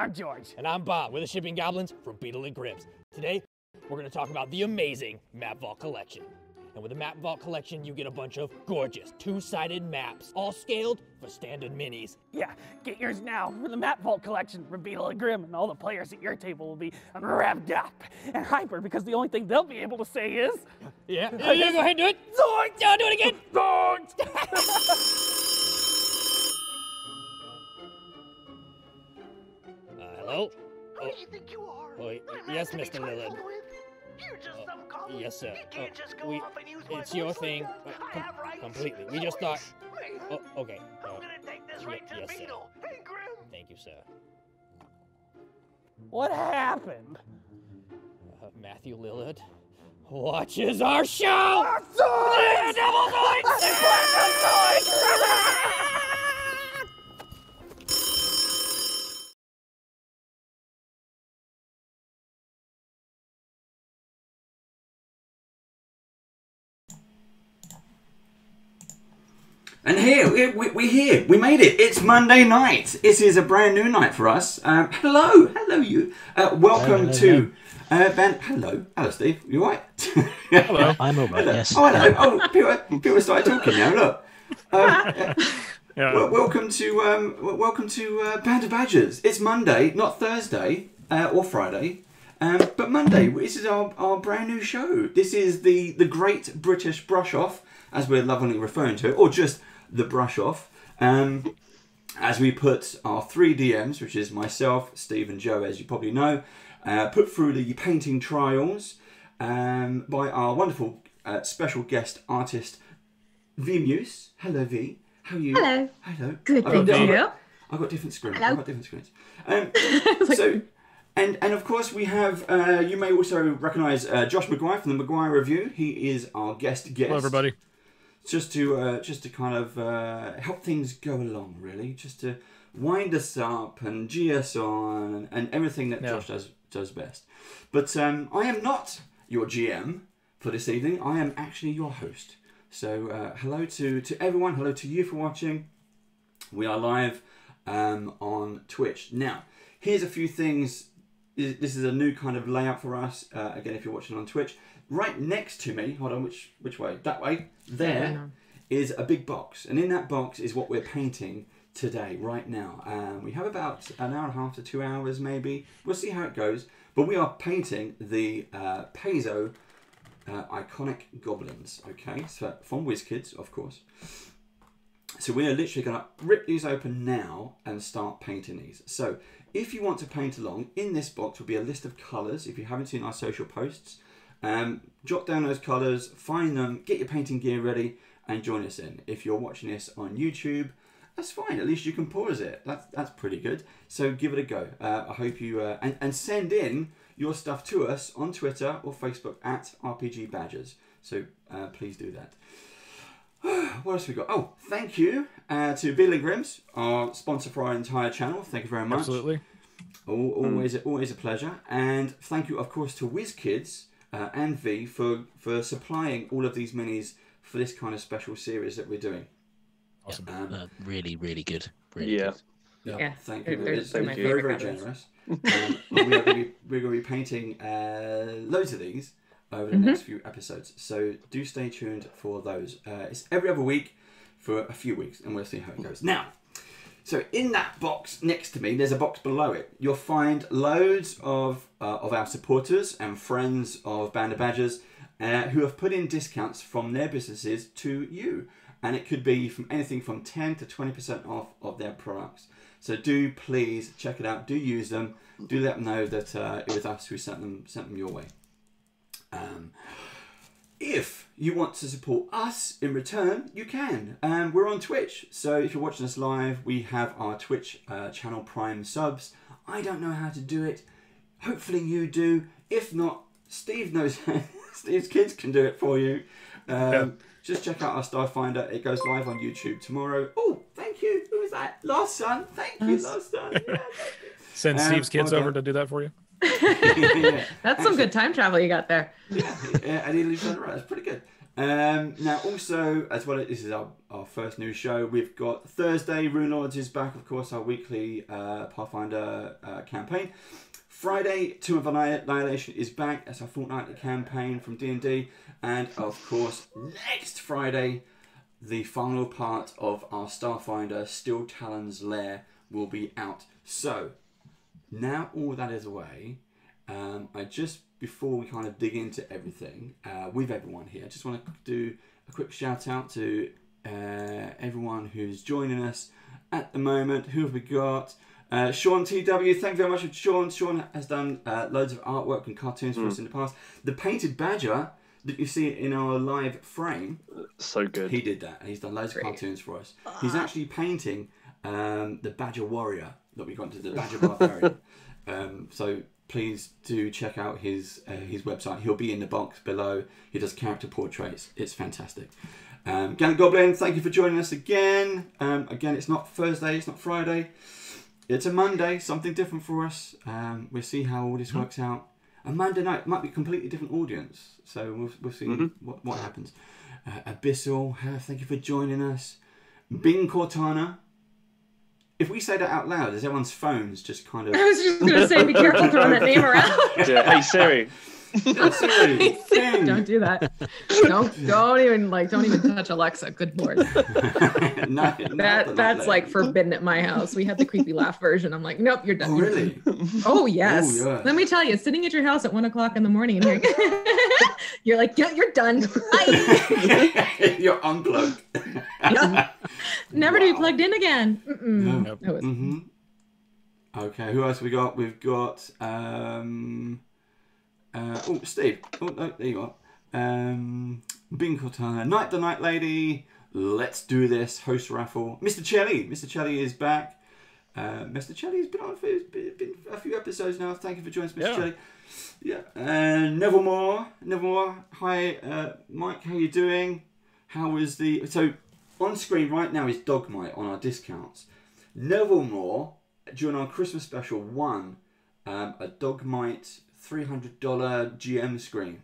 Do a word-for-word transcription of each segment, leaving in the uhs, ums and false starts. I'm George. And I'm Bob. We're the Shipping Goblins from Beetle and Grips. Today, we're going to talk about the amazing Map Vault Collection. And with the Map Vault Collection, you get a bunch of gorgeous two-sided maps, all scaled for standard minis. Yeah, get yours now for the Map Vault Collection from Beetle and Grim, and all the players at your table will be revved up and hyper because the only thing they'll be able to say is... Yeah, yeah, yeah, go ahead and do it. Zords! No, do it again! Zords! uh, hello? Who oh. do you think you are? Oh, yes, Mister Lillard. You're just oh, some goblin. Yes, sir. You can't oh, just go we, off and use my it's your thing. Like oh, com I have rights. Completely. We just thought. Oh, okay. I'm uh, gonna take this right to yes, Beetle. Sir. Hey, Grim. Thank you, sir. What happened? Uh, Matthew Lillard watches our show. Our the devil's voice. And here, we, we, we're here, we made it, it's Monday night, it is a brand new night for us. Um, hello, hello you, uh, welcome hello, to, hello. Uh, Band, hello, hello Steve, you alright? Hello, I'm alright, yes. Oh hello, oh, people, people started talking now, look. Um, yeah. Well, welcome to, um, welcome to uh, Band of Badgers, it's Monday, not Thursday, uh, or Friday. Um, but Monday, this is our, our brand new show. This is the, the Great British Brush Off, as we're lovingly referring to it, or just the Brush Off. Um, as we put our three D Ms, which is myself, Steve and Joe, as you probably know, uh, put through the painting trials um, by our wonderful uh, special guest artist, V Muse. Hello, V. How are you? Hello. Hello. Good, thank you. I've got different screens. Hello. I've got different screens. Um, so... And, and of course we have, uh, you may also recognise uh, Josh McGuire from the McGuire Review. He is our guest guest. Hello everybody. Just to, uh, just to kind of uh, help things go along really. Just to wind us up and gee us on and everything that yeah. Josh does, does best. But um, I am not your G M for this evening. I am actually your host. So uh, hello to, to everyone. Hello to you for watching. We are live um, on Twitch. Now, here's a few things. This is a new kind of layout for us. Uh, again, if you're watching on Twitch, right next to me, hold on, which which way? That way. There is a big box, and in that box is what we're painting today, right now. Um, we have about an hour and a half to two hours, maybe. We'll see how it goes. But we are painting the uh, Paizo uh, iconic goblins. Okay, so from WizKids, of course. So we are literally going to rip these open now and start painting these. So if you want to paint along, in this box will be a list of colours. If you haven't seen our social posts, um, jot down those colours, find them, get your painting gear ready and join us in. If you're watching this on YouTube, that's fine. At least you can pause it. That's, that's pretty good. So give it a go. Uh, I hope you... Uh, and, and send in your stuff to us on Twitter or Facebook at R P G Badgers. So uh, please do that. What else we got? Oh, thank you uh, to Beetle and Grims, our sponsor for our entire channel. Thank you very much. Absolutely. Oh, always, mm. always a pleasure. And thank you, of course, to WizKids uh, and V for for supplying all of these minis for this kind of special series that we're doing. Awesome. Um, uh, really, really good. Really yeah. Good. Yeah. yeah. Thank you. It's so very, very generous. um, we're going to be, we're going to be painting uh, loads of these over the mm-hmm. next few episodes, so do stay tuned for those. Uh, it's every other week for a few weeks, and we'll see how it goes. Now, so in that box next to me, there's a box below it. You'll find loads of uh, of our supporters and friends of Band of Badgers uh, who have put in discounts from their businesses to you, and it could be from anything from ten to twenty percent off of their products. So do please check it out. Do use them. Do let them know that uh, it was us who sent them sent them your way. Um, if you want to support us in return, you can. Um, we're on Twitch, so if you're watching us live, we have our Twitch uh, channel Prime subs. I don't know how to do it. Hopefully you do. If not, Steve knows. Steve's kids can do it for you. Um, yeah. Just check out our Starfinder. It goes live on YouTube tomorrow. Oh, thank you. Who was that? Last son. Thank you, last son. Yeah, thank you. Send um, Steve's kids over to do that for you. Yeah, that's actually some good time travel you got there. Yeah, yeah, I need to leave that right. That's pretty good. Um, now, also, as well as this is our, our first news show, we've got Thursday, Rune Lords is back, of course, our weekly uh, Pathfinder uh, campaign. Friday, Tomb of Annihilation is back. That's our fortnightly campaign from D and D. And, of course, next Friday, the final part of our Starfinder, Steel Talon's Lair, will be out. So, now all that is away, um, I just... before we kind of dig into everything, uh, with everyone here, I just want to do a quick shout out to uh, everyone who's joining us at the moment. Who have we got? Uh, Sean T W, thank you very much for Sean. Sean has done uh, loads of artwork and cartoons for mm. us in the past. The painted badger that you see in our live frame. So good. He did that. He's done loads Great. of cartoons for us. Ah. He's actually painting um, the badger warrior that we got to the badger barbarian. Um, so... please do check out his uh, his website. He'll be in the box below. He does character portraits. It's fantastic. Um, Gallant Goblin, thank you for joining us again. Um, again, it's not Thursday. It's not Friday. It's a Monday. Something different for us. Um, we'll see how all this works out. A Monday night might be a completely different audience. So we'll, we'll see mm-hmm. what, what happens. Uh, Abyssal, uh, thank you for joining us. Bing Cortana. If we say that out loud, is everyone's phones just kind of... I was just going to say, be careful throwing that name around. Yeah. Hey, Siri. Hey, Siri. Hey, Siri. Don't do that. Don't, don't even, like, don't even touch Alexa. Good Lord. no, that, that's, like, forbidden at my house. We had the creepy laugh version. I'm like, nope, you're done. Oh, really? Oh, yes. Ooh, yeah. Let me tell you, sitting at your house at one o'clock in the morning, and you're, you're like, yeah, you're done. You're unplugged. Yep. Never wow. to be plugged in again. Mm -mm. Nope. No, mm-hmm. Okay, who else we got? We've got um, uh, oh Steve. Oh no, there you are. Um, Bing Cortana, Night the Night Lady. Let's do this. Host raffle. Mister Chelly. Mister Chelly is back. Uh, Mister Chelly has been on for been a few episodes now. Thank you for joining us, Mister Yeah. Chelly. Yeah. And uh, Neville Moore. Neville Moore. Hi, uh, Mike. How you doing? How was the so? On screen right now is Dogmite on our discounts. Neville Moore, during our Christmas special, won um, a Dogmite three hundred dollar G M screen.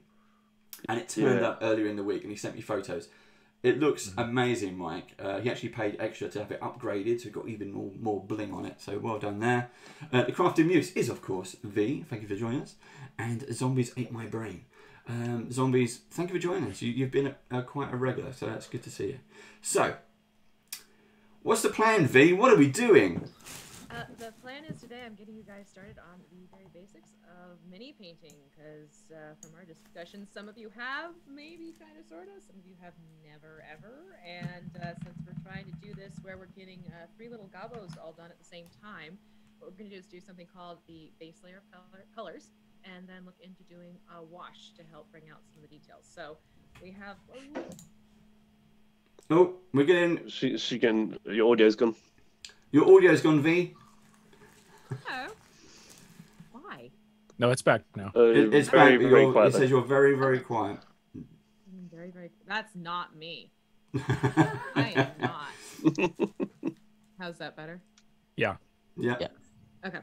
And it turned yeah. up earlier in the week, and he sent me photos. It looks mm-hmm. amazing, Mike. Uh, he actually paid extra to have it upgraded, so it got even more, more bling on it. So well done there. Uh, the Crafty Muse is, of course, V. Thank you for joining us. And Zombies Ate My Brain. Um, zombies, thank you for joining us. You, you've been a, a, quite a regular, so that's good to see you. So, what's the plan, V? What are we doing? Uh, the plan is today I'm getting you guys started on the very basics of mini painting, because uh, from our discussions, some of you have maybe kind of sort of, some of you have never ever, and uh, since we're trying to do this where we're getting uh, three little gobbos all done at the same time, what we're going to do is do something called the base layer of color, colors. And then look into doing a wash to help bring out some of the details. So we have. Oh, we're getting. She, she can. Your audio's gone. Your audio's gone, V. Hello. Why? No, it's back now. Uh, it, it's very, back. Very quiet, it says you're very, very quiet. Very, very. That's not me. I am not. How's that better? Yeah. Yeah. Yeah. Okay.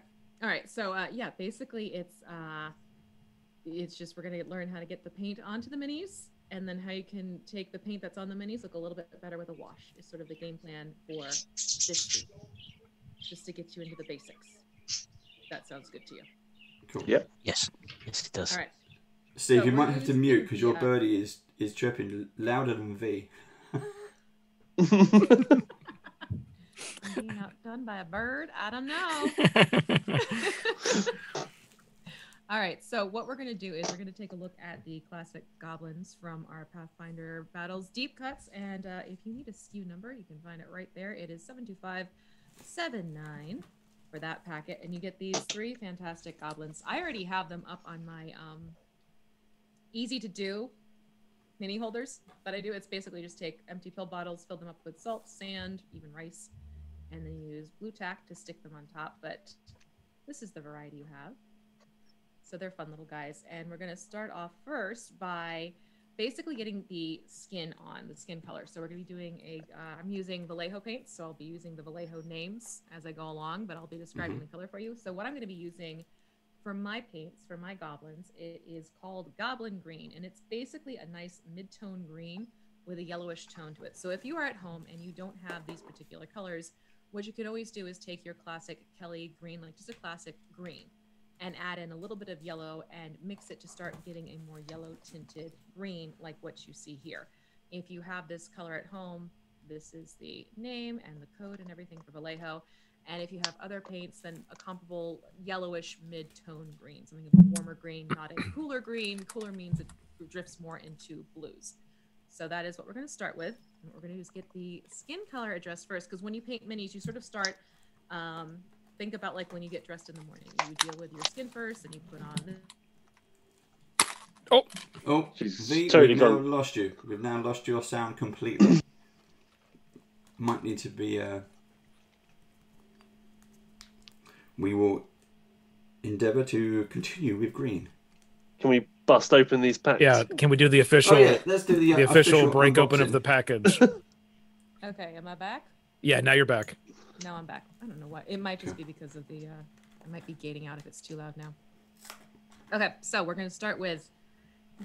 All right, so uh, yeah, basically it's uh, it's just we're gonna learn how to get the paint onto the minis, and then how you can take the paint that's on the minis look a little bit better with a wash is sort of the game plan for this week, just to get you into the basics. That sounds good to you. Cool. Yep. Yes. Yes, it does. All right. Steve, so you might have to mute because your yeah. birdie is is chirping louder than V. Being outdone by a bird, I don't know. All right, so what we're going to do is we're going to take a look at the classic goblins from our Pathfinder Battles Deep Cuts, and uh, if you need a S K U number, you can find it right there. It is seven two five seven nine for that packet, and you get these three fantastic goblins. I already have them up on my um, easy-to-do mini holders that I do. It's basically just take empty pill bottles, fill them up with salt, sand, even rice, and then you use blue tack to stick them on top, but this is the variety you have. So they're fun little guys. And we're gonna start off first by basically getting the skin on, the skin color. So we're gonna be doing a, uh, I'm using Vallejo paint, so I'll be using the Vallejo names as I go along, but I'll be describing mm-hmm. the color for you. So what I'm gonna be using for my paints, for my goblins, it is called Goblin Green, and it's basically a nice mid-tone green with a yellowish tone to it. So if you are at home and you don't have these particular colors, what you can always do is take your classic Kelly green, like just a classic green, and add in a little bit of yellow and mix it to start getting a more yellow tinted green like what you see here. If you have this color at home, this is the name and the code and everything for Vallejo. And if you have other paints, then a comparable yellowish mid-tone green, something of a warmer green, not a cooler green. Cooler means it drifts more into blues. So that is what we're going to start with. And what we're going to do is get the skin color addressed first, because when you paint minis, you sort of start, um, think about like when you get dressed in the morning. You deal with your skin first, and you put on the... Oh! Oh, V, totally we've gone. now lost you. We've now lost your sound completely. Might need to be... Uh... We will endeavour to continue with green. Can we bust open these packs? Yeah, can we do the official, oh, yeah. Let's do the, uh, the official, official break open of the package? Okay, am I back? Yeah, now you're back. Now I'm back. I don't know why. It might just be because of the, uh, I might be gating out if it's too loud now. Okay, so we're going to start with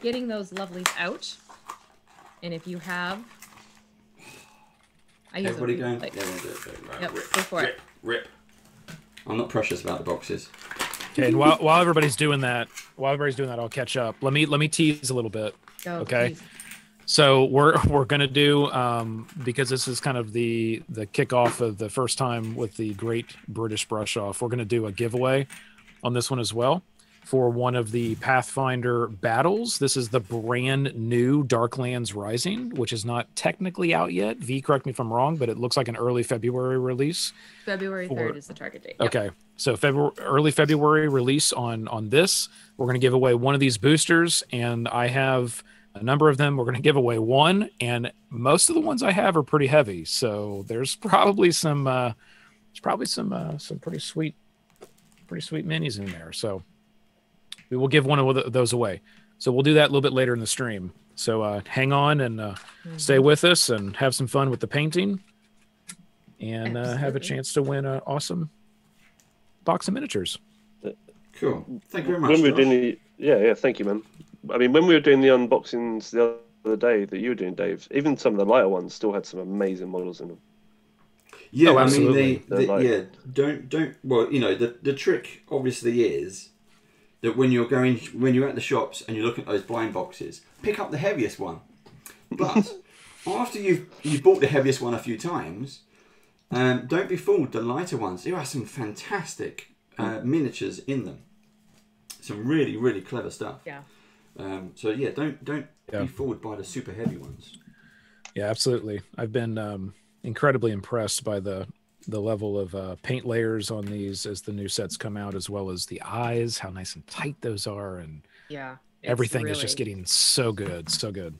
getting those lovelies out. And if you have... I use Everybody going? Like, yeah, yeah, yeah, yeah, right. Yep, rip, go for rip, it. Rip. I'm not precious about the boxes. Okay, and while while everybody's doing that, while everybody's doing that, I'll catch up. Let me let me tease a little bit. Oh, okay, please. So we're we're gonna do um, because this is kind of the the kickoff of the first time with the Great British Brush Off. We're gonna do a giveaway on this one as well for one of the Pathfinder Battles. This is the brand new Darklands Rising, which is not technically out yet. V, correct me if I'm wrong, but it looks like an early February release. February third is the target date. Yep. Okay, so February, early February release on, on this. We're gonna give away one of these boosters, and I have a number of them. We're gonna give away one, and most of the ones I have are pretty heavy. So there's probably some, uh, there's probably some, uh, some pretty sweet, pretty sweet minis in there, so. We will give one of those away. So we'll do that a little bit later in the stream. So uh, hang on and uh, mm-hmm. stay with us and have some fun with the painting and uh, have a chance to win an awesome box of miniatures. Cool. Thank you very much. When we were doing the, yeah, yeah, thank you, man. I mean, when we were doing the unboxings the other day that you were doing, Dave, even some of the lighter ones still had some amazing models in them. Yeah, oh, I mean, they, they, like, yeah, don't, don't, well, you know, the, the trick obviously is that when you're going, when you're at the shops and you look at those blind boxes, pick up the heaviest one. But after you've you bought the heaviest one a few times, um, don't be fooled. The lighter ones, there are some fantastic uh, miniatures in them. Some really, really clever stuff. Yeah. Um, so yeah, don't don't yeah. be fooled by the super heavy ones. Yeah, absolutely. I've been um, incredibly impressed by the. the level of uh, paint layers on these as the new sets come out, as well as the eyes, how nice and tight those are. And yeah, everything really... is just getting so good. So good.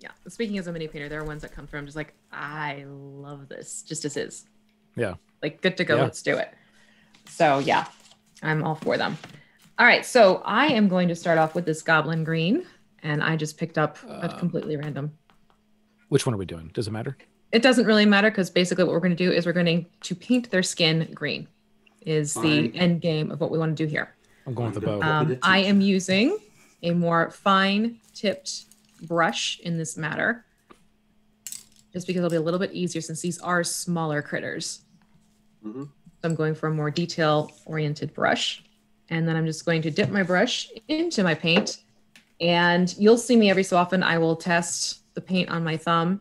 Yeah. Speaking as a mini painter, there are ones that come from just like, I love this just as is. Yeah. Like good to go. Yeah. Let's do it. So yeah, I'm all for them. All right. So I am going to start off with this Goblin Green, and I just picked up um, a completely random. Which one are we doing? Does it matter? It doesn't really matter, because basically what we're going to do is we're going to paint their skin green is the I'm, end game of what we want to do here. I'm going with the bow. Um, I am using a more fine tipped brush in this matter, just because it'll be a little bit easier since these are smaller critters. Mm-hmm. So I'm going for a more detail oriented brush, and then I'm just going to dip my brush into my paint, and you'll see me every so often. I will test the paint on my thumb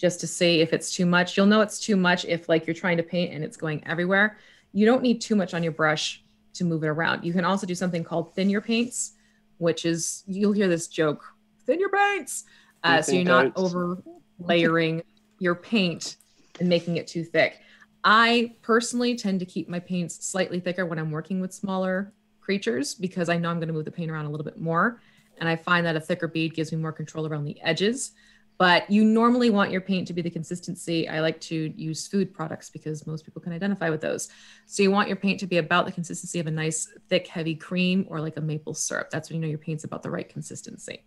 just to see if it's too much. You'll know it's too much if like you're trying to paint and it's going everywhere. You don't need too much on your brush to move it around. You can also do something called thin your paints, which is, you'll hear this joke, thin your paints. Uh, so you're not over layering your paint and making it too thick. I personally tend to keep my paints slightly thicker when I'm working with smaller creatures, because I know I'm gonna move the paint around a little bit more. And I find that a thicker bead gives me more control around the edges. But you normally want your paint to be the consistency. I like to use food products because most people can identify with those. So you want your paint to be about the consistency of a nice, thick, heavy cream or like a maple syrup. That's when you know your paint's about the right consistency.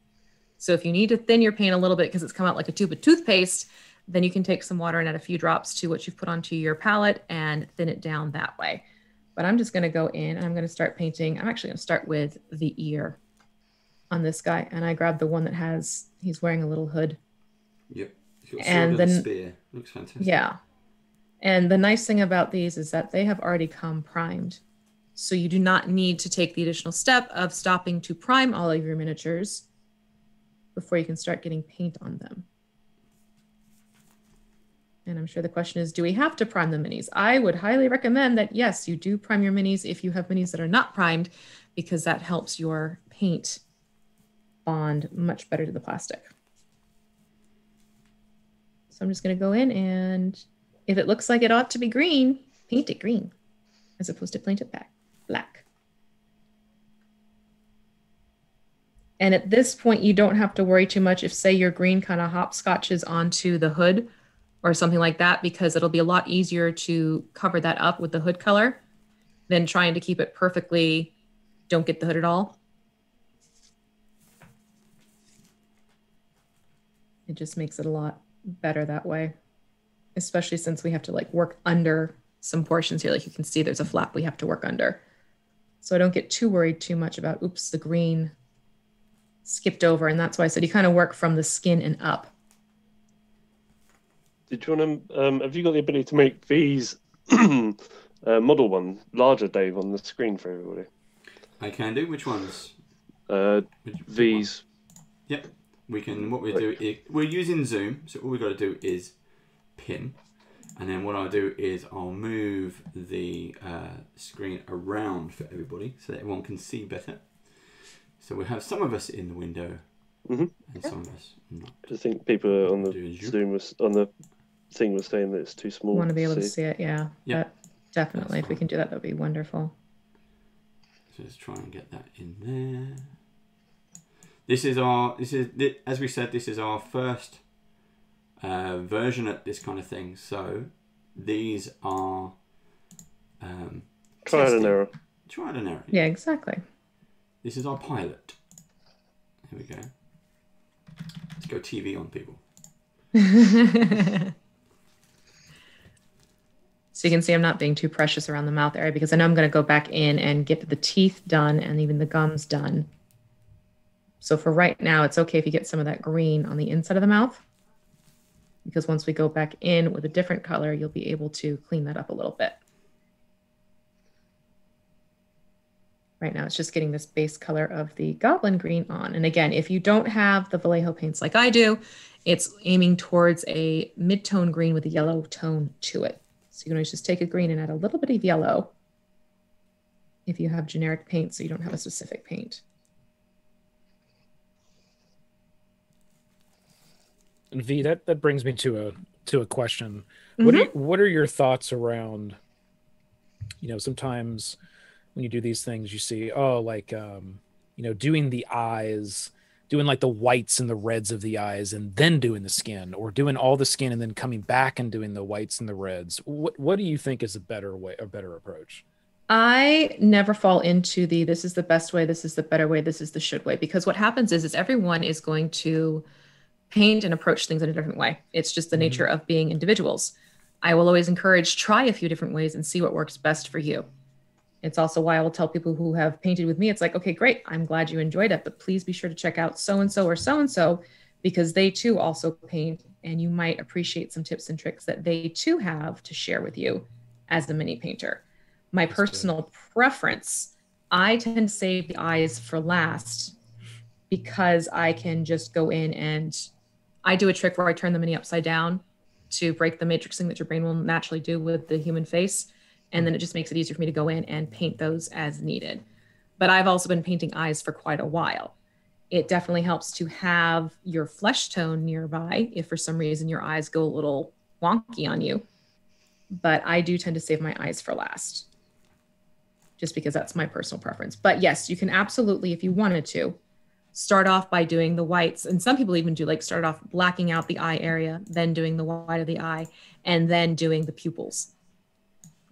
So if you need to thin your paint a little bit because it's come out like a tube of toothpaste, then you can take some water and add a few drops to what you've put onto your palette and thin it down that way. But I'm just going to go in and I'm going to start painting. I'm actually going to start with the ear on this guy. And I grabbed the one that has, he's wearing a little hood. Yep. He's got and then, spear. Looks fantastic. Yeah. And the nice thing about these is that they have already come primed. So you do not need to take the additional step of stopping to prime all of your miniatures before you can start getting paint on them. And I'm sure the question is, do we have to prime the minis? I would highly recommend that, yes, you do prime your minis if you have minis that are not primed, because that helps your paint bond much better to the plastic. So I'm just going to go in, and if it looks like it ought to be green, paint it green as opposed to paint it back black. And at this point, you don't have to worry too much if, say, your green kind of hopscotches onto the hood or something like that, because it'll be a lot easier to cover that up with the hood color than trying to keep it perfectly. Don't get the hood at all. It just makes it a lot better that way, especially since we have to like work under some portions here. Like you can see there's a flap we have to work under. So I don't get too worried too much about, oops, the green skipped over. And that's why I said you kind of work from the skin and up. Did you want to, um, have you got the ability to make these uh, model one larger, Dave, on the screen for everybody? I can do. Which ones? Uh, Which, these. One? Yep. We can, what we do is, we're using Zoom, so all we've got to do is pin. And then what I'll do is I'll move the uh, screen around for everybody so that everyone can see better. So we have some of us in the window mm-hmm. and some of us not. I think people on the Zoom on the thing was saying that it's too small. Want to be able to see, to see it, yeah. Yeah, definitely. If we can do that, that'd be wonderful. So let's try and get that in there. This is our. This is as we said. This is our first. Uh, version at this kind of thing, so these are um, trial and error. Trial and error. Yeah, exactly. This is our pilot. Here we go. Let's go T V on people. So you can see I'm not being too precious around the mouth area because I know I'm going to go back in and get the teeth done and even the gums done. So for right now, it's okay if you get some of that green on the inside of the mouth, because once we go back in with a different color, you'll be able to clean that up a little bit. Right now, it's just getting this base color of the Goblin Green on. And again, if you don't have the Vallejo paints like I do, it's aiming towards a mid-tone green with a yellow tone to it. So you can always just take a green and add a little bit of yellow if you have generic paint, so you don't have a specific paint. And V, that, that brings me to a to a question. Mm-hmm. What are, what are your thoughts around, you know, sometimes when you do these things, you see, oh, like, um, you know, doing the eyes, doing like the whites and the reds of the eyes and then doing the skin, or doing all the skin and then coming back and doing the whites and the reds. What, what do you think is a better way, a better approach? I never fall into the, this is the best way, this is the better way, this is the should way, because what happens is, is everyone is going to paint and approach things in a different way. It's just the nature of being individuals. I will always encourage, try a few different ways and see what works best for you. It's also why I will tell people who have painted with me, it's like, okay, great, I'm glad you enjoyed it, but please be sure to check out so-and-so or so-and-so, because they too also paint, and you might appreciate some tips and tricks that they too have to share with you as a mini painter. My That's personal good. preference, I tend to save the eyes for last, because I can just go in and I do a trick where I turn the mini upside down to break the matrixing that your brain will naturally do with the human face. And then it just makes it easier for me to go in and paint those as needed. But I've also been painting eyes for quite a while. It definitely helps to have your flesh tone nearby if for some reason your eyes go a little wonky on you. But I do tend to save my eyes for last, just because that's my personal preference. But yes, you can absolutely, if you wanted to, start off by doing the whites. And some people even do like start off blacking out the eye area, then doing the white of the eye, and then doing the pupils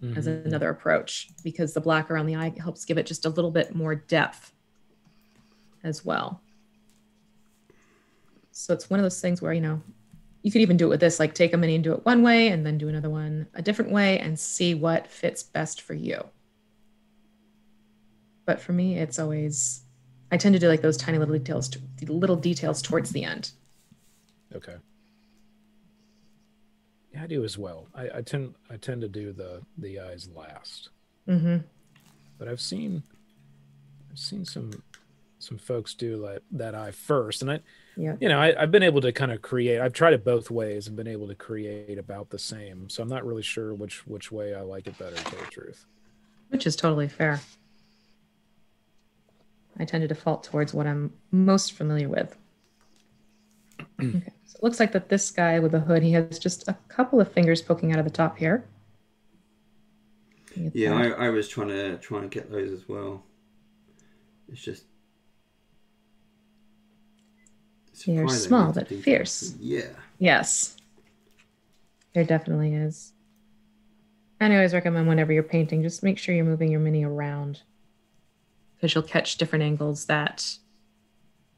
mm-hmm. as another approach, because the black around the eye helps give it just a little bit more depth as well. So it's one of those things where, you know, you could even do it with this, like take a mini and do it one way and then do another one a different way and see what fits best for you. But for me, it's always, I tend to do like those tiny little details, little details towards the end. Okay. Yeah, I do as well. I, I tend, I tend to do the the eyes last. Mm-hmm. But I've seen, I've seen some, some folks do like that eye first, and I, yeah. you know, I, I've been able to kind of create. I've tried it both ways and been able to create about the same. So I'm not really sure which which way I like it better, to tell the truth. Which is totally fair. I tend to default towards what I'm most familiar with. Okay, so it looks like that this guy with the hood, he has just a couple of fingers poking out of the top here. Yeah, I, I was trying to try and get those as well. It's just they're small but fierce. Yeah. Yes. There definitely is. And I always recommend whenever you're painting, just make sure you're moving your mini around, because you'll catch different angles that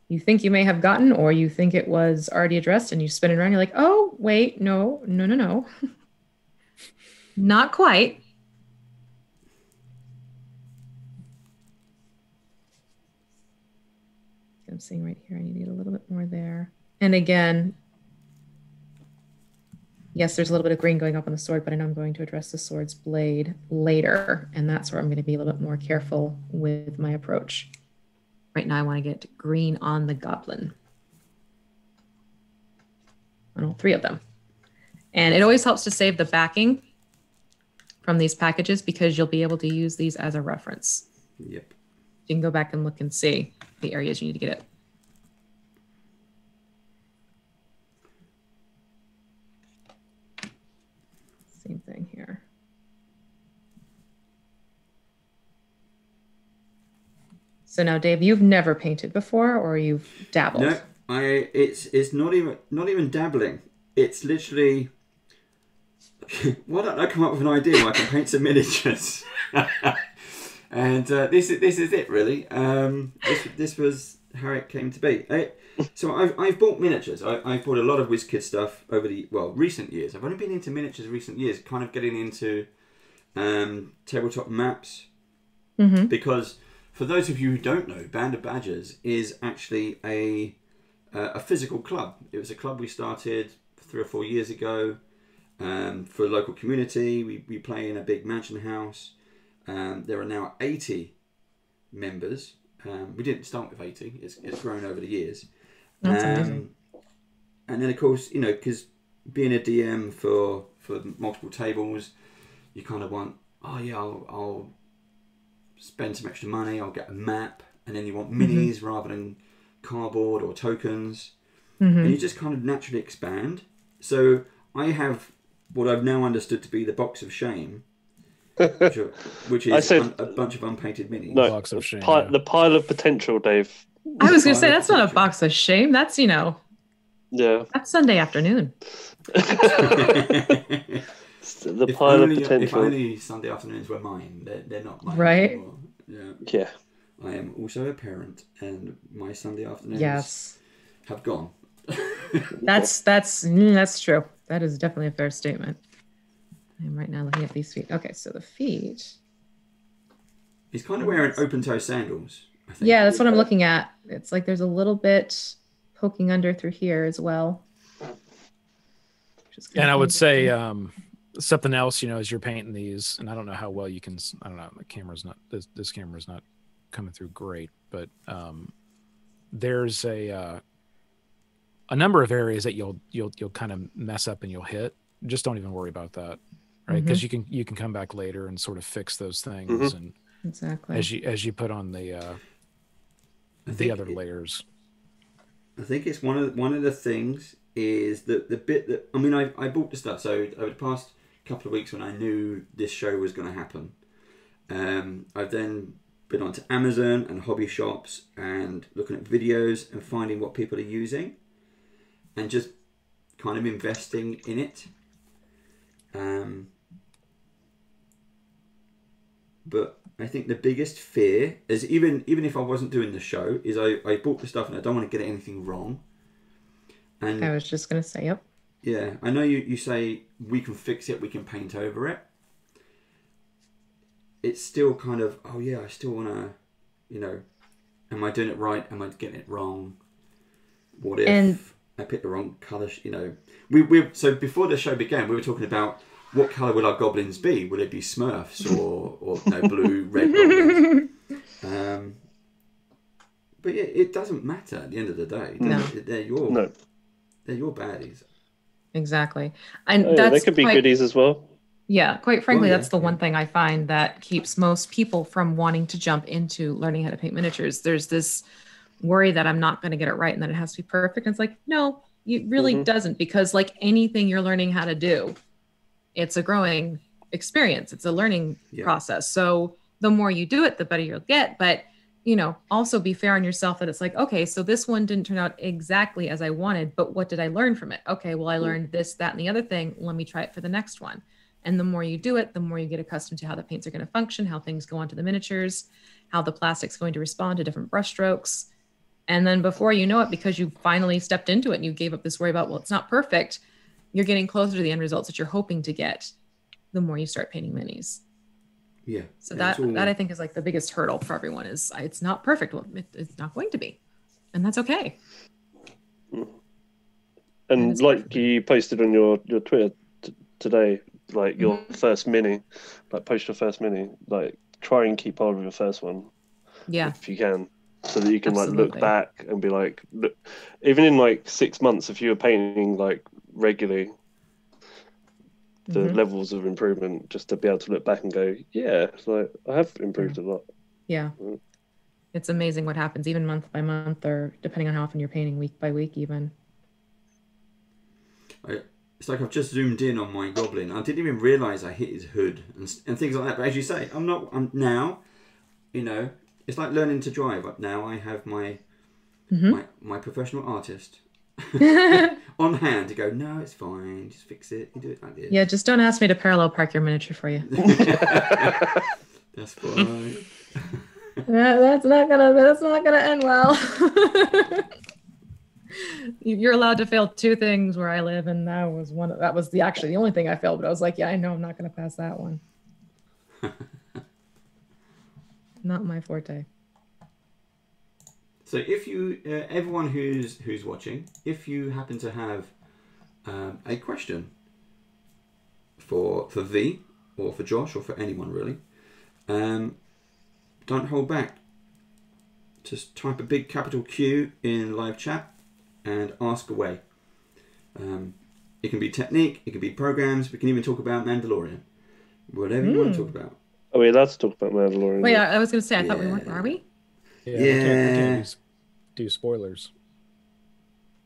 you think you may have gotten, or you think it was already addressed, and you spin it around. You're like, oh, wait, no, no, no, no. Not quite. I'm seeing right here, I need a little bit more there. And again, yes, there's a little bit of green going up on the sword, but I know I'm going to address the sword's blade later, and that's where I'm going to be a little bit more careful with my approach. Right now, I want to get green on the goblin. On all three of them. And it always helps to save the backing from these packages, because you'll be able to use these as a reference. Yep. You can go back and look and see the areas you need to get it. Same thing here. So now, Dave, you've never painted before, or you've dabbled? No, I. It's it's not even not even dabbling. It's literally. Why don't I come up with an idea where I can paint some miniatures? And uh, this is this is it really. Um, this this was how it came to be. I, so I've I've bought miniatures. I I've bought a lot of WizKids stuff over the well recent years. I've only been into miniatures recent years, kind of getting into um, tabletop maps, mm-hmm. because for those of you who don't know, Band of Badgers is actually a uh, a physical club. It was a club we started three or four years ago um, for a local community. We we play in a big mansion house. Um, there are now eighty members. Um, we didn't start with eighty. It's, it's grown over the years. That's um, amazing. And then, of course, you know, because being a D M for, for multiple tables, you kind of want, oh, yeah, I'll, I'll spend some extra money. I'll get a map. And then you want minis, mm-hmm. rather than cardboard or tokens. Mm-hmm. And you just kind of naturally expand. So I have what I've now understood to be the box of shame. Which, are, which is said, un, a bunch of unpainted minis. No, box of shame, pi yeah. The pile of potential, Dave. I was going to say, that's not a box of shame. That's, you know, yeah. That's Sunday afternoon. The if pile only, of potential. If only Sunday afternoons were mine. They're, they're not mine. Right? Anymore. Yeah. Yeah. I am also a parent, and my Sunday afternoons yes. have gone. that's, that's, that's true. That is definitely a fair statement. I'm right now looking at these feet. Okay, so the feet. He's kind of wearing open-toe sandals. I think. Yeah, that's what I'm looking at. It's like there's a little bit poking under through here as well. And I would say um, something else, you know, as you're painting these, and I don't know how well you can, I don't know, the camera's not, this, this camera's not coming through great, but um, there's a uh, a number of areas that you'll you'll you'll kind of mess up and you'll hit. Just don't even worry about that. Right, because mm-hmm. you can you can come back later and sort of fix those things, mm-hmm. and exactly as you as you put on the uh, the other it, layers. I think it's one of the, one of the things is that the bit that I mean I I bought the stuff, so over the past couple of weeks when I knew this show was going to happen, um, I've then been onto Amazon and hobby shops and looking at videos and finding what people are using, and just kind of investing in it. Um, But I think the biggest fear is even even if I wasn't doing the show is I, I bought the stuff and I don't want to get anything wrong. And I was just going to say, yep. Yeah, I know you, you say we can fix it, we can paint over it. It's still kind of, oh yeah, I still want to you know, am I doing it right? Am I getting it wrong? What if and... I picked the wrong colour? You know, we we so before the show began, we were talking about what colour would our goblins be? Would it be Smurfs or or no blue, red goblins? Um, but yeah, it doesn't matter at the end of the day. No. They're your no. they're your baddies. Exactly, and oh, that's they could be quite, goodies as well. Yeah, quite frankly, oh, yeah. that's the one thing I find that keeps most people from wanting to jump into learning how to paint miniatures. There's this worry that I'm not going to get it right and that it has to be perfect. And it's like, no, it really mm-hmm. doesn't, because like anything you're learning how to do, it's a growing experience. It's a learning yeah. process. So the more you do it, the better you'll get. But you know, also be fair on yourself that it's like, okay, so this one didn't turn out exactly as I wanted, but what did I learn from it? Okay, well, I learned this, that, and the other thing. Let me try it for the next one. And the more you do it, the more you get accustomed to how the paints are going to function, how things go onto the miniatures, how the plastic's going to respond to different brush strokes. And then before you know it, because you finally stepped into it and you gave up this worry about, well, it's not perfect, you're getting closer to the end results that you're hoping to get the more you start painting minis. Yeah. So that all... that I think is like the biggest hurdle for everyone is it's not perfect. Well, it, it's not going to be, and that's okay. And, and like perfect. You posted on your your Twitter t today, like your mm-hmm. first mini, like post your first mini, like try and keep hold of your first one. Yeah. If you can, so that you can Absolutely. Like look back and be like, look, even in like six months, if you were painting like regularly, the mm-hmm. levels of improvement, just to be able to look back and go, yeah, like I have improved yeah. a lot. Yeah. yeah. It's amazing what happens, even month by month, or depending on how often you're painting, week by week, even. I, it's like I've just zoomed in on my goblin. I didn't even realise I hit his hood and, and things like that. But as you say, I'm not, I'm now, you know, it's like learning to drive. Now I have my, mm-hmm. my, my professional artist on hand to go, no, it's fine, just fix it, you do it like this. Yeah, just don't ask me to parallel park your miniature for you. That's fine. that, that's not gonna that's not gonna end well. You're allowed to fail two things where I live, and that was one of, that was the actually the only thing I failed, but I was like, yeah, I know I'm not gonna pass that one. Not my forte. So if you, uh, everyone who's who's watching, if you happen to have um, a question for for V or for Josh or for anyone really, um, don't hold back. Just type a big capital Q in live chat and ask away. Um, it can be technique, it can be programs. We can even talk about Mandalorian. Whatever mm. you want to talk about. Are we allowed to talk about Mandalorian? Wait, I was going to say I yeah. thought we weren't. Are we? Yeah, yeah. We can't, we can't do, do spoilers.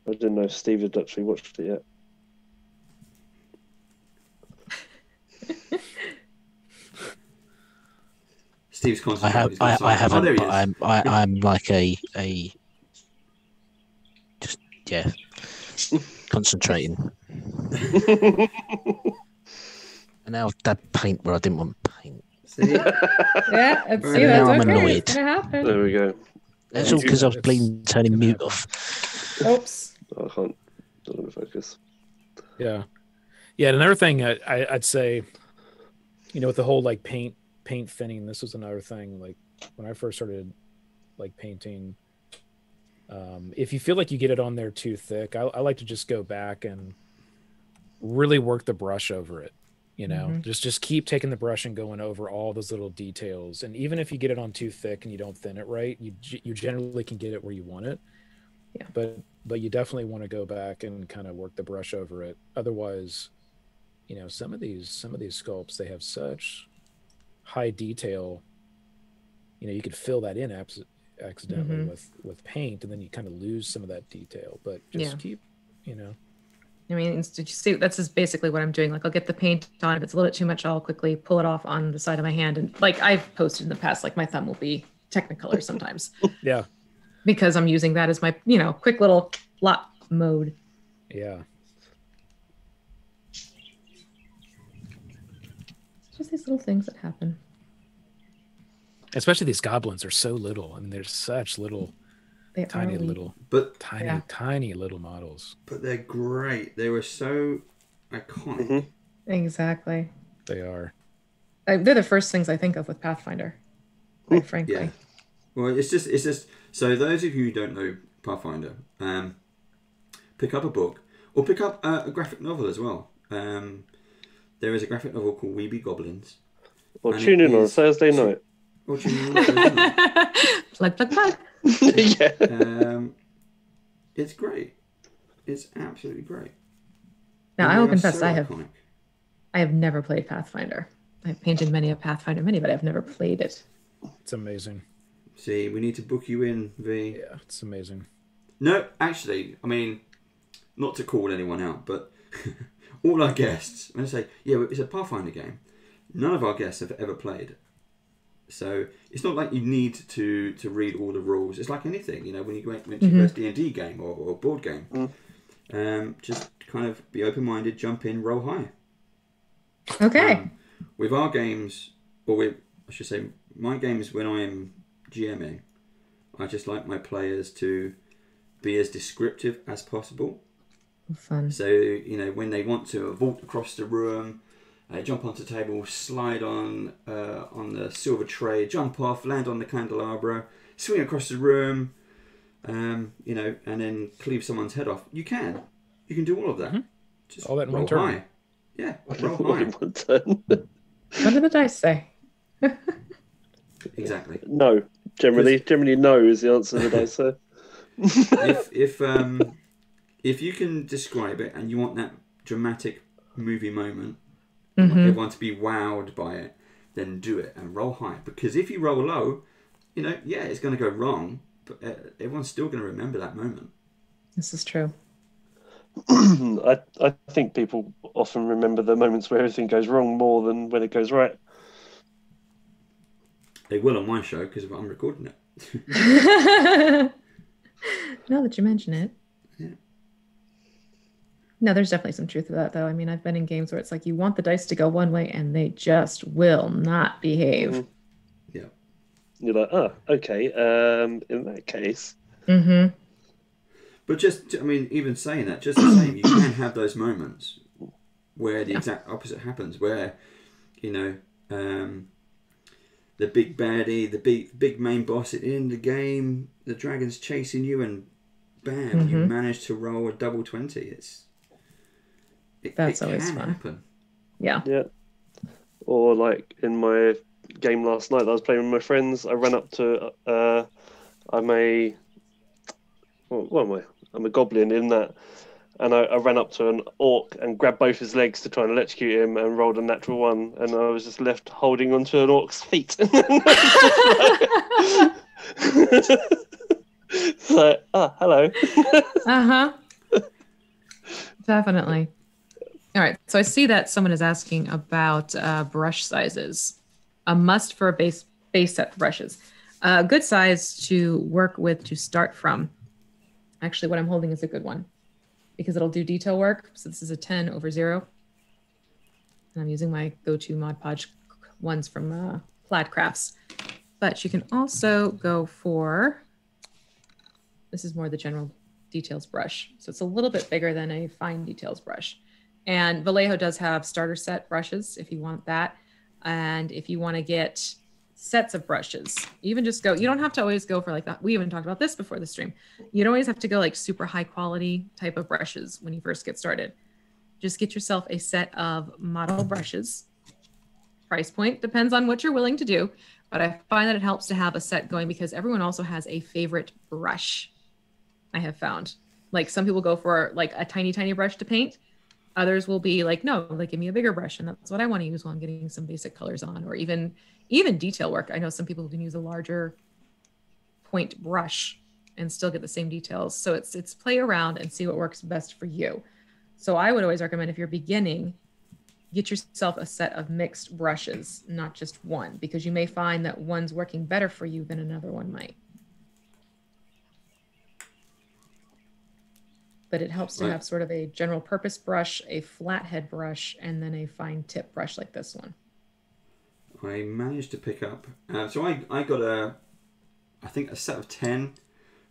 I didn't know Steve had actually watched it yet. Steve's constantly. I have. I, I haven't. Oh, but I'm. I, I'm like a a. Just yeah. Concentrating. And now that paint where I didn't want paint. See? Yeah, it's, see, that's I'm okay. Annoyed. It's gonna happen. There we go. That's all because I was bleeding, turning mute off. Oops. I can't. I don't focus. Yeah, yeah. And another thing I, I, I'd say, you know, with the whole like paint paint thinning, this was another thing. Like when I first started, like painting, um, if you feel like you get it on there too thick, I, I like to just go back and really work the brush over it. You know, mm-hmm. just just keep taking the brush and going over all those little details. And even if you get it on too thick and you don't thin it right, you you generally can get it where you want it. Yeah. But but you definitely want to go back and kind of work the brush over it. Otherwise, you know, some of these some of these sculpts, they have such high detail. You know, you could fill that in accidentally mm-hmm. with with paint, and then you kind of lose some of that detail. But just yeah. keep, you know. I mean, did you see? That's just basically what I'm doing. Like, I'll get the paint on. If it's a little bit too much, I'll quickly pull it off on the side of my hand. And like I've posted in the past, like my thumb will be Technicolor sometimes. Yeah. Because I'm using that as my, you know, quick little blot mode. Yeah. It's just these little things that happen. Especially these goblins are so little. I mean, they're such little. They tiny early. little, but tiny, yeah. tiny little models. But they're great. They were so iconic. Exactly. They are. I, they're the first things I think of with Pathfinder, quite frankly. Yeah. Well, it's just, it's just, so those of you who don't know Pathfinder, um, pick up a book, or pick up a, a graphic novel as well. Um, there is a graphic novel called We Be Goblins. Or tune in on Thursday night. Or tune in on Thursday night. Plug, plug, plug. Yeah. Um, it's great. It's absolutely great. Now, I will confess, so I have, I have never played Pathfinder. I've painted many a Pathfinder mini, but I've never played it. It's amazing. See, we need to book you in, V. Yeah, it's amazing. No, actually, I mean, not to call anyone out, but all our guests, when I say, yeah, it's a Pathfinder game, none of our guests have ever played. So it's not like you need to to read all the rules. It's like anything, you know, when you went to your first D and D game or, or board game. Mm. Um, just kind of be open-minded, jump in, roll high. Okay. Um, with our games, or with, I should say, my games when I'm GMing, I just like my players to be as descriptive as possible. Fun. So, you know, when they want to vault across the room, uh, jump onto the table, slide on uh, on the silver tray, jump off, land on the candelabra, swing across the room, um, you know, and then cleave someone's head off. You can. You can do all of that. Mm-hmm. Just all that in one turn. High. Yeah, roll high. One turn. What did the dice say? Exactly. No. Generally, generally no is the answer to the dice say. if if um if you can describe it and you want that dramatic movie moment, mm-hmm. like everyone to be wowed by it, then do it and roll high. Because if you roll low, you know, yeah, it's going to go wrong, but uh, everyone's still going to remember that moment. This is true. I I think people often remember the moments where everything goes wrong more than when it goes right. They will on my show because I'm recording it. Now that you mention it. Yeah. No, there's definitely some truth to that, though. I mean, I've been in games where it's like you want the dice to go one way and they just will not behave. Yeah. You're like, oh, okay. Um, in that case. Mm-hmm. But just, I mean, even saying that, just the same, you can have those moments where the yeah. exact opposite happens, where, you know, um, the big baddie, the big big main boss at the end of the game, the dragon's chasing you, and bam, mm-hmm. you manage to roll a double twenty. It's it, that's it always can fun. Happen. Yeah, yeah. Or like in my game last night that I was playing with my friends, I ran up to uh, I'm a well, what am I? I'm a goblin in that, and I, I ran up to an orc and grabbed both his legs to try and electrocute him, and rolled a natural one, and I was just left holding onto an orc's feet. It's like, oh, hello. Uh-huh. Definitely. All right. So I see that someone is asking about uh, brush sizes. A must for a base base set for brushes. A uh, good size to work with to start from. Actually, what I'm holding is a good one because it'll do detail work. So this is a ten over zero. And I'm using my go-to Mod Podge ones from uh, Plaid Crafts. But you can also go for, this is more the general details brush. So it's a little bit bigger than a fine details brush. And Vallejo does have starter set brushes if you want that. And if you want to get sets of brushes, even just go, you don't have to always go for like that. We even talked about this before the stream. You don't always have to go like super high quality type of brushes when you first get started. Just get yourself a set of model brushes. Price point depends on what you're willing to do. But I find that it helps to have a set going because everyone also has a favorite brush, I have found. Like some people go for like a tiny, tiny brush to paint. Others will be like, no, like give me a bigger brush. And that's what I want to use while I'm getting some basic colors on, or even, even detail work. I know some people can use a larger point brush and still get the same details. So it's, it's play around and see what works best for you. So I would always recommend if you're beginning, get yourself a set of mixed brushes, not just one, because you may find that one's working better for you than another one might. But it helps to right. have sort of a general purpose brush, a flathead brush, and then a fine tip brush like this one. I managed to pick up, uh, so I, I got a, I think a set of ten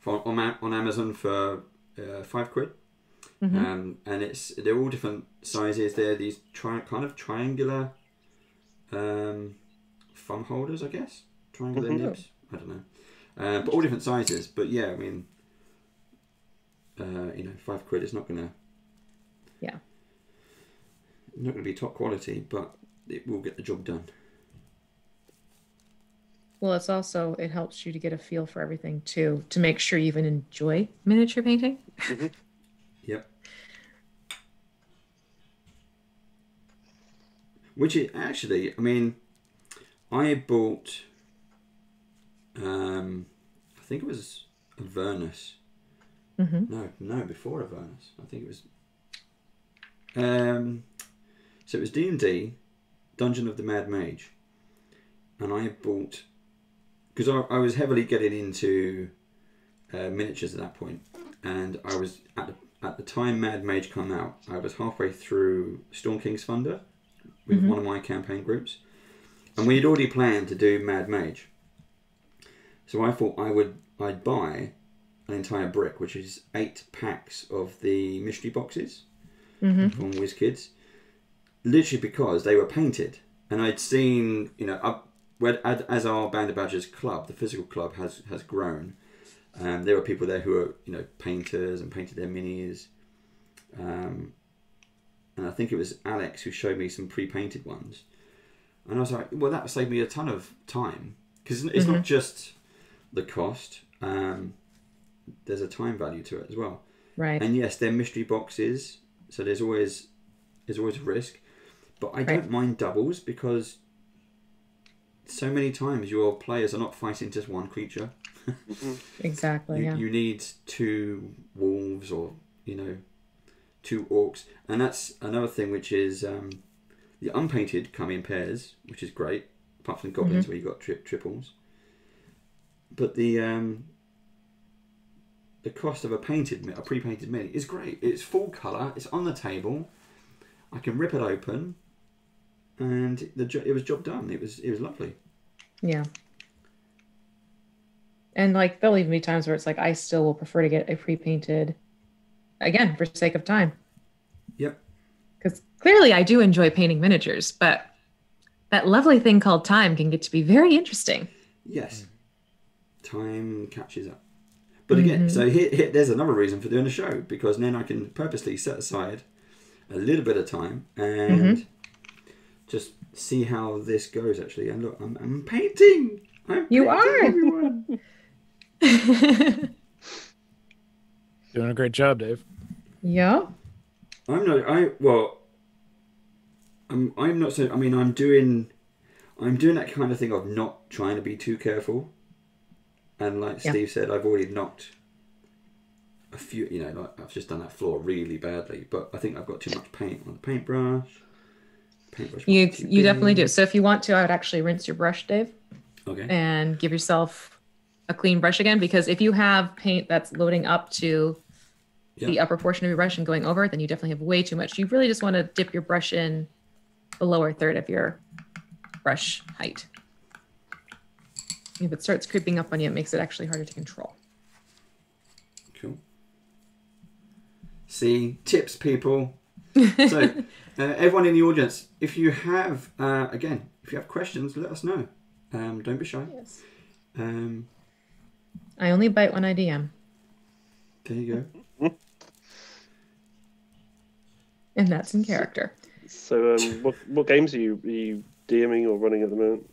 for, on, on Amazon for uh, five quid. Mm-hmm. Um, and it's they're all different sizes. They're these tri kind of triangular um, thumb holders, I guess. Triangular mm-hmm. nibs. I don't know. uh, but all different sizes. But yeah, I mean, uh, you know, five quid is not gonna, yeah, not gonna be top quality, but it will get the job done. Well, it's also, it helps you to get a feel for everything too, to make sure you even enjoy miniature painting. Mm-hmm. Yep. Which is actually, I mean, I bought, um, I think it was Avernus. Mm-hmm. No, no, before Avernus. I think it was, um, so it was D and D, Dungeon of the Mad Mage. And I bought, because I, I was heavily getting into uh, miniatures at that point. And I was, at the, at the time Mad Mage came out, I was halfway through Storm King's Thunder, with mm-hmm. one of my campaign groups, and we had already planned to do Mad Mage. So I thought I would I'd buy an entire brick, which is eight packs of the mystery boxes mm-hmm. from WizKids, literally because they were painted, and I'd seen, you know, up where, as our Band of Badgers club, the physical club has has grown, um, there were people there who were, you know, painters and painted their minis. Um, And I think it was Alex who showed me some pre-painted ones. And I was like, well, that saved me a ton of time. Because it's mm-hmm. not just the cost. Um, there's a time value to it as well. Right. And yes, they're mystery boxes. So there's always there's always a risk. But I right. don't mind doubles because so many times your players are not fighting just one creature. Exactly, you, yeah. You need two wolves or, you know... two orcs, and that's another thing, which is um, the unpainted come in pairs, which is great, apart from goblins mm-hmm. where you've got tri triples. But the um, the cost of a painted, a pre-painted mini is great. It's full colour, it's on the table, I can rip it open, and the jo it was job done. It was it was lovely. Yeah. And like there'll even be times where it's like I still will prefer to get a pre-painted. Again, for sake of time. Yep. Because clearly I do enjoy painting miniatures, but that lovely thing called time can get to be very interesting. Yes. Time catches up. But again, mm-hmm. so here, here, there's another reason for doing a show, because then I can purposely set aside a little bit of time and mm-hmm. just see how this goes, actually. And look, I'm, I'm painting. I'm you painting are. Everyone. Doing a great job, Dave. Yeah. I'm not. I well. I'm. I'm not so. I mean, I'm doing. I'm doing that kind of thing of not trying to be too careful. And like yeah. Steve said, I've already knocked a few. You know, like I've just done that floor really badly. But I think I've got too much paint on the paintbrush. Paintbrush. You you big. definitely do. So if you want to, I would actually rinse your brush, Dave. Okay. And give yourself a clean brush again, because if you have paint that's loading up to yeah. the upper portion of your brush and going over it, then you definitely have way too much. You really just want to dip your brush in the lower third of your brush height. If it starts creeping up on you, it makes it actually harder to control. Cool. See, tips, people. So uh, everyone in the audience, if you have, uh, again, if you have questions, let us know. Um, don't be shy. Yes. Um, I only bite when I D M. There you go. And that's in character. So, so um, what, what games are you, are you DMing or running at the moment?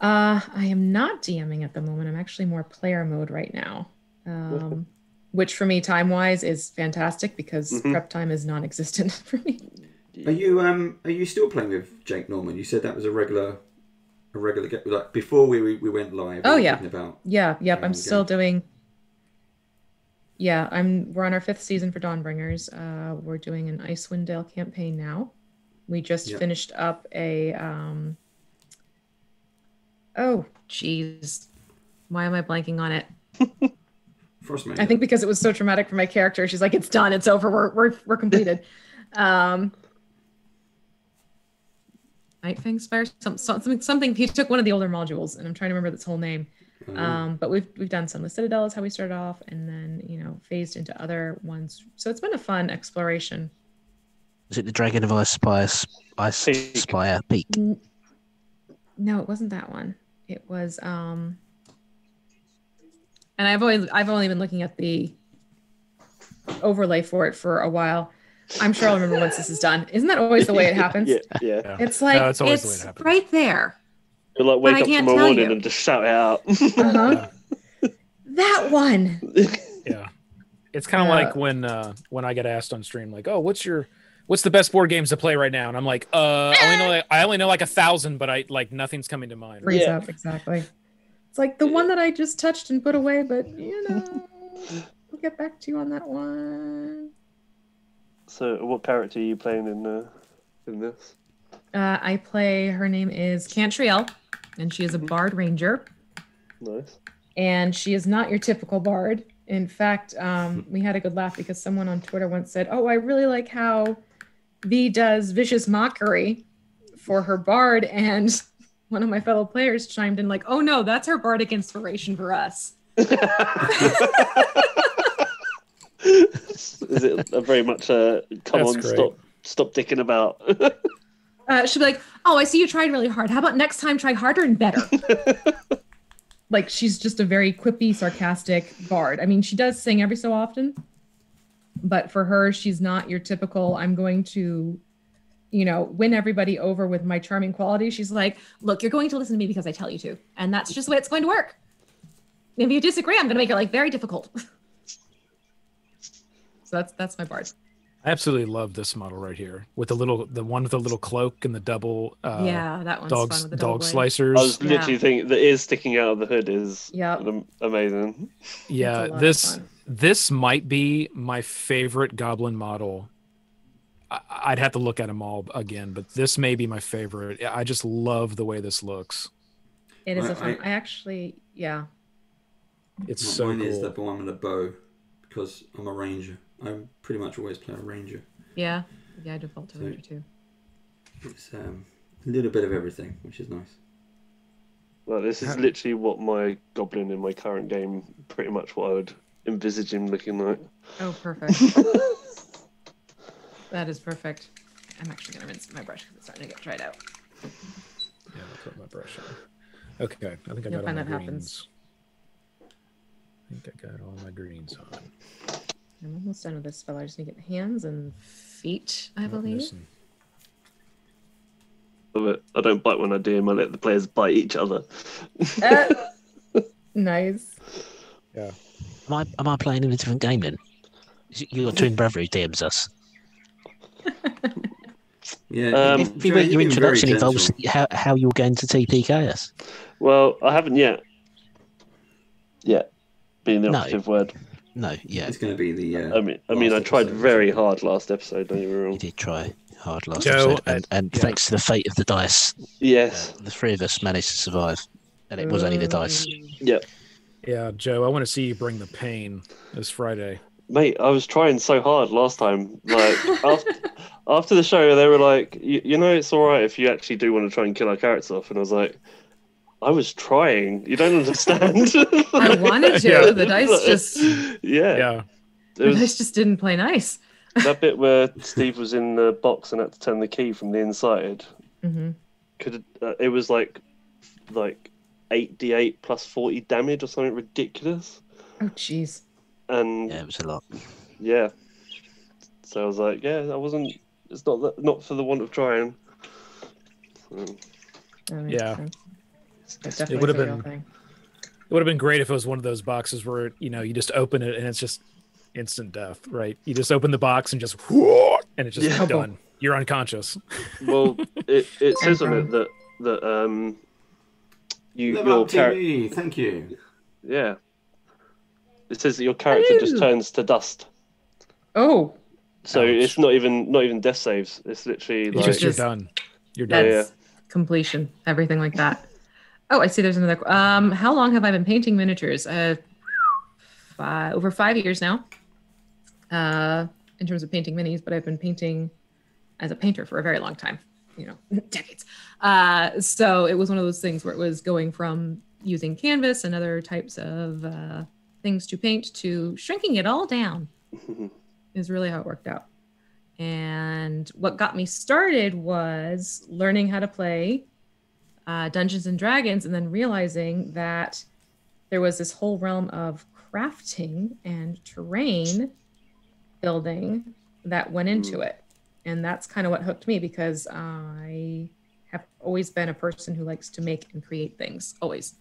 Uh, I am not DMing at the moment. I'm actually more player mode right now. Um, which for me, time-wise, is fantastic because mm-hmm. prep time is non-existent for me. Are you, um, are you still playing with Jake Norman? You said that was a regular... A regular get like before we we, we went live. Oh we yeah. About yeah. Yep. I'm still games. doing. Yeah, I'm. We're on our fifth season for Dawnbringers. Uh, we're doing an Icewind Dale campaign now. We just yep. finished up a. Um, oh geez, why am I blanking on it? Frostmania. I think because it was so traumatic for my character. She's like, it's done. It's over. We're we're we're completed. um. Nightfang Spire, some, something, something. He took one of the older modules, and I'm trying to remember this whole name. Oh. Um, but we've we've done some. The Citadel is how we started off, and then you know phased into other ones. So it's been a fun exploration. Is it the Dragon of Ice Spire? Ice Peak. Spire Peak. No, it wasn't that one. It was um, And I've always, I've only been looking at the overlay for it for a while. I'm sure I'll remember once this is done. Isn't that always the way it happens? Yeah, yeah. It's like, no, it's, it's the way it happens. Right there. You'll like wake up tomorrow morning you. and just shout out. Uh-huh. Yeah. That one. Yeah. It's kind of uh, like when uh, when I get asked on stream, like, oh, what's your, what's the best board games to play right now? And I'm like, uh, I only know like, I only know like a thousand, but I like nothing's coming to mind. Freeze yeah. up, exactly. It's like the one that I just touched and put away, but you know, we'll get back to you on that one. So, what character are you playing in uh, in this? Uh, I play. Her name is Cantriel, and she is a bard ranger. Nice. And she is not your typical bard. In fact, um, we had a good laugh because someone on Twitter once said, oh, I really like how V does vicious mockery for her bard. And one of my fellow players chimed in like, oh, no, that's her bardic inspiration for us. Is it a very much a come that's on, great. stop stop dicking about? uh, she'll be like, oh, I see you tried really hard. How about next time try harder and better? Like, she's just a very quippy, sarcastic bard. I mean, she does sing every so often, but for her, she's not your typical, I'm going to, you know, win everybody over with my charming quality. She's like, look, you're going to listen to me because I tell you to. And that's just the way it's going to work. If you disagree, I'm going to make it, like, very difficult. So that's that's my bard. I absolutely love this model right here with the little, the one with the little cloak and the double uh, yeah, that one's dogs, fun with the dog blade. Slicers. I was literally yeah. thinking the ears sticking out of the hood is yep. amazing. Yeah, this this might be my favorite goblin model. I, I'd have to look at them all again, but this may be my favorite. I just love the way this looks. It is I, a fun. I, I actually, yeah. It's so cool. Mine is the one with a bow because I'm a ranger. I pretty much always play a ranger. Yeah, yeah, I default to so ranger too. It's um, a little bit of everything, which is nice. Well, this is literally what my goblin in my current game, pretty much what I would envisage him looking like. Oh, perfect. That is perfect. I'm actually going to rinse my brush because it's starting to get dried out. Yeah, I'll put my brush on. Okay, I think I got all my greens. I think I got all my greens on. I'm almost done with this spell. I just need to get the hands and feet, I believe. I don't bite when I do. I let the players bite each other. Uh, nice. Yeah. Am I, am I playing in a different game then? Your twin brother who D Ms us. Yeah. Um, if you, your introduction involves how, how you're going to T P K us. Well, I haven't yet. Yeah. Being the operative no. word. No, yeah. It's going to be the... Uh, I mean, I, mean, I tried very hard last episode, don't you remember? You did try hard last no, episode, and, and yeah. thanks to the fate of the dice, yes, uh, the three of us managed to survive, and it was only the dice. Yeah. Yeah, Joe, I want to see you bring the pain this Friday. Mate, I was trying so hard last time. Like after, after the show, they were like, you, you know, it's all right if you actually do want to try and kill our characters off, and I was like... I was trying. You don't understand. I wanted to. Yeah. The dice just... Yeah. yeah. The was... dice just didn't play nice. That bit where Steve was in the box and had to turn the key from the inside. Mm-hmm. Could uh, It was like like eight d eight plus forty damage or something ridiculous. Oh, jeez. And yeah, it was a lot. Yeah. So I was like, yeah, I wasn't... It's not that, not for the want of trying. So... Yeah. Sense. It would have been. Thing. It would have been great if it was one of those boxes where you know you just open it and it's just instant death, right? You just open the box and just whoo, and it's just yeah. done. You're unconscious. Well, it, it says on it that that um, you Live your character. Thank you. Yeah. It says that your character Ew. just turns to dust. Oh. So Ouch. it's not even not even death saves. It's literally it's like just, you're done. You're done. That's yeah. completion. Everything like that. Oh, I see there's another. Um, how long have I been painting miniatures? Uh, five, over five years now uh, in terms of painting minis, but I've been painting as a painter for a very long time, you know, decades. Uh, so it was one of those things where it was going from using canvas and other types of uh, things to paint to shrinking it all down is really how it worked out. And what got me started was learning how to play Uh, Dungeons and Dragons, and then realizing that there was this whole realm of crafting and terrain building that went into it. And that's kind of what hooked me, because I have always been a person who likes to make and create things, always.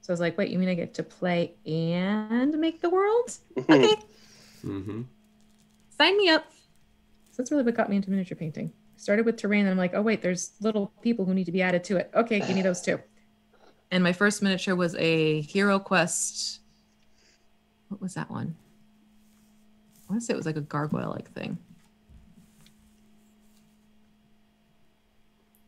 So I was like, wait, you mean I get to play and make the world? Okay. Mm-hmm. Sign me up. So that's really what got me into miniature painting. I started with terrain and I'm like, oh wait, there's little people who need to be added to it. Okay, give me those too. And my first miniature was a Hero Quest. What was that one? I want to say it was like a gargoyle-like thing.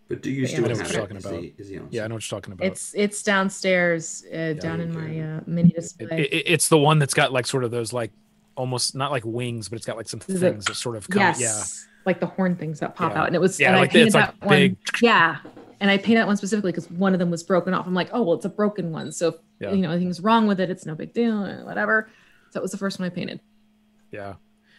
But do you still know what you're talking about? Yeah, I know what you're talking about. It's it's downstairs, uh, yeah, down in my uh, mini display. It, it, it's the one that's got like sort of those like almost not like wings, but it's got like some things it, that sort of come, yes, yeah, like the horn things that pop yeah. out. And it was yeah, and like I painted it's that like one. Big. Yeah, and I painted that one specifically because one of them was broken off. I'm like, oh well, it's a broken one, so if, yeah. you know, anything's wrong with it, it's no big deal, or whatever. So that was the first one I painted. Yeah,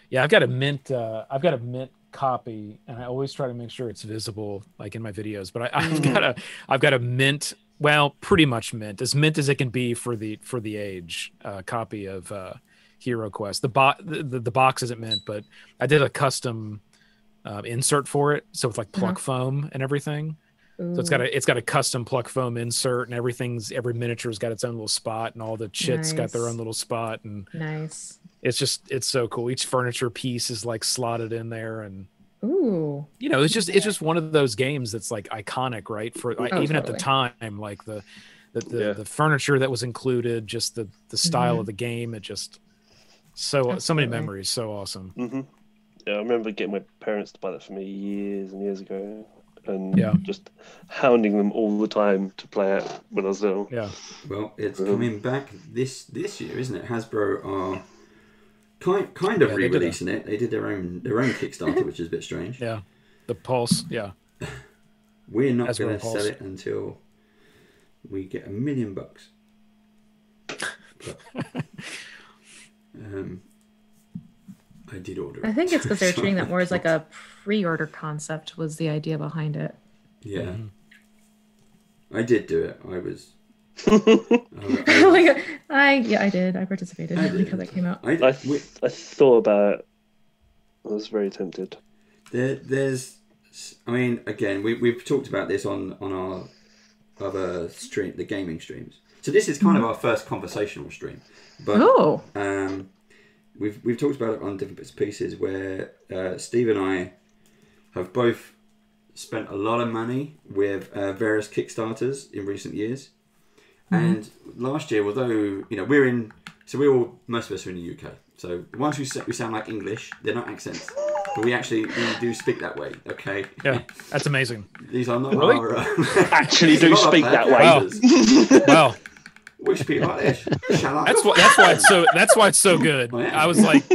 yeah, I've got a mint. Uh, I've got a mint copy, and I always try to make sure it's visible like in my videos, but I, I've got a I've got a mint, well pretty much mint, as mint as it can be for the for the age, uh copy of uh Hero Quest. The box the, the, the box isn't mint, but I did a custom uh, insert for it, so it's like pluck uh-huh. foam and everything. Ooh. So it's got a it's got a custom pluck foam insert, and everything's every miniature's got its own little spot, and all the chits nice. got their own little spot, and nice it's just it's so cool. Each furniture piece is like slotted in there, and ooh, you know, it's just it's just one of those games that's like iconic, right? For oh, like, even totally. at the time, like the the the, yeah. the furniture that was included, just the the style mm-hmm. of the game, it just so Absolutely. so many memories, so awesome. Mm-hmm. Yeah, I remember getting my parents to buy that for me years and years ago, and yeah. just hounding them all the time to play it when I was little. Yeah. Well, it's um, coming back this this year, isn't it? Hasbro are. Kind kind of yeah, re-releasing it. They did their own their own Kickstarter, which is a bit strange. Yeah, the Pulse. Yeah, we're not going to sell it until we get a million bucks. But, um, I did order. I think it's because they're treating that more as like a pre-order concept. Was the idea behind it? Yeah, mm-hmm. I did do it. I was. I, I, oh my God. I yeah I did I participated I because it came out. I, I, I thought about it. I was very tempted. There, there's I mean again we, we've talked about this on, on our other stream, the gaming streams, so this is kind of our first conversational stream, but oh. um, we've, we've talked about it on different bits and pieces where uh, Steve and I have both spent a lot of money with uh, various Kickstarters in recent years. And last year, although, you know, we're in, so we're all, most of us are in the U K. So the ones who we sound like English, they're not accents, but we actually we do speak that way, okay? Yeah, that's amazing. These are not really? our... Uh, actually do speak that way. Wow. We speak like this. That's why, that's, why it's so, that's why it's so good. I, I was like,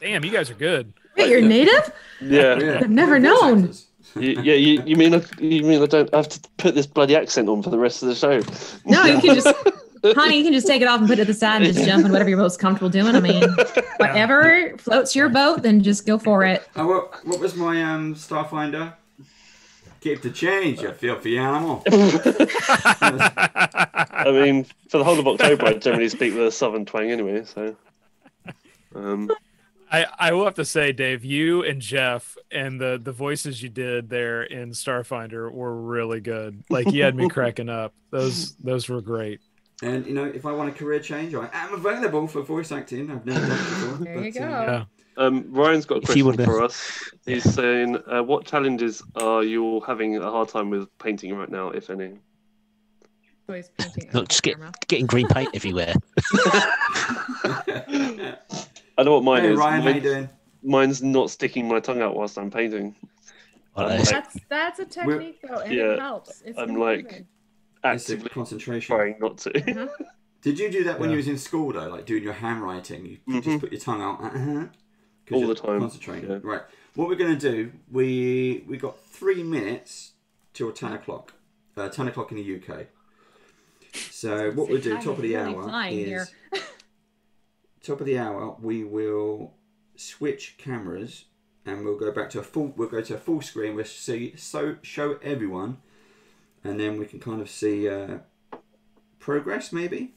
damn, you guys are good. Wait, you're native? Yeah. yeah. I've never yeah. known. you, yeah, you, you mean I, you mean I don't have to put this bloody accent on for the rest of the show? No, you can just, honey, you can just take it off and put it to the side and just jump in whatever you're most comfortable doing. I mean, whatever floats your boat, then just go for it. Oh, what, what was my um Starfinder? Keep the change, you filthy animal. I mean, for the whole of October, I generally speak with a southern twang anyway, so. Um. I, I will have to say, Dave, you and Jeff and the, the voices you did there in Starfinder were really good. Like, you had me cracking up. Those those were great. And, you know, if I want a career change, I am available for voice acting. I've never done it before. There but, you go. Uh, yeah. um, Ryan's got a question for us. He's saying, uh, what challenges are you all having a hard time with painting right now, if any? Always painting. Not just get, getting green paint everywhere. I know what mine hey, is. Ryan, mine, how you doing? Mine's not sticking my tongue out whilst I'm painting. I'm that's like, that's a technique though, and yeah, it helps. It's I'm amazing. Like actively concentration. Trying not to. Uh-huh. Did you do that yeah. when you was in school though? Like doing your handwriting, you mm-hmm. just put your tongue out uh-huh, all the time. Concentrating. Yeah. Right. What we're gonna do? We we got three minutes till ten o'clock. Uh, ten o'clock in the U K. So what we will do, top of the really hour is. Here. Top of the hour, we will switch cameras and we'll go back to a full. We'll go to a full screen. We'll see so show everyone, and then we can kind of see uh, progress maybe.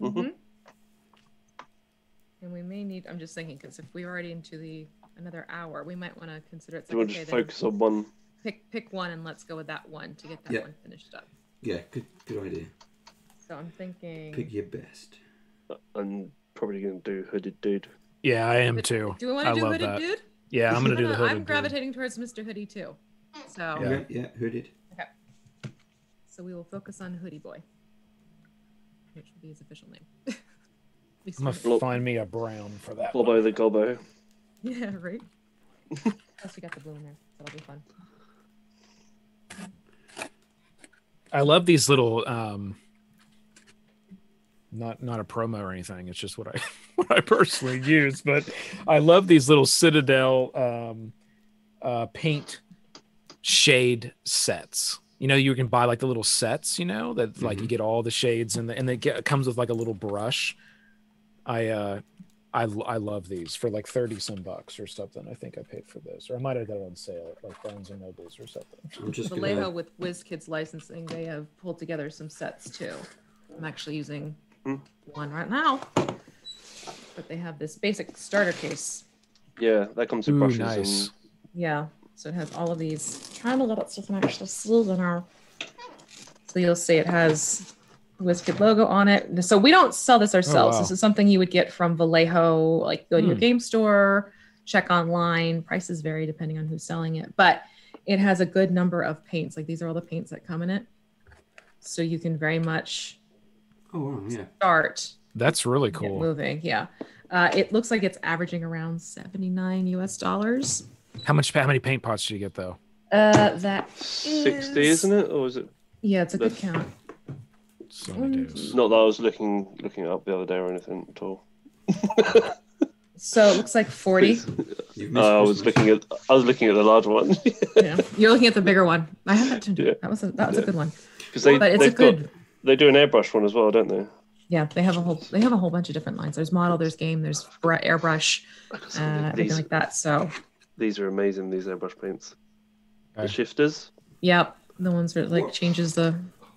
Mm-hmm. And we may need, I'm just thinking, because if we're already into the another hour, we might want to consider it. So we'll just focus on one. Pick, pick one and let's go with that one to get that yeah. one finished up. Yeah, good, good idea. So I'm thinking... Pick your best. I'm probably going to do Hooded Dude. Yeah, I am but, too. Do we want to do Hooded that. Dude? Yeah, I'm going to do the Hooded I'm Dude. I'm gravitating towards Mister Hoodie too. So yeah, yeah, Hooded. Okay. So we will focus on Hoodie Boy, which will be his official name. I'm going to find me a brown for that Gobbo one. The Gobbo. Yeah, right? Plus we got the blue in there. That'll be fun. I love these little, um, not not a promo or anything. It's just what I what I personally use, but I love these little Citadel um, uh, paint shade sets. You know, you can buy like the little sets. You know that mm-hmm. like you get all the shades and the, and they get, it comes with like a little brush. I uh, I I love these for like thirty some bucks or something. I think I paid for this, or I might have got it on sale at like Barnes and Nobles or something. I'm just gonna... Vallejo with WizKids licensing, they have pulled together some sets too. I'm actually using mm. one right now, but they have this basic starter case. Yeah, that comes with brushes. Ooh, nice. And... Yeah, so it has all of these. I'm trying to let it so you can actually see them now. So you'll see it has WizKid logo on it. So we don't sell this ourselves. Oh, wow. This is something you would get from Vallejo, like go to mm. your game store, check online. Prices vary depending on who's selling it, but it has a good number of paints. Like these are all the paints that come in it. So you can very much oh, wow, yeah. start. That's really cool. Moving. Yeah. Uh, it looks like it's averaging around seventy-nine U S dollars. How much, how many paint pots do you get though? Uh, that is... sixty, isn't it? Or is it? Yeah, it's a the... good count. So not that I was looking looking it up the other day or anything at all. So it looks like forty. No, I was looking at I was looking at the large one. Yeah, you're looking at the bigger one. I have that too. Yeah. That was a, that was yeah. a good one. Because they but it's a good. Got, they do an airbrush one as well, don't they? Yeah, they have a whole they have a whole bunch of different lines. There's model, there's game, there's airbrush, uh, everything like that. So these are amazing. These airbrush paints. Okay. The shifters. Yep, the ones that like changes the.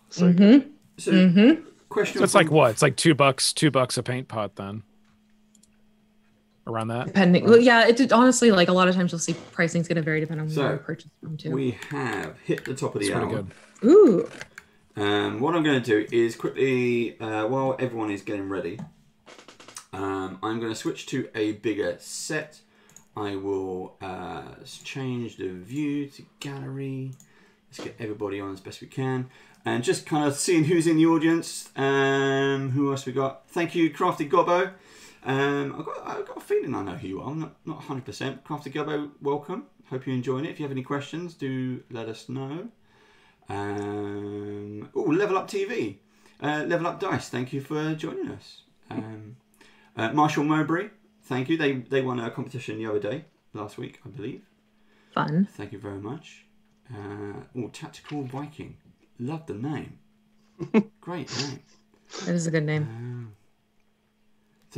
So mm-hmm. good. So, mm-hmm. question. So it's from... like what? It's like two bucks, two bucks a paint pot then. Around that. Depending, well, yeah. It did, honestly, like a lot of times you'll see pricing's going to vary depending on so where you purchase from too. We have hit the top of the That's hour. Good. Ooh. Um, what I'm going to do is quickly, uh, while everyone is getting ready, um, I'm going to switch to a bigger set. I will uh, change the view to gallery. Let's get everybody on as best we can. And just kind of seeing who's in the audience. Um, who else we got? Thank you, Crafty Gobbo. Um, I've got, I've got a feeling I know who you are. I'm not, not one hundred percent. Crafty Gobbo, welcome. Hope you're enjoying it. If you have any questions, do let us know. Um, oh, Level Up T V. Uh, Level Up Dice, thank you for joining us. Um, uh, Marshall Mowbray, thank you. They, they won a competition the other day, last week, I believe. Fun. Thank you very much. Uh, oh, Tactical Viking. Love the name. Great name. That is a good name. Uh,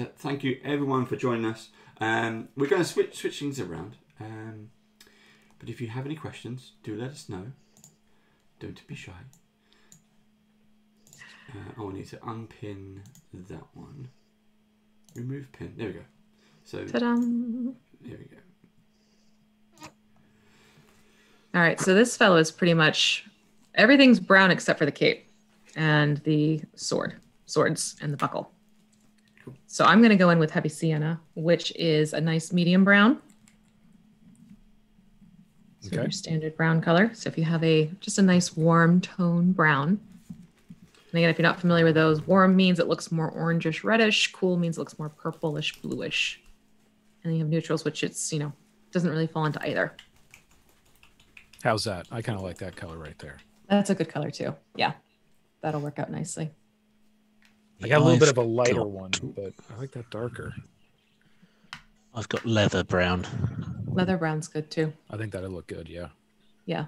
so thank you everyone for joining us. Um, we're going to switch switch things around. Um, but if you have any questions, do let us know. Don't be shy. Uh, oh, I need to unpin that one. Remove pin. There we go. So ta-da. There we go. All right. So this fellow is pretty much. Everything's brown except for the cape and the sword, swords and the buckle. Cool. So I'm going to go in with Heavy Sienna, which is a nice medium brown. So okay. Your standard brown color. So if you have a just a nice warm tone brown. And again, if you're not familiar with those, warm means it looks more orangish, reddish. Cool means it looks more purplish, bluish. And then you have neutrals, which it's, you know, doesn't really fall into either. How's that? I kind of like that color right there. That's a good color too. Yeah, that'll work out nicely. I got a little I've bit of a lighter got... one, but I like that darker. I've got leather brown. Leather brown's good too. I think that'll look good, yeah. Yeah.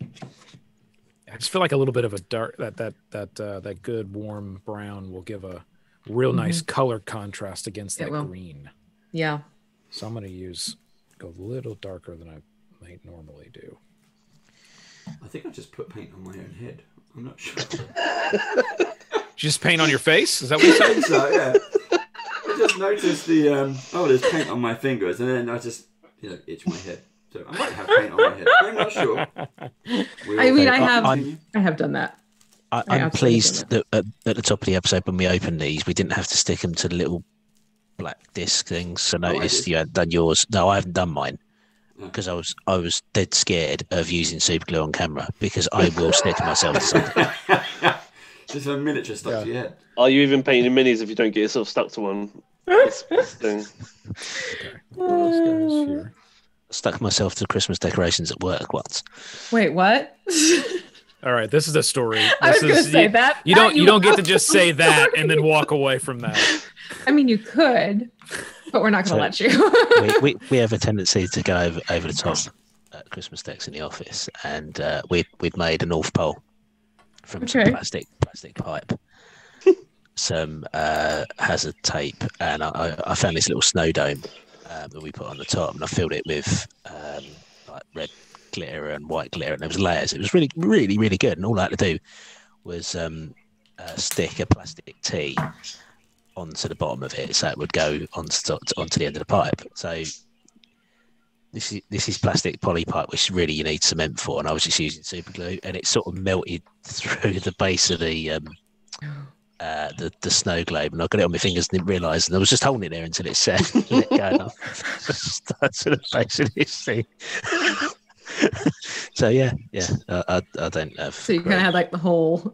I just feel like a little bit of a dark, that that that uh, that good warm brown will give a real mm-hmm. nice color contrast against it that will. green. Yeah. So I'm going to use, go a little darker than I might normally do. I think I just put paint on my own head. I'm not sure. you just paint on your face? Is that what you said? So, yeah. I just noticed the, um, oh, there's paint on my fingers, and then I just, you know, itch my head. So I might have paint on my head. I'm not sure. We'll I mean, I have, on, I have done that. I, I'm I pleased that, that at, at the top of the episode, when we opened these, we didn't have to stick them to the little black disc things. So notice oh, you hadn't done yours. No, I haven't done mine. Because I was I was dead scared of using super glue on camera because I will stick myself to something. Just a miniature stuck yeah. to your head. Are you even painting minis if you don't get yourself stuck to one? It's, it's thing. Okay. Well, here. Stuck myself to Christmas decorations at work once. Wait, what? All right, this is a story. This I was going to say you, that. You don't you, you don't get to just say that and then walk away from that. I mean, you could. But we're not going to so let you. we, we, we have a tendency to go over, over the top at Christmas decks in the office, and uh, we'd, we'd made a North Pole from okay. some plastic plastic pipe, some uh, hazard tape, and I, I found this little snow dome um, that we put on the top, and I filled it with um, like red glitter and white glitter, and there was layers. It was really, really, really good, and all I had to do was um, uh, stick a plastic tee onto the bottom of it, so it would go onto onto the end of the pipe. So this is this is plastic poly pipe, which really you need cement for. And I was just using super glue, and it sort of melted through the base of the um, uh, the the snow globe. And I got it on my fingers and didn't realise. And I was just holding it there until it set. And it going up. That's the base of this thing. So yeah, yeah. I, I, I don't know. So you kind of had like the whole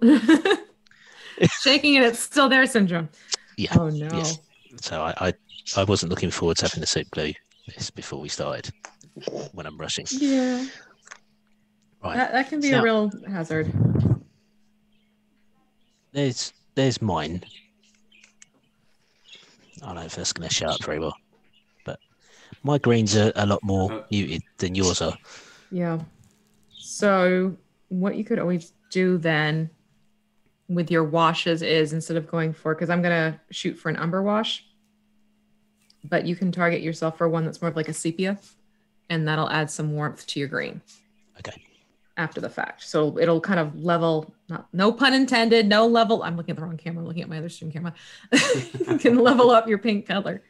shaking and it's still there syndrome. Yeah. Oh no. Yes. So I, I, I wasn't looking forward to having the soup glue this before we started. When I'm rushing. Yeah. Right. That, that can be so, a real hazard. There's there's mine. I don't know if that's going to show up very well, but my greens are a lot more muted than yours are. Yeah. So what you could always do then with your washes is, instead of going for, because I'm going to shoot for an umber wash, but you can target yourself for one that's more of like a sepia, and that'll add some warmth to your green. Okay. After the fact. So it'll kind of level, not, no pun intended, no level. I'm looking at the wrong camera. I'm looking at my other stream camera. You can level up your pink color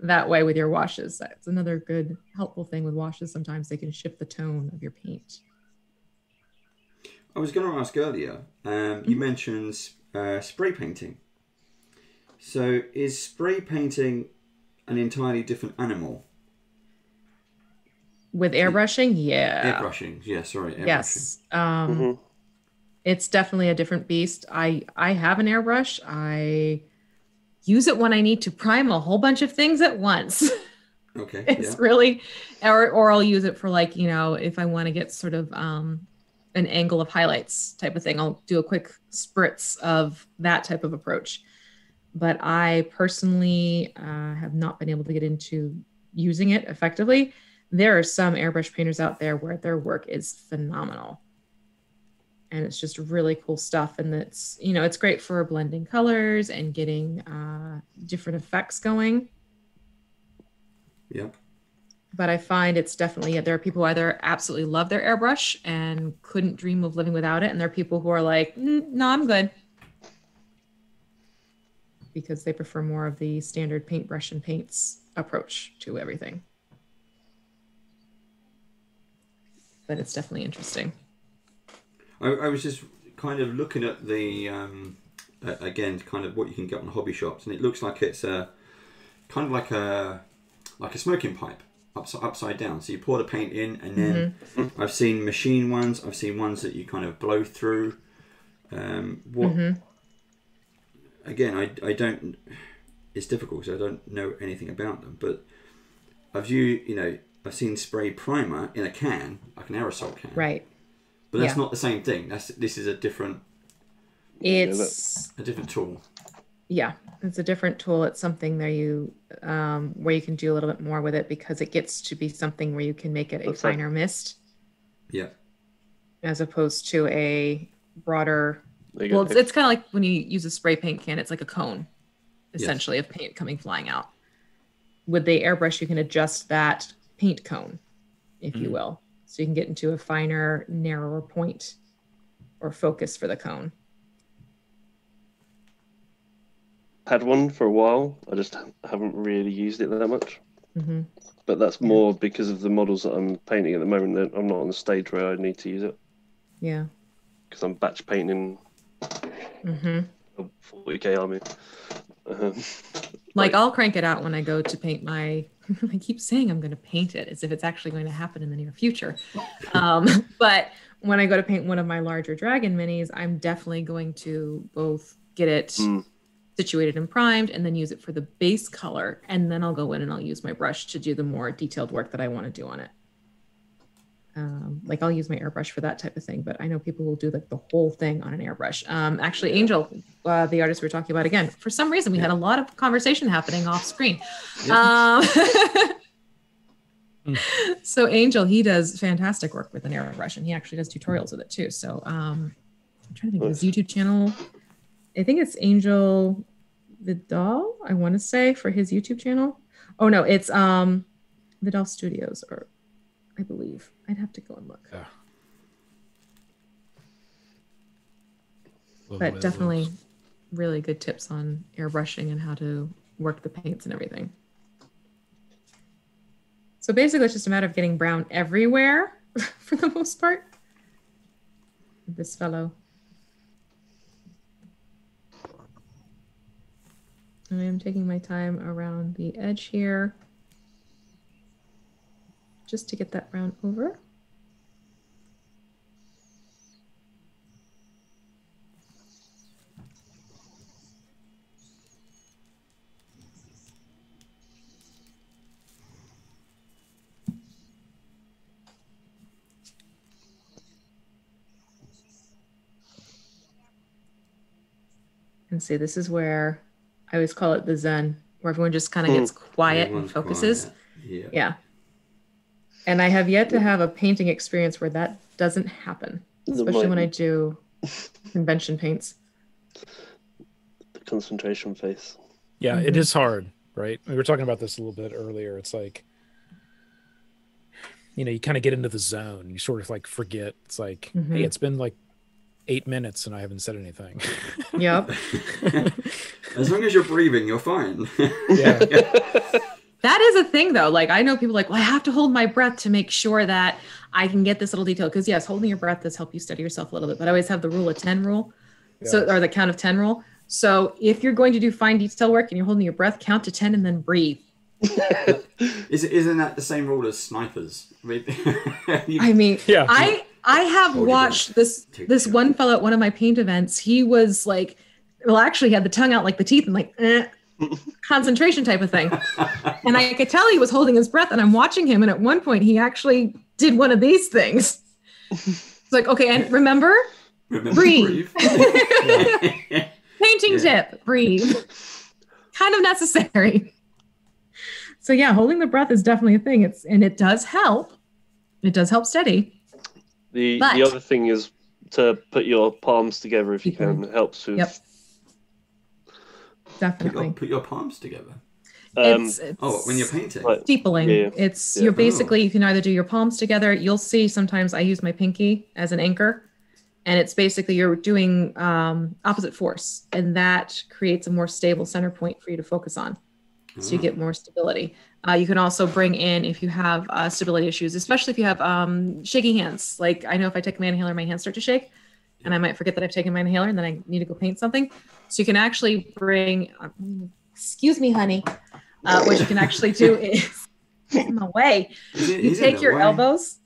that way with your washes. That's another good, helpful thing with washes. Sometimes they can shift the tone of your paint. I was going to ask earlier, um, mm-hmm. you mentioned uh, spray painting. So is spray painting an entirely different animal? With airbrushing? Yeah. Airbrushing. Yeah, sorry. Airbrushing. Yes. Um, mm-hmm. It's definitely a different beast. I, I have an airbrush. I use it when I need to prime a whole bunch of things at once. Okay. It's yeah. really, or, or I'll use it for like, you know, if I want to get sort of... Um, an angle of highlights type of thing. I'll do a quick spritz of that type of approach. But I personally uh, have not been able to get into using it effectively. There are some airbrush painters out there where their work is phenomenal. And it's just really cool stuff. And it's, you know, it's great for blending colors and getting uh, different effects going. Yep. But I find it's definitely, there are people who either absolutely love their airbrush and couldn't dream of living without it. And there are people who are like, no, I'm good. Because they prefer more of the standard paintbrush and paints approach to everything. But it's definitely interesting. I, I was just kind of looking at the, um, uh, again, kind of what you can get on hobby shops. And it looks like it's a, kind of like a, like a smoking pipe. Upside, upside down. So you pour the paint in, and then mm-hmm. I've seen machine ones. I've seen ones that you kind of blow through. Um, what? Mm-hmm. Again, I I don't. It's difficult because I don't know anything about them. But I've you you know I've seen spray primer in a can, like an aerosol can. Right. But that's yeah. not the same thing. That's this is a different. It's a different tool. Yeah, it's a different tool. It's something that you, um, where you can do a little bit more with it because it gets to be something where you can make it a That's finer right. mist. Yeah. As opposed to a broader, well, it's, it's kind of like when you use a spray paint can, it's like a cone, essentially, yes. of paint coming flying out. With the airbrush, you can adjust that paint cone, if mm-hmm. you will. So you can get into a finer, narrower point or focus for the cone. had one for a while. I just haven't really used it that much. Mm-hmm. But that's more yeah. because of the models that I'm painting at the moment. That I'm not on the stage where I need to use it. Yeah. Because I'm batch painting mm-hmm. a forty K army. Um, like, like I'll crank it out when I go to paint my... I keep saying I'm going to paint it as if it's actually going to happen in the near future. Um, but when I go to paint one of my larger dragon minis, I'm definitely going to both get it mm. situated and primed and then use it for the base color. And then I'll go in and I'll use my brush to do the more detailed work that I want to do on it. Um, like I'll use my airbrush for that type of thing, but I know people will do like the whole thing on an airbrush. Um, actually, Angel, uh, the artist we were talking about again, for some reason, we yeah. had a lot of conversation happening off screen. Yeah. Um, mm. So Angel, he does fantastic work with an airbrush and he actually does tutorials with it too. So um, I'm trying to think of his YouTube channel. I think it's Angel the Doll, I want to say, for his YouTube channel. Oh no, it's um, the Doll Studios, or I believe. I'd have to go and look. Yeah. But definitely really good tips on airbrushing and how to work the paints and everything. So basically it's just a matter of getting brown everywhere for the most part. This fellow. I am taking my time around the edge here, just to get that brown over. And see, this is where I always call it the Zen, where everyone just kind of gets quiet Everyone's and focuses. Quiet. Yeah. yeah. And I have yet to have a painting experience where that doesn't happen, especially when I do convention paints. The concentration phase. Yeah, mm-hmm. It is hard, right? We were talking about this a little bit earlier. It's like, you know, you kind of get into the zone. You sort of like forget. It's like, mm-hmm. hey, it's been like eight minutes and I haven't said anything. Yep. As long as you're breathing, you're fine. Yeah. yeah. That is a thing though. Like I know people are like, well, I have to hold my breath to make sure that I can get this little detail. Cause yes, holding your breath does help you steady yourself a little bit, but I always have the rule of ten rule. Yeah. So, or the count of ten rule. So if you're going to do fine detail work and you're holding your breath, count to ten and then breathe. Is, isn't that the same rule as snipers? you, I mean, yeah. I, I have hold watched this, this one fellow at one of my paint events. He was like, well, actually he had the tongue out like the teeth and like, eh. concentration type of thing. And I could tell he was holding his breath and I'm watching him. And at one point he actually did one of these things. It's like, okay. And remember, remember breathe. breathe. yeah. Painting yeah. tip, breathe. Kind of necessary. So yeah, holding the breath is definitely a thing. It's, and it does help. It does help steady. The, but, the other thing is to put your palms together if you can. It helps with yep. Definitely. Put your, put your palms together. Um, it's, it's oh, when you're painting. Steepling. Yeah, yeah. It's yeah. you're basically, you can either do your palms together. You'll see sometimes I use my pinky as an anchor. And it's basically you're doing um, opposite force. And that creates a more stable center point for you to focus on. So oh. you get more stability. Uh, you can also bring in, if you have uh, stability issues, especially if you have um, shaky hands. Like I know if I take my inhaler, my hands start to shake. And I might forget that I've taken my inhaler and then I need to go paint something. So you can actually bring, um, excuse me, honey, uh, what you can actually do is, in the way, you take your elbows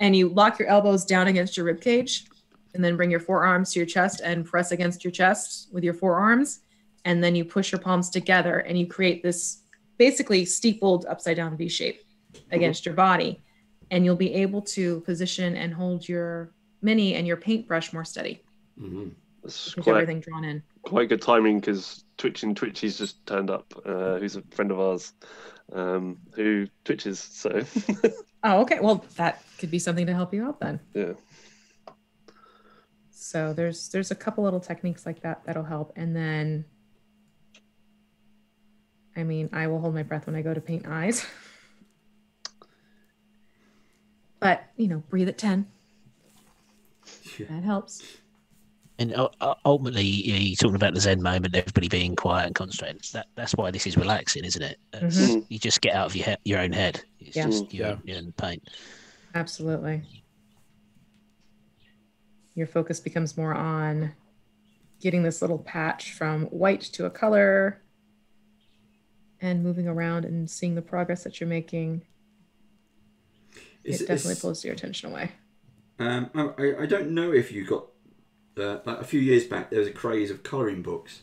and you lock your elbows down against your rib cage and then bring your forearms to your chest and press against your chest with your forearms. And then you push your palms together and you create this basically steepled upside down V shape against your body. And you'll be able to position and hold your mini and your paintbrush more steady. Mm-hmm. That's quite, everything drawn in. Quite good timing because Twitch and Twitchy's just turned up, uh, who's a friend of ours, um, who Twitches, so. Oh, okay. Well, that could be something to help you out then. Yeah. So there's there's a couple little techniques like that that'll help. And then, I mean, I will hold my breath when I go to paint eyes. But, you know, breathe at ten. That helps. And ultimately, you're talking about the Zen moment, everybody being quiet and concentrated. That, that's why this is relaxing, isn't it? Mm-hmm. You just get out of your, he- your own head. It's yeah. just your, yeah. your own pain. Absolutely. Your focus becomes more on getting this little patch from white to a color and moving around and seeing the progress that you're making. Is, it definitely is, pulls your attention away. Um, I, I don't know if you got... Uh, like a few years back, there was a craze of colouring books.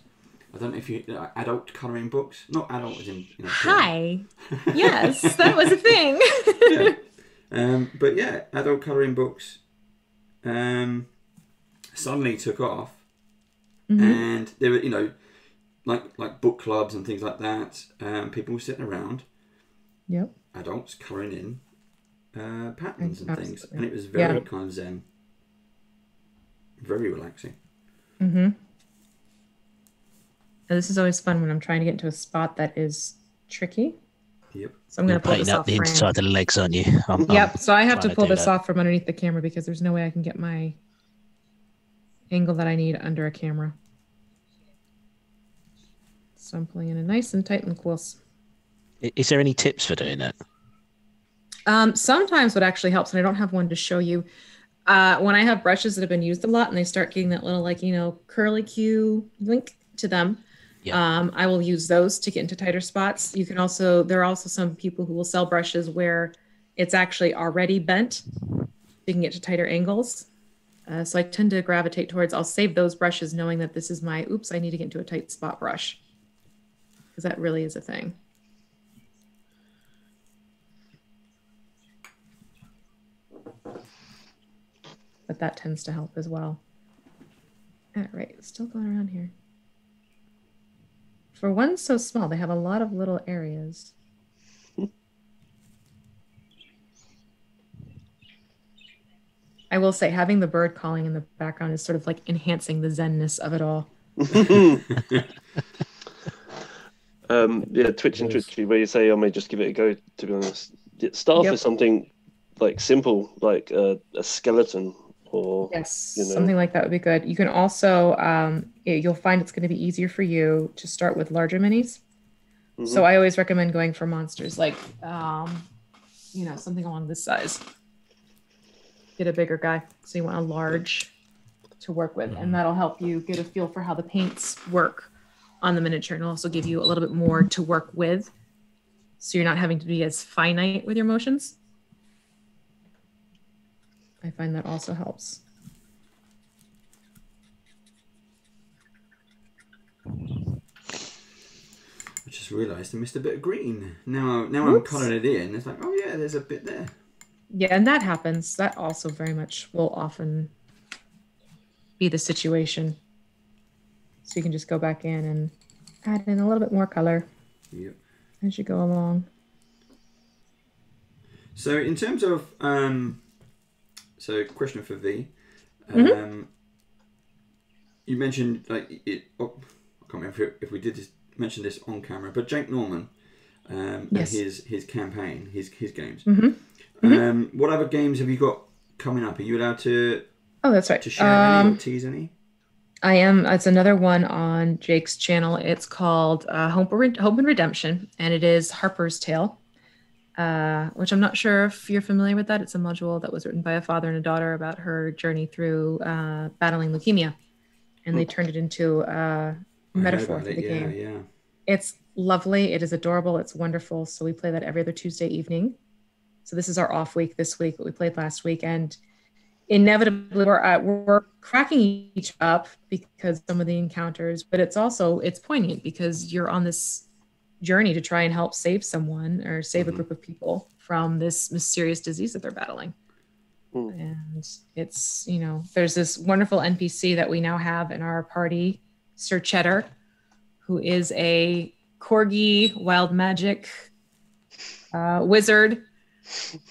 I don't know if you uh, adult colouring books, not adult as in. You know, Hi, yes, that was a thing. yeah. Um, but yeah, adult colouring books um, suddenly took off, mm-hmm. and there were you know, like like book clubs and things like that. Um, people were sitting around, yep, adults colouring in uh, patterns and, and things, and it was very yeah. kind of zen. Very relaxing. Mm-hmm. Now, this is always fun when I'm trying to get into a spot that is tricky. Yep. So I'm going to pull this off. You're painting up the inside of the legs, aren't you? I'm, yep. I'm so I have to pull to this that. off from underneath the camera because there's no way I can get my angle that I need under a camera. So I'm pulling in a nice and tight and close. Is there any tips for doing that? Um, sometimes what actually helps, and I don't have one to show you, Uh, when I have brushes that have been used a lot and they start getting that little, like, you know, curlicue link to them, yeah. um, I will use those to get into tighter spots. You can also, there are also some people who will sell brushes where it's actually already bent. You can get to tighter angles. Uh, so I tend to gravitate towards, I'll save those brushes knowing that this is my, oops, I need to get into a tight spot brush. Because that really is a thing. But that tends to help as well. All right, still going around here. For one so small, they have a lot of little areas. I will say having the bird calling in the background is sort of like enhancing the zenness of it all. um, yeah, Twitch and Twitchy, where you say I may just give it a go, to be honest. Start yep. with something like simple, like uh, a skeleton. Or, yes, you know. Something like that would be good. You can also, um, it, you'll find it's going to be easier for you to start with larger minis. Mm-hmm. So I always recommend going for monsters like, um, you know, something along this size. Get a bigger guy. So you want a large to work with, and that'll help you get a feel for how the paints work on the miniature, and it'll also give you a little bit more to work with. So you're not having to be as finite with your motions. I find that also helps. I just realized I missed a bit of green. Now, now I'm coloring it in. It's like, oh yeah, there's a bit there. Yeah, and that happens. That also very much will often be the situation. So you can just go back in and add in a little bit more color yep. as you go along. So in terms of, um, so, question for V. Um, mm-hmm. You mentioned, like, it, oh, I can't remember if we did this, mention this on camera, but Jake Norman um, yes. and his his campaign, his his games. Mm-hmm. Um, mm-hmm. What other games have you got coming up? Are you allowed to? Oh, that's right. To share um, any or tease any? I am. It's another one on Jake's channel. It's called uh, Hope and Redemption, and it is Harper's Tale. Uh, which I'm not sure if you're familiar with that. It's a module that was written by a father and a daughter about her journey through uh, battling leukemia. And they turned it into a metaphor for the yeah, game. Yeah. It's lovely. It is adorable. It's wonderful. So we play that every other Tuesday evening. So this is our off week this week, what we played last week. And inevitably we're, uh, we're cracking each up because some of the encounters, but it's also, it's poignant because you're on this journey to try and help save someone or save mm-hmm. a group of people from this mysterious disease that they're battling. Mm. And it's, you know, there's this wonderful N P C that we now have in our party, Sir Cheddar, who is a corgi wild magic uh, wizard.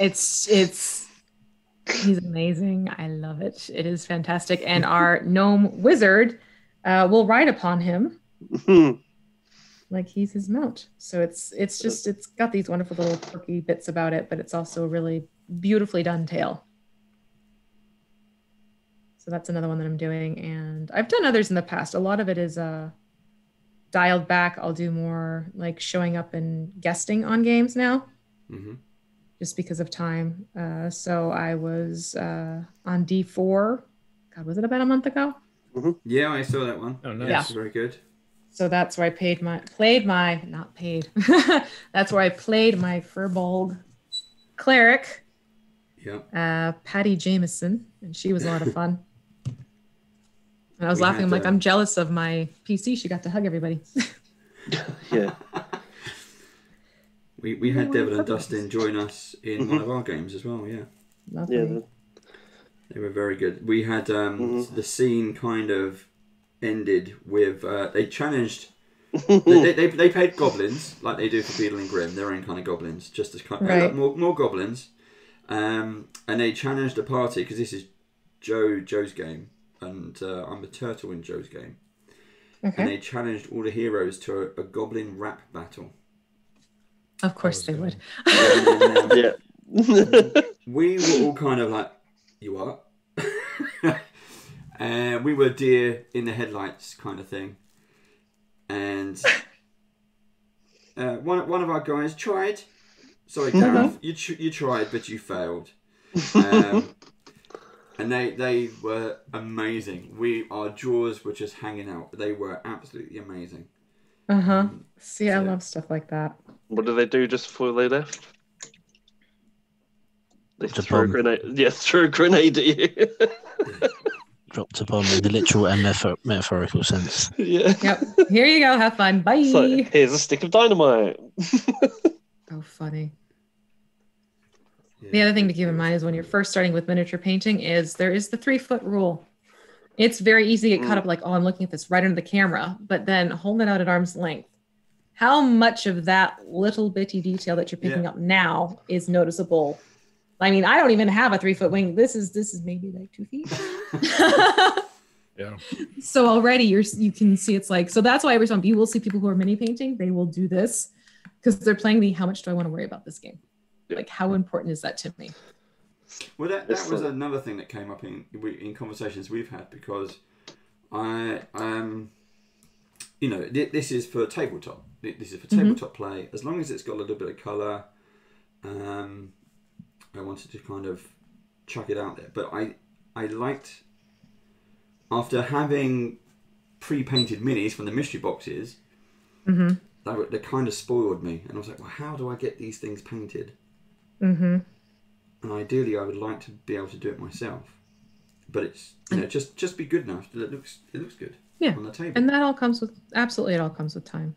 It's, it's, he's amazing. I love it. It is fantastic. And our gnome wizard uh, will ride upon him. Like he's his mount. So it's it's just, it's got these wonderful little quirky bits about it, but it's also a really beautifully done tale. So that's another one that I'm doing. And I've done others in the past. A lot of it is uh, dialed back. I'll do more like showing up and guesting on games now, mm-hmm. just because of time. Uh, so I was uh, on D four. God, was it about a month ago? Mm-hmm. Yeah, I saw that one. Oh, nice. Yeah. Very good. So that's where I paid my, played my, not paid. That's where I played my Firbolg cleric, yeah. uh, Patty Jameson, and she was a lot of fun. And I was we laughing. I'm like, to... I'm jealous of my P C. She got to hug everybody. Yeah. we we had Devin and Dustin join us in one of our games as well. Yeah. Lovely. Yeah. They were very good. We had um, mm-hmm. the scene kind of ended with uh, they challenged they, they they played goblins like they do for Beadle and Grim, their own kind of goblins, just as kind of, right. oh, look, more more goblins, um, and they challenged a party because this is Joe Joe's game and uh, I'm a turtle in Joe's game, okay. and they challenged all the heroes to a, a goblin rap battle. Of course they would. Yeah. We were all kind of like, you are. And we were deer in the headlights kind of thing. And uh, one one of our guys tried. Sorry, Gareth, mm-hmm. you tr you tried, but you failed. Um, and they they were amazing. We our jaws were just hanging out. They were absolutely amazing. Uh huh. Um, See, so. I love stuff like that. What did they do just before they left? They just threw a grenade. Yes, yeah, threw a grenade at you. Dropped upon me, the literal and metaphor metaphorical sense. Yeah. Yep. Here you go. Have fun. Bye. So, here's a stick of dynamite. Oh, funny. Yeah. The other thing to keep in mind is when you're first starting with miniature painting is there is the three foot rule. It's very easy to get caught up like, oh, I'm looking at this right under the camera, but then hold it out at arm's length. How much of that little bitty detail that you're picking yeah. up now is noticeable? I mean, I don't even have a three foot wing. This is this is maybe like two feet. Yeah. So already you're you can see it's like so that's why every time you will see people who are mini painting, they will do this because they're playing the how much do I want to worry about this game? Yeah. Like how important is that to me? Well, that that was another thing that came up in in conversations we've had because I um you know this is for tabletop this is for tabletop mm-hmm. play as long as it's got a little bit of color. Um. I wanted to kind of chuck it out there, but I I liked after having pre-painted minis from the mystery boxes, mm-hmm. they, were, they kind of spoiled me, and I was like, well, how do I get these things painted? Mm-hmm. And ideally, I would like to be able to do it myself, but it's you know just just be good enough that it looks it looks good yeah. on the table, and that all comes with absolutely it all comes with time.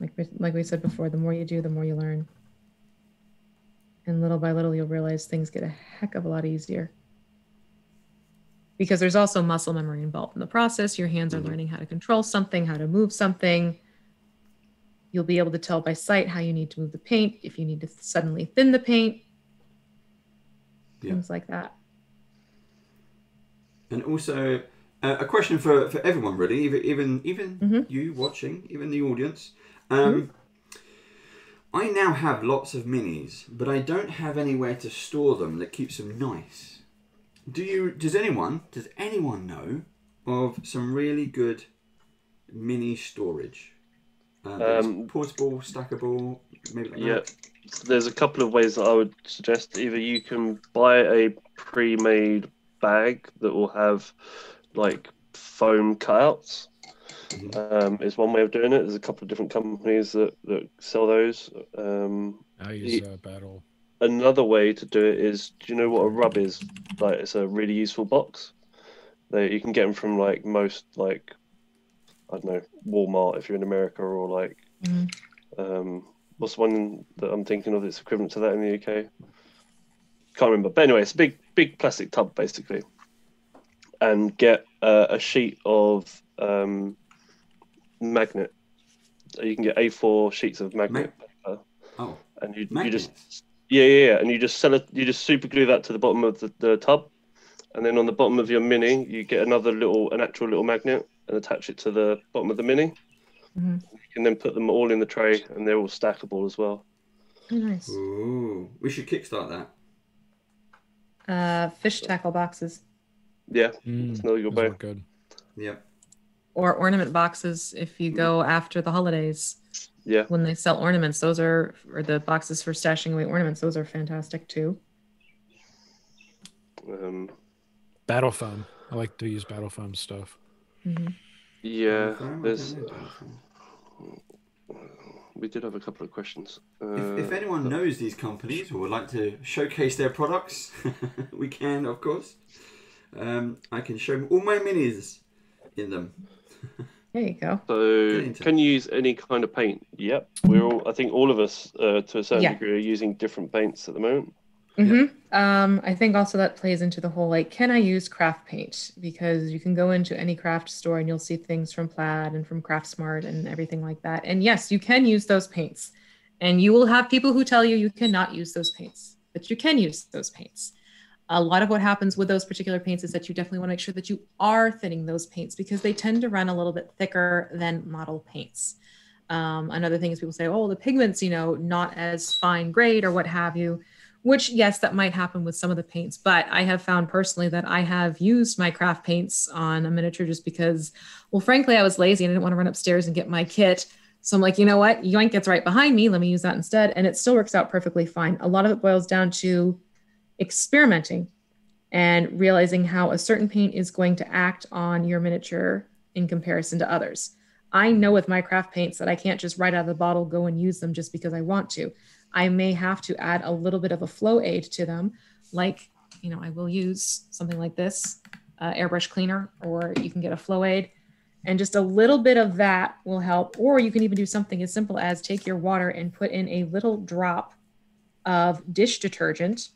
Like we, like we said before, the more you do, the more you learn. And little by little, you'll realize things get a heck of a lot easier. Because there's also muscle memory involved in the process. Your hands are learning how to control something, how to move something. You'll be able to tell by sight how you need to move the paint, if you need to suddenly thin the paint, yeah. things like that. And also, uh, a question for, for everyone, really, even, even, even mm-hmm. you watching, even the audience. Um, mm-hmm. I now have lots of minis, but I don't have anywhere to store them that keeps them nice. Do you? Does anyone? Does anyone know of some really good mini storage? Um, um, portable, stackable, maybe. Like yeah, that? There's a couple of ways that I would suggest. Either you can buy a pre-made bag that will have like foam cutouts. Mm-hmm. Um, is one way of doing it. There's a couple of different companies that, that sell those. Um, I use uh, Battle. Another way to do it is, do you know what a rub is? Like, it's a really useful box. They, you can get them from like most like, I don't know, Walmart if you're in America or like, mm-hmm. um, what's the one that I'm thinking of that's equivalent to that in the U K? Can't remember. But anyway, it's a big, big plastic tub basically, and get uh, a sheet of. Um, magnet. You can get A four sheets of magnet Ma paper. Oh. And you, you just yeah, yeah yeah and you just sell it you just super glue that to the bottom of the, the tub, and then on the bottom of your mini you get another little an actual little magnet and attach it to the bottom of the mini. Mm-hmm. You can then put them all in the tray and they're all stackable as well. Oh, nice. Ooh, we should kickstart that. Uh, fish tackle boxes. Yeah, mm, that's another good way. Good. Yeah. Or ornament boxes if you go after the holidays. Yeah. When they sell ornaments, those are, or the boxes for stashing away ornaments, those are fantastic too. Um, battle foam. I like to use battle foam stuff. Mm-hmm. Yeah, there's. We did have a couple of questions. Uh, if, if anyone knows these companies or would like to showcase their products, we can, of course. Um, I can show all my minis in them. There you go. So, can you use any kind of paint? Yep. We're all, I think all of us, uh, to a certain yeah. degree, are using different paints at the moment. Mm-hmm. Yeah. Um, I think also that plays into the whole, like, can I use craft paint? Because you can go into any craft store and you'll see things from Plaid and from Craftsmart and everything like that. And yes, you can use those paints. And you will have people who tell you you cannot use those paints, but you can use those paints. A lot of what happens with those particular paints is that you definitely want to make sure that you are thinning those paints because they tend to run a little bit thicker than model paints. Um, another thing is people say, oh, the pigment's, you know, not as fine grade or what have you, which, yes, that might happen with some of the paints. But I have found personally that I have used my craft paints on a miniature just because, well, frankly, I was lazy and I didn't want to run upstairs and get my kit. So I'm like, you know what? Yoink, it's right behind me. Let me use that instead. And it still works out perfectly fine. A lot of it boils down to experimenting and realizing how a certain paint is going to act on your miniature in comparison to others. I know with my craft paints that I can't just right out of the bottle go and use them just because I want to. I may have to add a little bit of a flow aid to them. Like, you know, I will use something like this, uh, airbrush cleaner, or you can get a flow aid. And just a little bit of that will help. Or you can even do something as simple as take your water and put in a little drop of dish detergent.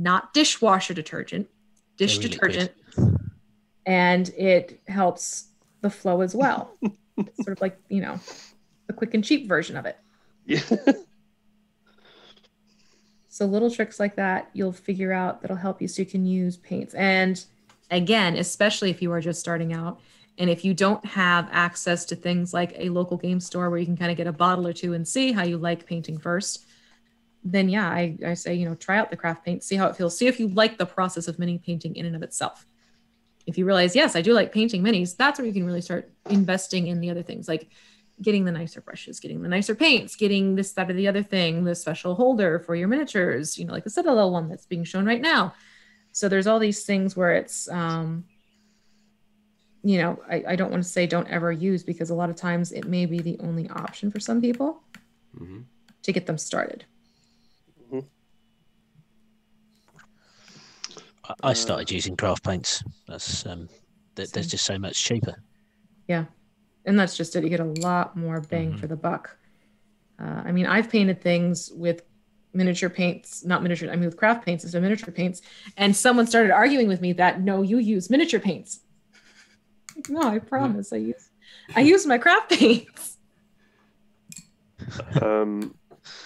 Not dishwasher detergent, dish detergent, and it helps the flow as well. Sort of like, you know, the quick and cheap version of it. Yeah. So little tricks like that you'll figure out that'll help you so you can use paints. And again, especially if you are just starting out and if you don't have access to things like a local game store where you can kind of get a bottle or two and see how you like painting first, then yeah, I, I say, you know, try out the craft paint, see how it feels. See if you like the process of mini painting in and of itself. If you realize, yes, I do like painting minis, that's where you can really start investing in the other things, like getting the nicer brushes, getting the nicer paints, getting this, that, or the other thing, the special holder for your miniatures, you know, like the Citadel one that's being shown right now. So there's all these things where it's, um, you know, I, I don't want to say don't ever use because a lot of times it may be the only option for some people mm-hmm. to get them started. I started using craft paints. That's um, th they're just so much cheaper. Yeah, and that's just it. You get a lot more bang mm-hmm. for the buck. Uh, I mean, I've painted things with miniature paints, not miniature. I mean, with craft paints instead of miniature paints. And someone started arguing with me that no, you use miniature paints. No, I promise, I use I use my craft paints. Um,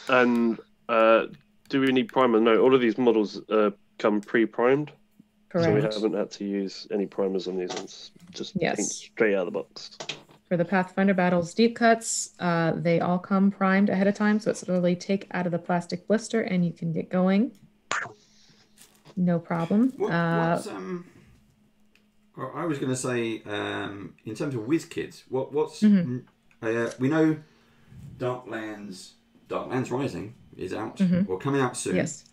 and uh, do we need primer? No, all of these models. Uh, Come pre-primed, so we haven't had to use any primers on these ones. Just yes. paint straight out of the box. For the Pathfinder Battles deep cuts, uh, they all come primed ahead of time, so it's literally take out of the plastic blister and you can get going. No problem. What, uh, what's, um, well, I was going to say, um, in terms of WizKids, what what's mm-hmm. uh, we know Darklands Darklands Rising is out mm-hmm. or coming out soon. Yes.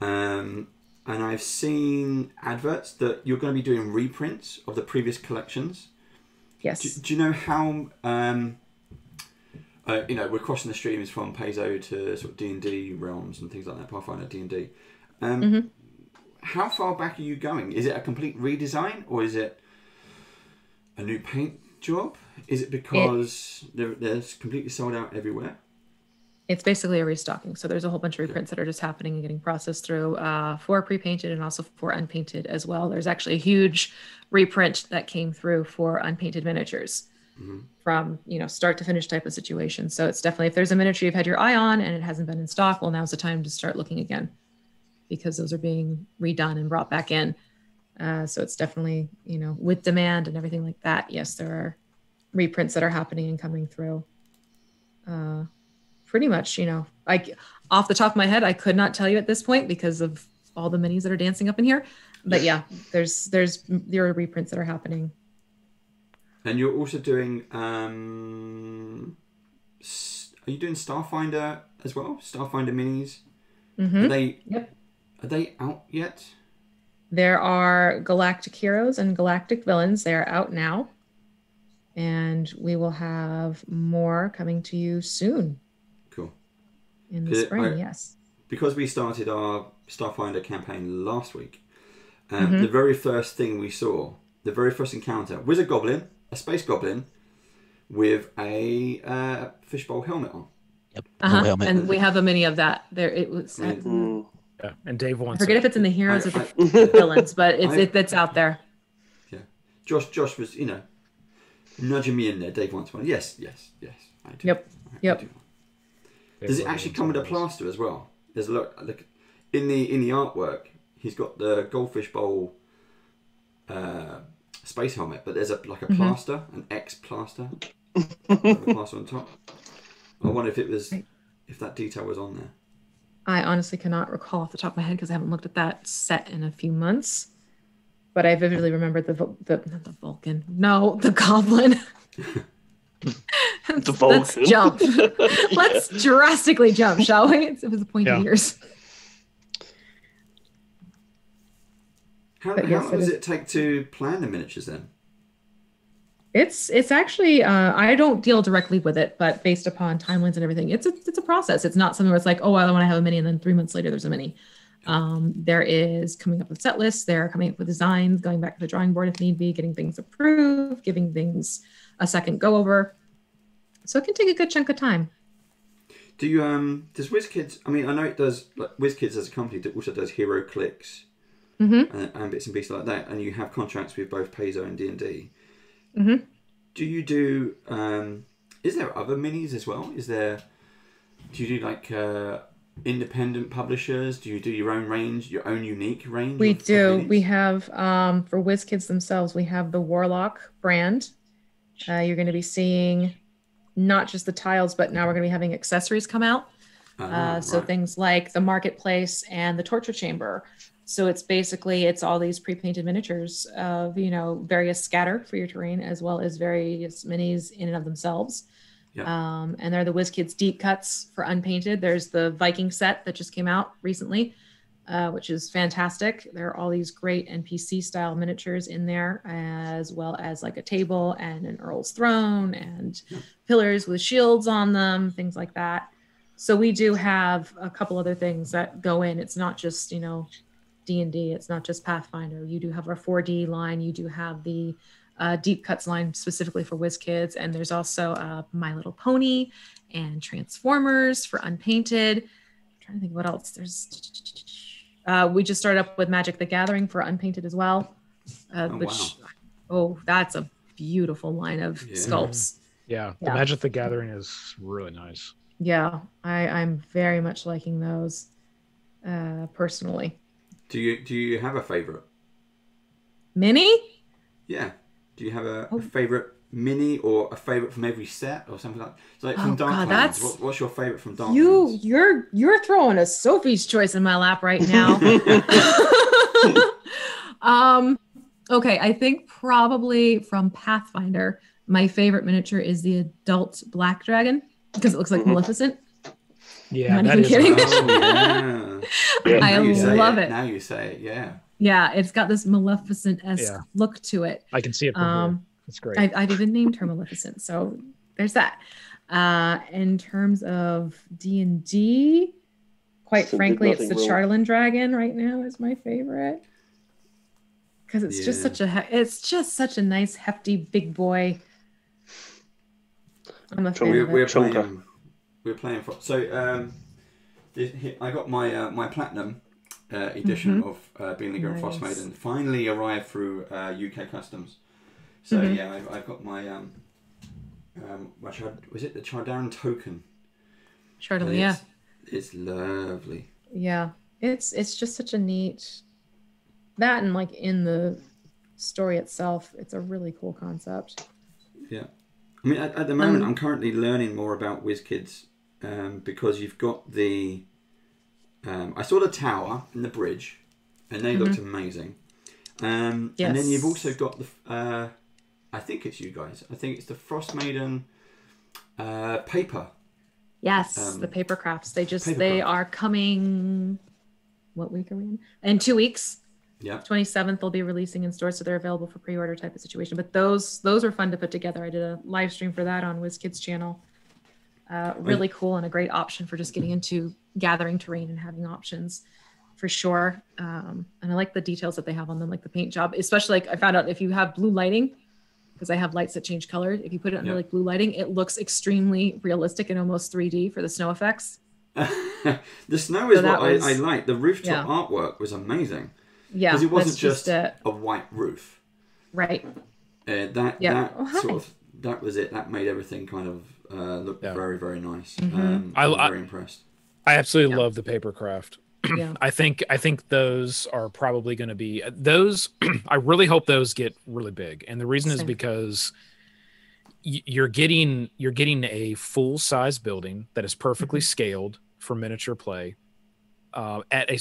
Um, And I've seen adverts that you're going to be doing reprints of the previous collections. Yes. Do, do you know how, um, uh, you know, we're crossing the streams from Paizo to sort of D and D realms and things like that, Pathfinder D and D. Um, mm-hmm. How far back are you going? Is it a complete redesign or is it a new paint job? Is it because it, they're, they're completely sold out everywhere? It's basically a restocking. So there's a whole bunch of reprints that are just happening and getting processed through uh, for pre-painted and also for unpainted as well. There's actually a huge reprint that came through for unpainted miniatures mm-hmm. from, you know, start to finish type of situation. So it's definitely, if there's a miniature you've had your eye on and it hasn't been in stock, well, now's the time to start looking again because those are being redone and brought back in. Uh, so it's definitely, you know, with demand and everything like that. Yes, there are reprints that are happening and coming through. Uh, Pretty much, you know, I, off the top of my head, I could not tell you at this point because of all the minis that are dancing up in here. But yeah, there's there's there are reprints that are happening. And you're also doing um are you doing Starfinder as well? Starfinder minis? Mm-hmm. Are they yep. Are they out yet? There are Galactic Heroes and Galactic Villains. They are out now. And we will have more coming to you soon. Cool. In the spring, I, yes. Because we started our Starfinder campaign last week, um, mm-hmm. the very first thing we saw, the very first encounter, was a goblin, a space goblin, with a uh, fishbowl helmet on. Yep. Uh-huh. Helmet. And we have a mini of that. There, it was. I mean, mm-hmm. Yeah. And Dave wants. I forget it. If it's in the heroes I, or the I, villains, but it's I, it that's out there. Yeah, Josh. Josh was, you know, nudging me in there. Dave wants one. Yes, yes, yes. I do. Yep. I, yep. I do. Does it actually come with a plaster as well? There's a look. Look in the in the artwork. He's got the goldfish bowl uh, space helmet, but there's a like a mm-hmm. plaster, an X plaster, a plaster on top. I wonder if it was if that detail was on there. I honestly cannot recall off the top of my head because I haven't looked at that set in a few months. But I vividly remember the the not the Vulcan, no, the Goblin. The Vulcan. Let's jump. Let's drastically jump, shall we? It was a point yeah. of years. How, how yes, long it does is. It take to plan the miniatures then? It's it's actually uh, I don't deal directly with it, but based upon timelines and everything, it's a, it's a process. It's not something where it's like, oh, I want to have a mini, and then three months later there's a mini. Um, there is coming up with set lists, they're coming up with designs, going back to the drawing board if need be, getting things approved, giving things a second go over. So it can take a good chunk of time. Do you um does WizKids? I mean, I know it does. Like WizKids as a company that also does hero clicks mm-hmm. and, and bits and pieces like that, and you have contracts with both Paizo and D and D. Mm-hmm. Do you do um is there other minis as well? Is there do you do like uh independent publishers? Do you do your own range, your own unique range? We do. We have um for WizKids themselves, we have the Warlock brand. Uh you're going to be seeing not just the tiles, but now we're going to be having accessories come out. Uh, uh so right. Things like the marketplace and the torture chamber. So it's basically, it's all these pre-painted miniatures of, you know, various scatter for your terrain, as well as various minis in and of themselves. Yep. Um, and they're the WizKids Deep Cuts for unpainted. There's the Viking set that just came out recently, uh, which is fantastic. There are all these great N P C style miniatures in there, as well as like a table and an Earl's throne and yep. pillars with shields on them, things like that. So we do have a couple other things that go in. It's not just, you know, D and D, it's not just Pathfinder. You do have our four D line, you do have the uh, Deep Cuts line specifically for WizKids, and there's also uh, My Little Pony and Transformers for unpainted. I'm trying to think what else. There's uh, we just started up with Magic: The Gathering for unpainted as well, uh, oh, which wow. oh, that's a beautiful line of yeah. sculpts. Yeah, yeah, the Magic: The Gathering is really nice. Yeah, I, I'm very much liking those uh, personally. Do you do you have a favorite mini? Yeah. Do you have a, oh. a favorite mini or a favorite from every set or something like that? Like from oh, Darklands. That's... What, what's your favorite from Darklands? You you're you're throwing a Sophie's choice in my lap right now. um okay, I think probably from Pathfinder, my favorite miniature is the adult black dragon because it looks like Maleficent. Yeah, I'm not even kidding. Oh, yeah. Yeah, I love it. it. Now you say it, yeah. Yeah, it's got this Maleficent-esque yeah. look to it. I can see it from um, here. It's great. I've, I've even named her Maleficent, so there's that. Uh, in terms of D and D, quite so frankly, it's the wrong. Charlin Dragon right now is my favorite because it's yeah. just such a it's just such a nice hefty big boy. I'm a fan. We're, of we're it. Playing. We're playing for so um, I got my uh, my platinum uh, edition mm-hmm. of uh, Being the Girl nice. Frost Maiden finally arrived through uh, U K Customs. So mm-hmm. yeah, I've, I've got my um, um my was it the Chardaran token? Chardaran, yeah. It's lovely. Yeah, it's it's just such a neat that and like in the story itself, it's a really cool concept. Yeah, I mean at, at the moment um, I'm currently learning more about WizKids. Um, because you've got the, um, I saw the tower and the bridge, and they mm-hmm. looked amazing. Um, yes. And then you've also got the, uh, I think it's you guys, I think it's the Frost Maiden uh, paper. Yes, um, the paper crafts. They just, they crafts. are coming, what week are we in? In two weeks. Yeah. twenty-seventh, they'll be releasing in stores, so they're available for pre-order type of situation. But those those were fun to put together. I did a live stream for that on WizKids channel. Uh, really cool and a great option for just getting into gathering terrain and having options for sure. Um, and I like the details that they have on them, like the paint job, especially like I found out if you have blue lighting, because I have lights that change color. If you put it under yeah. like blue lighting, it looks extremely realistic and almost three D for the snow effects. The snow is so what was, I, I like. The rooftop yeah. artwork was amazing. Yeah. Because it wasn't just, just a, a white roof. Right. Uh, that, yeah. that oh, sort of, that was it. That made everything kind of, Uh, looked yeah. very, very nice. Mm-hmm. um, I'm I, very impressed. I absolutely yeah. love the paper craft. yeah. I think I think those are probably going to be those. I really hope those get really big, and the reason Same. is because y you're getting you're getting a full size building that is perfectly mm-hmm. scaled for miniature play. Uh, at a,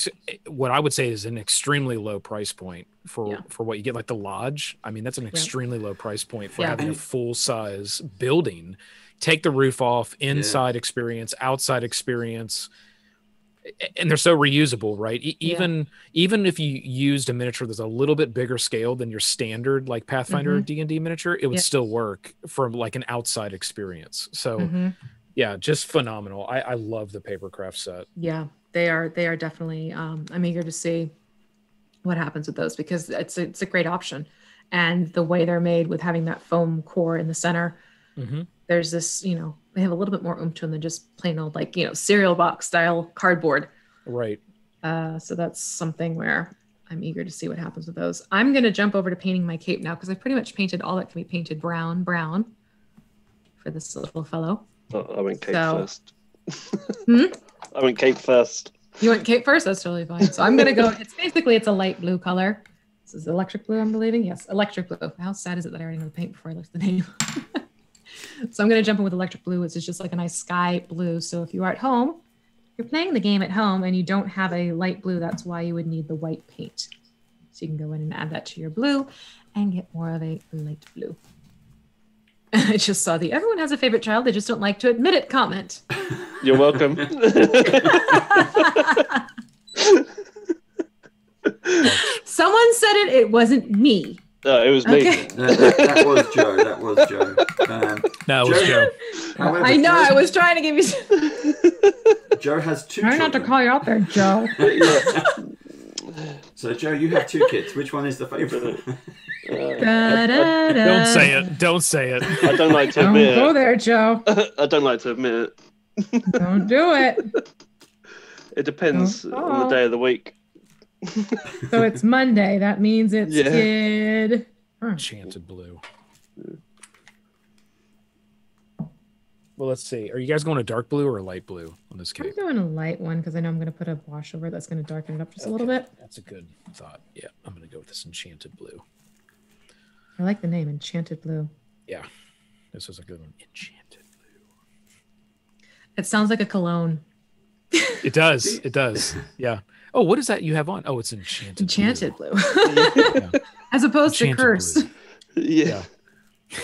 what I would say is an extremely low price point for, yeah. for what you get, like the lodge. I mean, that's an extremely yeah. low price point for yeah. having a full size building. Take the roof off, inside yeah. experience, outside experience. And they're so reusable, right? E even, yeah. even if you used a miniature that's a little bit bigger scale than your standard, like Pathfinder mm-hmm. D and D miniature, it would yeah. still work for like an outside experience. So mm-hmm. yeah, just phenomenal. I, I love the paper craft set. Yeah. They are, they are definitely, um, I'm eager to see what happens with those because it's a, it's a great option. And the way they're made with having that foam core in the center, mm-hmm. there's this, you know, they have a little bit more oomph to them than just plain old, like, you know, cereal box style cardboard. Right. Uh, so that's something where I'm eager to see what happens with those. I'm going to jump over to painting my cape now because I've pretty much painted all that can be painted brown, brown for this little fellow. Oh, I went cape so, first. hmm? I went cape first. You went cape first? That's totally fine. So I'm going to go, it's basically, it's a light blue color. This is electric blue, I'm believing. Yes, electric blue. How sad is it that I already know the paint before I looked at the name? So I'm going to jump in with electric blue, which is just like a nice sky blue. So if you are at home, you're playing the game at home and you don't have a light blue, that's why you would need the white paint. So you can go in and add that to your blue and get more of a light blue. I just saw the everyone has a favorite child, they just don't like to admit it comment. You're welcome. Someone said it, it wasn't me. No, it was me. Okay. No, that, that was Joe, that was Joe. Um, no, it was Joe. Joe. However, I know, Joe, I was trying to give you... Joe has two Try children. not to call you out there, Joe. So, Joe, you have two kids. Which one is the favorite? Uh, da, da, da. Don't say it. Don't say it. I don't like to admit it. Don't go there, Joe. I don't like to admit it. Don't do it. It depends on the day of the week. So it's Monday. That means it's yeah. kid. Enchanted blue. Well, let's see. Are you guys going a dark blue or a light blue on this cape? I'm going a light one because I know I'm going to put a wash over that's going to darken it up just okay. a little bit. That's a good thought. Yeah, I'm going to go with this enchanted blue. I like the name, Enchanted Blue. Yeah, this was a good one. Enchanted Blue. It sounds like a cologne. It does. It does. Yeah. Oh, what is that you have on? Oh, it's Enchanted Enchanted Blue. Blue. Yeah. As opposed enchanted to Cursed. Blue. Yeah.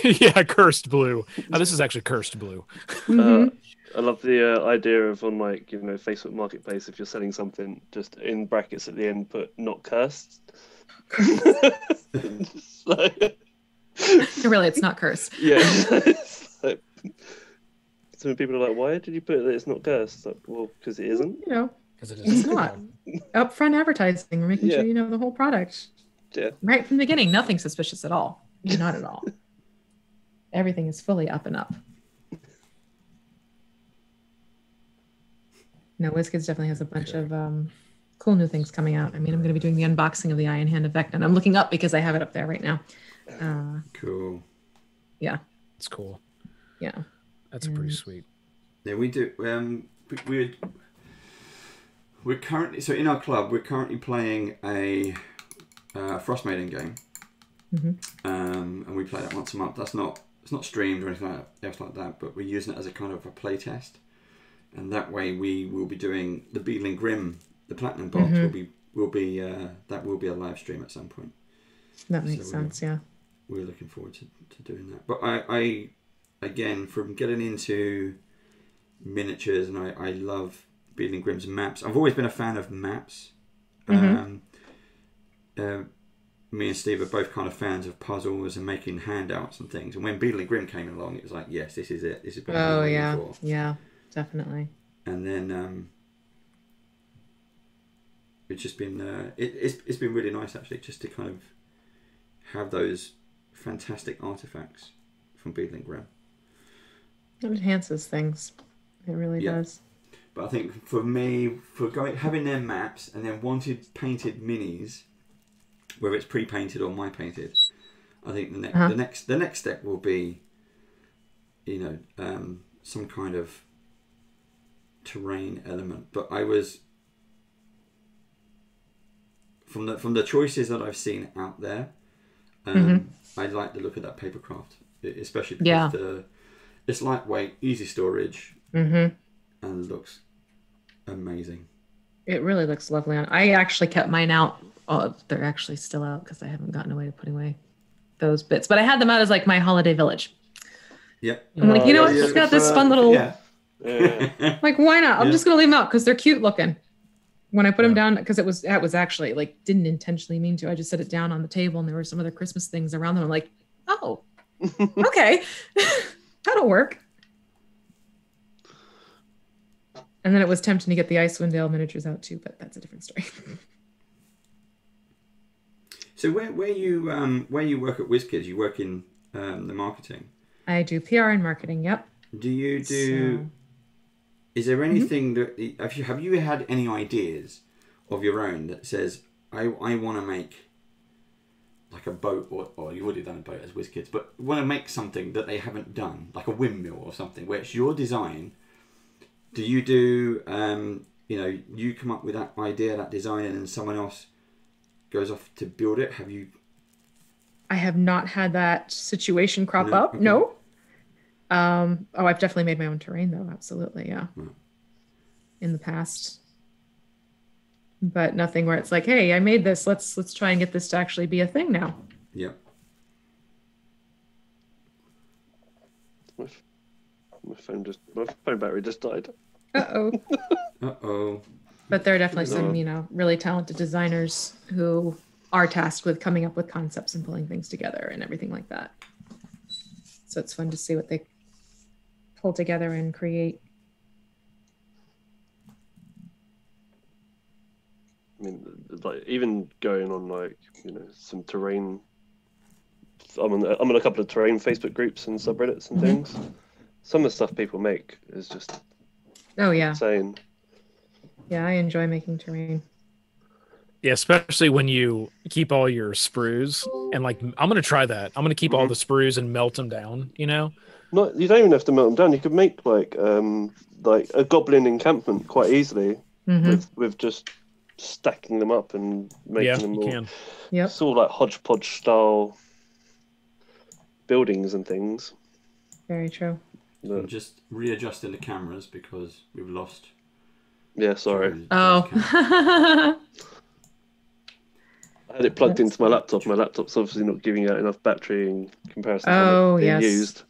Yeah. Yeah, Cursed Blue. Oh, this is actually Cursed Blue. Mm-hmm. uh, I love the uh, idea of on like, you know, Facebook Marketplace, if you're selling something, just in brackets at the end, put not cursed. Like, really, it's not cursed. Yeah. It's like, some people are like, "Why did you put it that it's not cursed?" Like, well, because it isn't. You know, because it isn't. It's not upfront advertising. We're making yeah. sure you know the whole product. Yeah. Right from the beginning, nothing suspicious at all. Not at all. Everything is fully up and up. No, WizKids definitely has a bunch yeah. of um, cool new things coming out. I mean, I'm going to be doing the unboxing of the Iron Hand of Vecna. I'm looking up because I have it up there right now. Uh, cool. Yeah. It's cool. Yeah. That's um, pretty sweet. Yeah, we do. Um, we're we're currently so in our club. We're currently playing a uh, Frost Maiden game, mm-hmm. um, and we play that once a month. That's not it's not streamed or anything like that, else like that. But we're using it as a kind of a play test, and that way we will be doing the Beedling Grim. The Platinum Box mm-hmm. will be will be uh, that will be a live stream at some point. That makes so sense, we're, yeah. We're looking forward to, to doing that. But I, I, again, from getting into miniatures, and I, I love Beadling Grimm's maps. I've always been a fan of maps. Mm-hmm. Um, uh, me and Steve are both kind of fans of puzzles and making handouts and things. And when Beadling Grimm came along, it was like, yes, this is it. This is what oh, I'm yeah. for. Yeah, definitely. And then... Um, It's just been uh, it, it's it's been really nice actually, just to kind of have those fantastic artifacts from Beadling Grimm. It enhances things, it really yeah. does. But I think for me, for going having their maps and then wanted painted minis, whether it's pre-painted or my painted, I think the next uh-huh. the next the next step will be, you know, um, some kind of terrain element. But I was. From the from the choices that I've seen out there, um, mm-hmm. I like the look of that paper craft, especially because yeah. the, it's lightweight, easy storage, mm-hmm. and looks amazing. It really looks lovely. On I actually kept mine out. Oh, they're actually still out because I haven't gotten away to putting away those bits. But I had them out as like my holiday village. Yep. I'm like, uh, you know, yeah, it's yeah, just got this fun little. Yeah. yeah. Like, why not? I'm yeah. just gonna leave them out because they're cute looking. When I put them down, because it was that was actually like didn't intentionally mean to. I just set it down on the table, and there were some other Christmas things around them. I'm like, oh, okay, that'll work. And then it was tempting to get the Icewind Dale miniatures out too, but that's a different story. So where where you um, where you work at WizKids, you work in um, the marketing. I do P R and marketing. Yep. Do you do? So... Is there anything mm-hmm. that have you have you had any ideas of your own that says I I want to make like a boat or or you've already done a boat as WizKids, but want to make something that they haven't done, like a windmill or something where it's your design? Do you do um you know you come up with that idea, that design, and then someone else goes off to build it? Have you? I have not had that situation crop no? up. Okay. No. Um, oh, I've definitely made my own terrain though. Absolutely. Yeah. Right. In the past, but nothing where it's like, hey, I made this, let's, let's try and get this to actually be a thing now. Yeah. My, my phone just, my phone battery just died. Uh-oh. Uh-oh. But there are definitely some, you know, really talented designers who are tasked with coming up with concepts and pulling things together and everything like that. So it's fun to see what they pull together and create. I mean, like even going on like, you know, some terrain, I'm on, I'm on a couple of terrain Facebook groups and subreddits and things. Some of the stuff people make is just oh yeah, insane. Yeah, I enjoy making terrain. Yeah, especially when you keep all your sprues and like, I'm going to try that. I'm going to keep mm-hmm. all the sprues and melt them down, you know? No, you don't even have to melt them down. You could make like um, like a goblin encampment quite easily mm-hmm. with, with just stacking them up and making yeah, them all. Can. Yep. It's all like hodgepodge style buildings and things. Very true. Look. I'm just readjusting the cameras because we've lost. Yeah, sorry. Oh. I had it plugged That's into my laptop. My laptop's obviously not giving out enough battery in comparison oh, to being yes. used.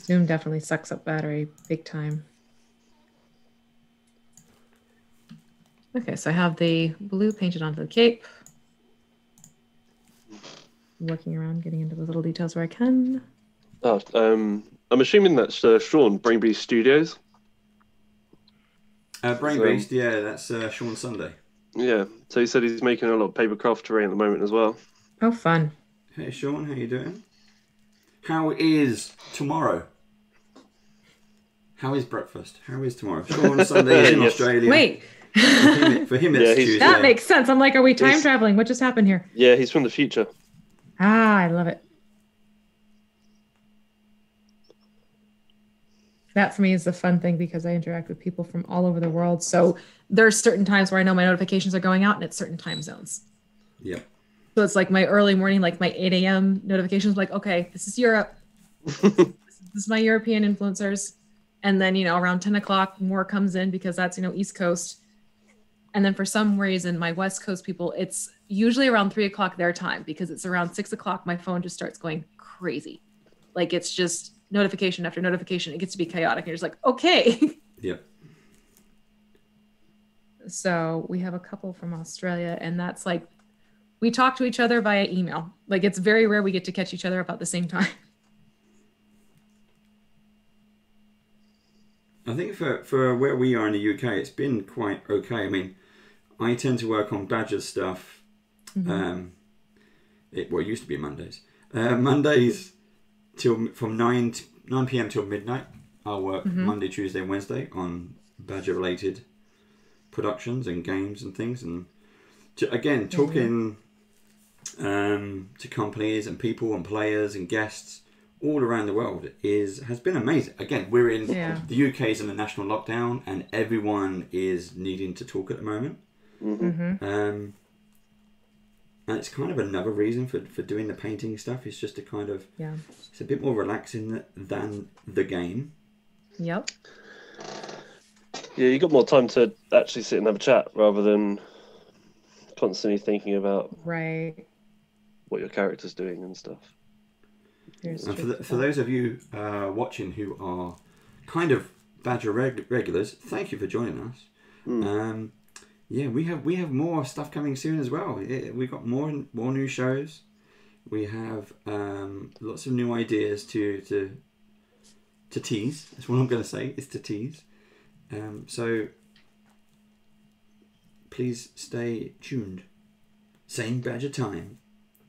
Zoom definitely sucks up battery big time. Okay, so I have the blue painted onto the cape. I'm working around, getting into the little details where I can. Oh, um, I'm assuming that's uh, Sean, Brainbreeze Studios. Uh, Brainbreeze, so, yeah, that's uh, Sean Sunday. Yeah, so he said he's making a lot of paper craft terrain at the moment as well. Oh, fun. Hey, Sean, how you doing? How is tomorrow? How is breakfast? How is tomorrow? Sean, Sunday is in yes. Australia. Wait. For him, for him it's yeah, Tuesday. That makes sense. I'm like, are we time he's, traveling? What just happened here? Yeah, he's from the future. Ah, I love it. That for me is the fun thing because I interact with people from all over the world. So there's certain times where I know my notifications are going out and it's certain time zones. Yeah. So it's like my early morning, like my eight A M notifications, like, okay, this is Europe. This is my European influencers. And then, you know, around ten o'clock more comes in because that's, you know, East Coast. And then for some reason, my West Coast people, it's usually around three o'clock their time, because it's around six o'clock. My phone just starts going crazy. Like, it's just notification after notification. It gets to be chaotic. And you're just like, okay. Yeah. So we have a couple from Australia, and that's like, we talk to each other via email. Like, it's very rare we get to catch each other about the same time. I think for, for where we are in the U K, it's been quite okay. I mean, I tend to work on Badgers stuff. Mm-hmm. um, it, well, it used to be Mondays. Uh, Mondays till from nine p m till midnight. I'll work mm-hmm. Monday, Tuesday, and Wednesday on Badger-related productions and games and things. And to, again, talking mm-hmm. um, to companies and people and players and guests all around the world is has been amazing. Again, we're in yeah. the U K is in a national lockdown, and everyone is needing to talk at the moment. Mm-hmm. Um, and it's kind of another reason for for doing the painting stuff. It's just a kind of yeah. it's a bit more relaxing than the game. Yep. Yeah, you got more time to actually sit and have a chat rather than constantly thinking about right what your character's doing and stuff. And for, the, for those of you uh, watching who are kind of Badger reg regulars, thank you for joining us. Mm. Um, yeah, we have we have more stuff coming soon as well. It, we've got more more new shows. We have um, lots of new ideas to to to tease. That's what I'm going to say. It's to tease. Um, so please stay tuned. Same Badger time.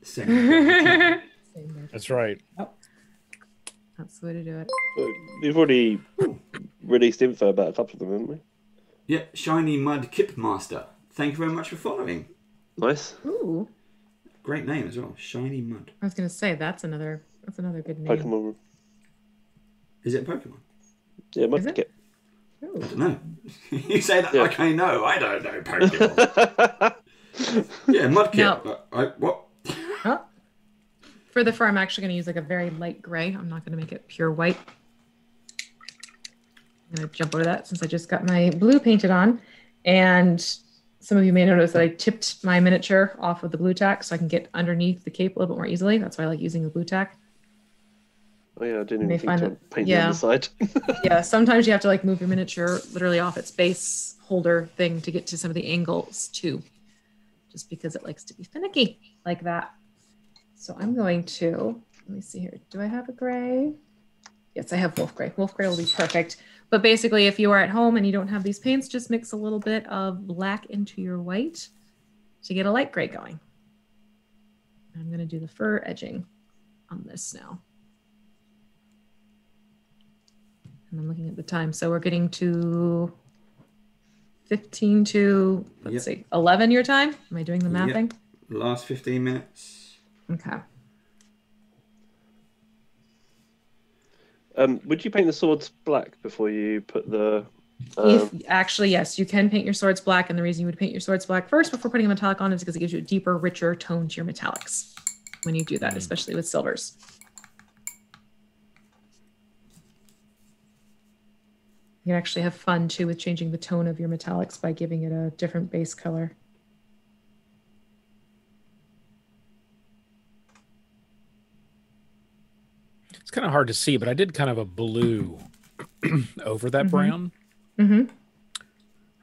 Same Badger time. That's right. Oh. That's the way to do it. We've already released info about a couple of them, haven't we? Yeah, Shiny Mud Kip Master. Thank you very much for following. Nice. Ooh. Great name as well, Shiny Mud. I was going to say that's another that's another good name. Pokemon. Is it Pokemon? Yeah, Mud Kip. I don't know. You say that yeah. like I know. I don't know Pokemon. Yeah, Mud Kip. No. I, I, what? Huh? For the fur, I'm actually going to use like a very light gray. I'm not going to make it pure white. I'm going to jump over that since I just got my blue painted on. And some of you may notice that I tipped my miniature off of the blue tack so I can get underneath the cape a little bit more easily. That's why I like using the blue tack. Oh yeah, I didn't even think to paint the other side. Yeah, sometimes you have to like move your miniature literally off its base holder thing to get to some of the angles too. Just because it likes to be finicky like that. So I'm going to, let me see here. Do I have a gray? Yes, I have wolf gray. Wolf gray will be perfect. But basically, if you are at home and you don't have these paints, just mix a little bit of black into your white to get a light gray going. I'm going to do the fur edging on this now. And I'm looking at the time. So we're getting to fifteen to, let's yep. see, eleven your time. Am I doing the mapping? Yep. Last fifteen minutes. Okay. Um, would you paint the swords black before you put the... Um... If, actually, yes, you can paint your swords black. And the reason you would paint your swords black first before putting a metallic on is because it gives you a deeper, richer tone to your metallics when you do that, mm. especially with silvers. You can actually have fun, too, with changing the tone of your metallics by giving it a different base color. It's kind of hard to see, but I did kind of a blue over that mm-hmm. brown. Mm-hmm.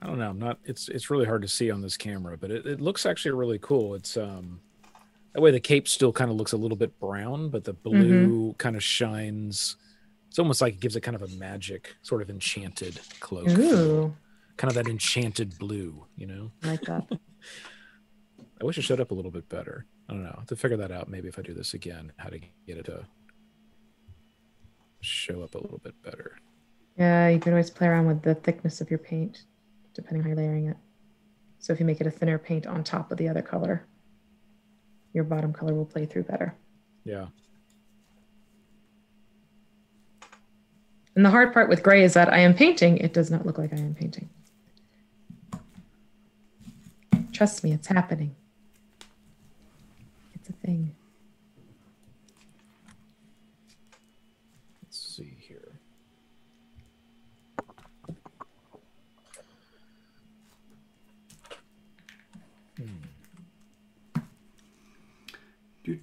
I don't know. I'm not. It's it's really hard to see on this camera, but it, it looks actually really cool. It's um that way the cape still kind of looks a little bit brown, but the blue mm-hmm. kind of shines. It's almost like it gives it kind of a magic, sort of enchanted cloak. Ooh. Kind of that enchanted blue, you know. I like that. I wish it showed up a little bit better. I don't know. I'll have to figure that out. Maybe if I do this again, how to get it to show up a little bit better. Yeah, you can always play around with the thickness of your paint depending on how you're layering it. So if you make it a thinner paint on top of the other color, your bottom color will play through better. Yeah. And the hard part with gray is that I am painting. It does not look like I am painting. Trust me, it's happening. It's a thing.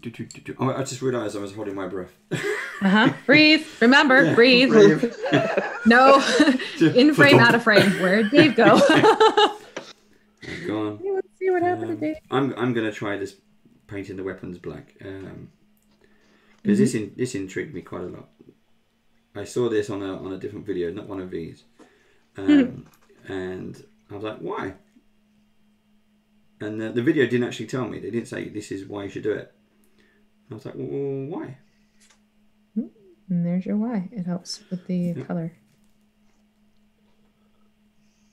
do, do, do, do. Oh, I just realized I was holding my breath. Uh-huh. Breathe. Remember, yeah, breathe. breathe. No. In frame, out of frame. Where'd Dave go? Go on. Let's see what happened um, to Dave. I'm, I'm going to try this painting the weapons black. Um, because mm-hmm. this in, this intrigued me quite a lot. I saw this on a on a different video, not one of these, um, mm-hmm. and I was like, "Why?" And the, the video didn't actually tell me. They didn't say this is why you should do it. And I was like, "Well, why?" And there's your why. It helps with the yeah. color.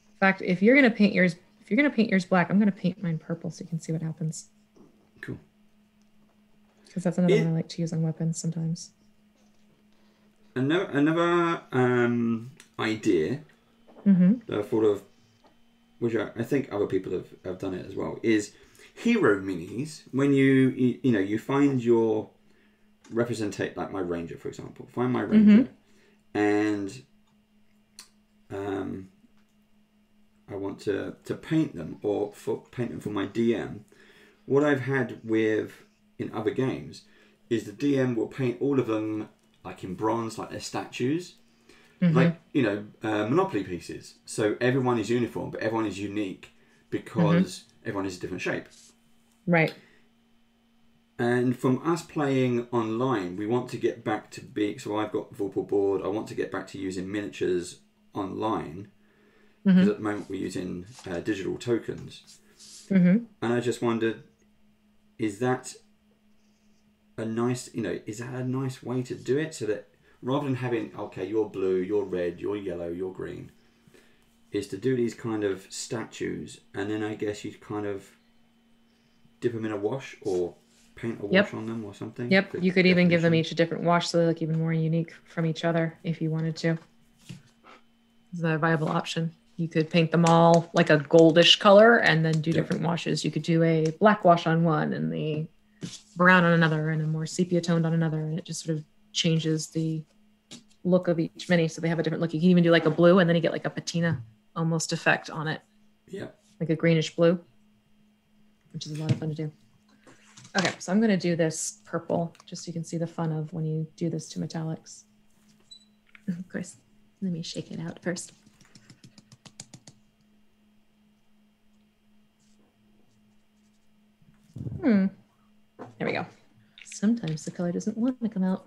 In fact, if you're gonna paint yours, if you're gonna paint yours black, I'm gonna paint mine purple so you can see what happens. Cool. Because that's another it, one I like to use on weapons sometimes. Another, another um, idea mm-hmm. that I thought of, which I, I think other people have, have done it as well, is hero minis. When you, you, you know, you find your representate, like my ranger, for example, find my ranger, mm-hmm. and um, I want to, to paint them or for, paint them for my D M. What I've had with, in other games, is the D M will paint all of them like in bronze, like they're statues, mm-hmm. like, you know, uh, Monopoly pieces. So everyone is uniform, but everyone is unique because mm-hmm. everyone is a different shape. Right. And from us playing online, we want to get back to being, so I've got Vorpal board, I want to get back to using miniatures online, because mm-hmm. at the moment we're using uh, digital tokens. Mm-hmm. And I just wondered, is that a nice, you know, is that a nice way to do it, so that rather than having, okay, you're blue, you're red, you're yellow, you're green, is to do these kind of statues, and then I guess you kind of dip them in a wash or paint a yep. wash on them or something. Yep, you could definition. even give them each a different wash so they look even more unique from each other if you wanted to. Is that a viable option? You could paint them all like a goldish color and then do yep. different washes. You could do a black wash on one and the brown on another and a more sepia toned on another, and it just sort of changes the look of each mini so they have a different look. You can even do like a blue and then you get like a patina almost effect on it, yeah, like a greenish blue, which is a lot of fun to do. Okay, so I'm going to do this purple just so you can see the fun of when you do this to metallics. Of course, let me shake it out first. hmm There we go. Sometimes the color doesn't want to come out.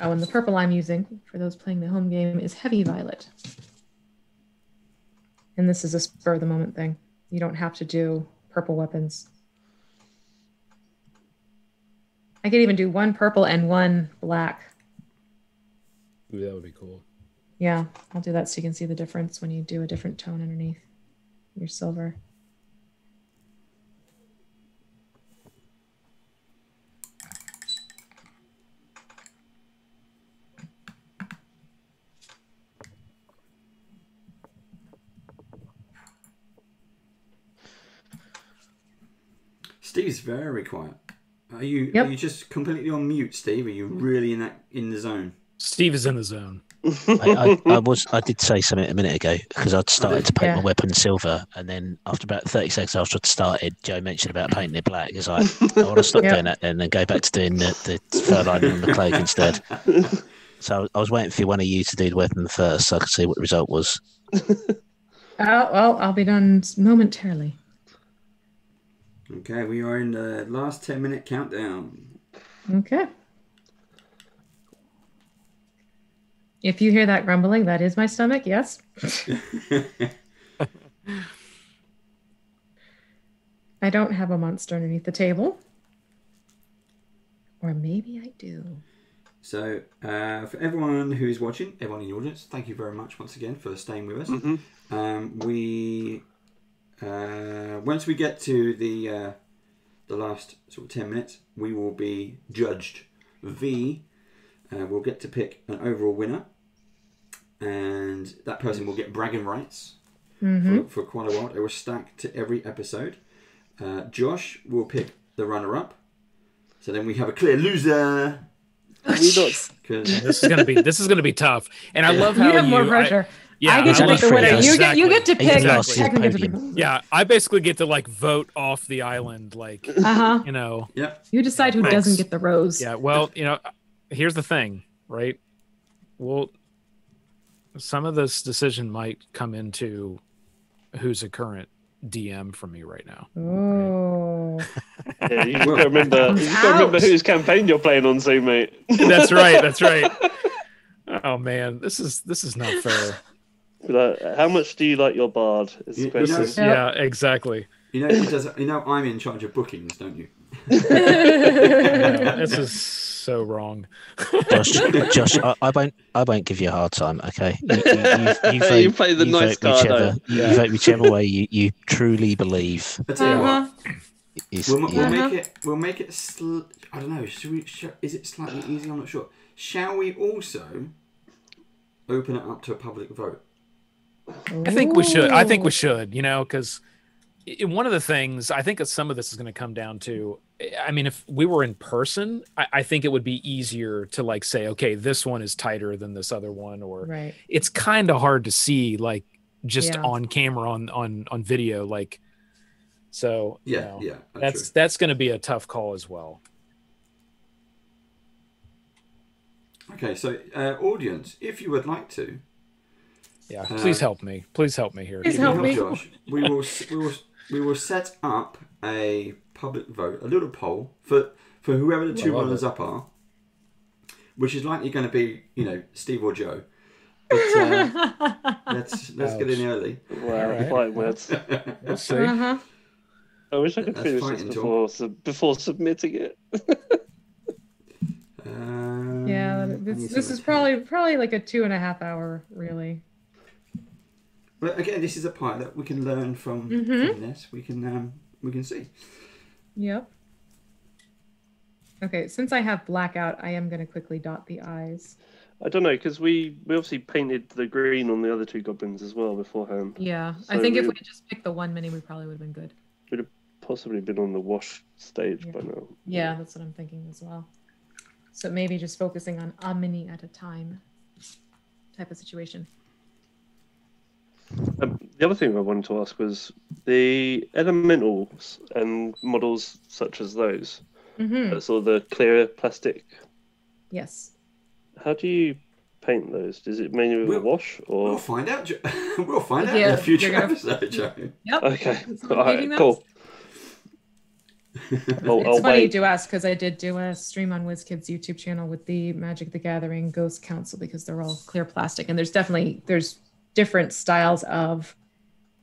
Oh, and the purple I'm using, for those playing the home game, is heavy violet. And this is a spur of the moment thing. You don't have to do purple weapons. I could even do one purple and one black. Ooh, that would be cool. Yeah, I'll do that so you can see the difference when you do a different tone underneath your silver. Steve's very quiet. Are you yep. are you just completely on mute, Steve? Are you really in that in the zone? Steve is in the zone. I, I, I was. I did say something a minute ago because I'd started to paint yeah. my weapon silver, and then after about thirty seconds after I'd started, Joe mentioned about painting it black. He's like, I want to stop yep. doing that and then go back to doing the, the fur lining on the cloak instead. So I was waiting for one of you to do the weapon first, so I could see what the result was. Oh well, I'll be done momentarily. Okay, we are in the last ten-minute countdown. Okay. If you hear that grumbling, that is my stomach, yes. I don't have a monster underneath the table. Or maybe I do. So uh, for everyone who's watching, everyone in the audience, thank you very much once again for staying with us. Mm-hmm. Um, we, uh, once we get to the, uh, the last sort of ten minutes, we will be judged. V Uh, we'll get to pick an overall winner, and that person will get bragging rights mm-hmm. for, for quite a while. It will stack to every episode. Uh, Josh will pick the runner-up, so then we have a clear loser. Oh, we this is gonna be this is gonna be tough, and I love how you have you, more pressure. I, Yeah, I get to pick the winner. You get you get to pick. Exactly. Yeah, I basically get to like vote off the island, like uh-huh. you know. Yeah. You decide who Thanks. doesn't get the rose. Yeah. Well, you know, here's the thing, right? Well, some of this decision might come into who's a current D M for me right now. Oh. Right? Yeah, you gotta remember. You gotta remember whose campaign you're playing on Zoom, mate. That's right. That's right. Oh man, this is this is not fair. Like, how much do you like your bard? Is the question. You know, yeah, exactly. You know, he does, you know, I'm in charge of bookings, don't you? This is so wrong. Josh, Josh I, I won't, I won't give you a hard time. Okay, you, you, you, you, vote, you play the you nice card. Whichever, yeah. You vote whichever way you, you truly believe. I'll tell you uh-huh. what, is, we'll, yeah. we'll make it. We'll make it. Sl I don't know. Should we? Should, is it slightly easy? I'm not sure. Shall we also open it up to a public vote? I think we should. I think we should, you know, because one of the things I think that some of this is going to come down to, I mean, if we were in person, I, I think it would be easier to like say, okay, this one is tighter than this other one, or right. It's kind of hard to see like just yeah. on camera, on, on, on video. Like, so yeah, you know, yeah, that's, that's, that's going to be a tough call as well. Okay, so uh, audience, if you would like to, yeah, please uh, help me. Please help me here. Please help, help me, Josh. We will, we will, we will set up a public vote, a little poll for for whoever the two runners up are, which is likely going to be, you know, Steve or Joe. But, uh, let's let's Ouch. get in early. Wow, right. Fighting words. We'll see. Uh-huh. I wish I could finish this before sub before submitting it. Um, yeah, this, this is probably probably like a two and a half hour, really. But again, this is a pilot. We can learn from, mm-hmm. from this. We can um, we can see. Yep. Okay, since I have blackout, I am going to quickly dot the I's. I don't know, because we, we obviously painted the green on the other two goblins as well beforehand. Yeah, so I think we, if we had just picked the one mini, we probably would have been good. We'd have possibly been on the wash stage yeah. by now. Yeah, that's what I'm thinking as well. So maybe just focusing on a mini at a time type of situation. Um, the other thing I wanted to ask was the elementals and models such as those. Mm-hmm. uh, so the clear plastic. Yes. How do you paint those? Is it mainly with we'll, a wash? Or? We'll find out. We'll find yeah, out in a future gonna... episode, Joe. Yep. Okay. All right, cool. I'll, it's I'll funny you do ask, because I did do a stream on WizKids YouTube channel with the Magic: The Gathering Ghost Council, because they're all clear plastic, and there's definitely there's different styles of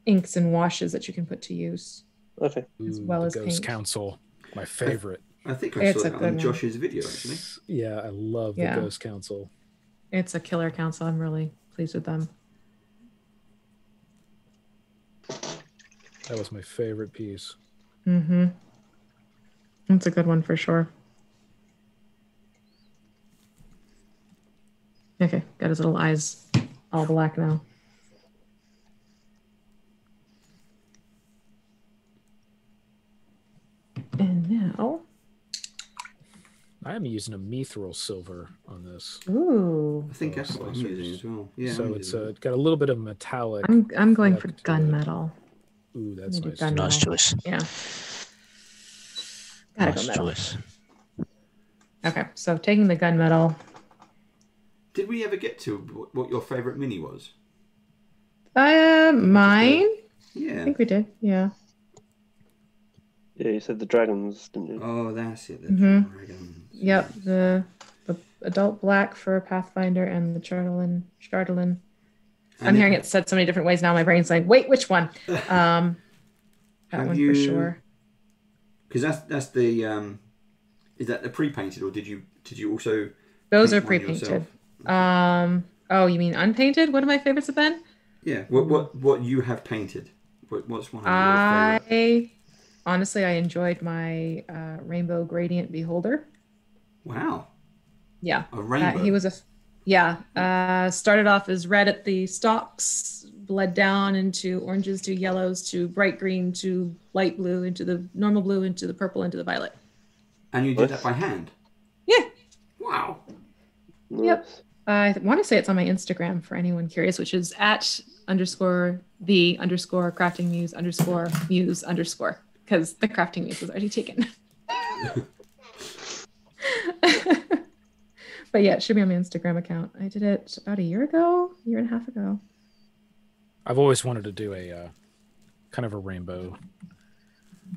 inks and washes that you can put to use. Okay. As well Ooh, as Ghost paint. Council, my favorite. I think I it's saw that on Josh's video actually. Yeah, I love yeah. the Ghost Council. It's a killer council. I'm really pleased with them. That was my favorite piece. Mm-hmm. That's a good one for sure. Okay, got his little eyes all black now. And now... I'm using a mithril silver on this. Ooh. I think that's what I'm using as well. Yeah, so it's uh, got a little bit of metallic... I'm, I'm going for gunmetal. Ooh, that's nice. Nice choice. Yeah. Nice choice. Okay, so taking the gunmetal. Did we ever get to what your favorite mini was? Uh, mine? Yeah. I think we did, yeah. Yeah, you said the dragons, didn't you? Oh, that's it, the mm-hmm. dragons. Yep, the, the adult black for Pathfinder and the Chardolin. Chardolin. I'm and hearing it said so many different ways now. My brain's like, wait, which one? Um, that one you... for sure. Because that's that's the um, is that the pre-painted, or did you did you also? Those are pre-painted. Um, oh, you mean unpainted? One of my favorites have been. Yeah. What what what you have painted? What, what's one of your I favorites? Honestly, I enjoyed my uh, rainbow gradient beholder. Wow. Yeah. A rainbow. Uh, he was a yeah. Uh, started off as red at the stalks. Bled down into oranges, to yellows, to bright green, to light blue, into the normal blue, into the purple, into the violet. And you did that by hand? Yeah. Wow. Yep. I want to say it's on my Instagram for anyone curious, which is at underscore the underscore crafting muse underscore muse underscore, because the crafting muse was already taken. But yeah, it should be on my Instagram account. I did it about a year ago, a year and a half ago. I've always wanted to do a uh, kind of a rainbow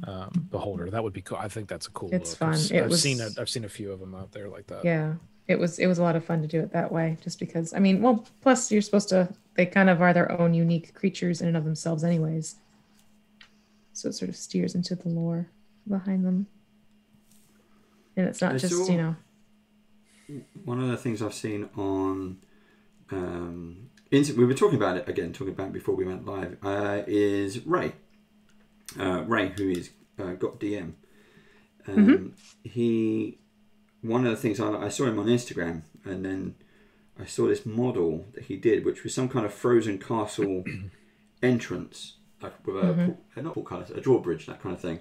um, beholder. That would be cool. I think that's a cool look. It's fun. I've, it I've was... seen a, I've seen a few of them out there like that. Yeah. It was it was a lot of fun to do it that way, just because, I mean, well, plus you're supposed to, they kind of are their own unique creatures in and of themselves anyways. So it sort of steers into the lore behind them. And it's not I just, you know. One of the things I've seen on, um, we were talking about it again, talking about it before we went live, uh, is Ray. Uh, Ray, who is uh, got D M. Um, mm-hmm. He... One of the things I, I saw him on Instagram, and then I saw this model that he did, which was some kind of frozen castle entrance, like with a mm-hmm. port, not portcullis, a drawbridge, that kind of thing.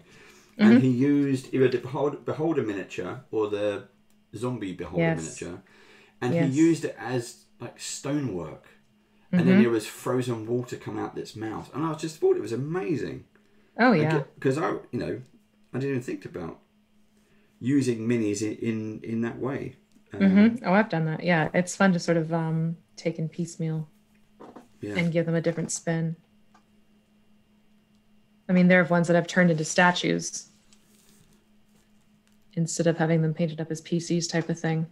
Mm-hmm. And he used either the behold, beholder miniature or the zombie beholder yes. miniature, and yes. he used it as like stonework. Mm-hmm. And then there was frozen water coming out of its mouth, and I just thought it was amazing. Oh yeah, because I, you know, I didn't even think about using minis in in, in that way. Um, mm-hmm. Oh, I've done that. Yeah, it's fun to sort of um, take in piecemeal yeah. and give them a different spin. I mean, there are ones that I've turned into statues instead of having them painted up as P Cs type of thing.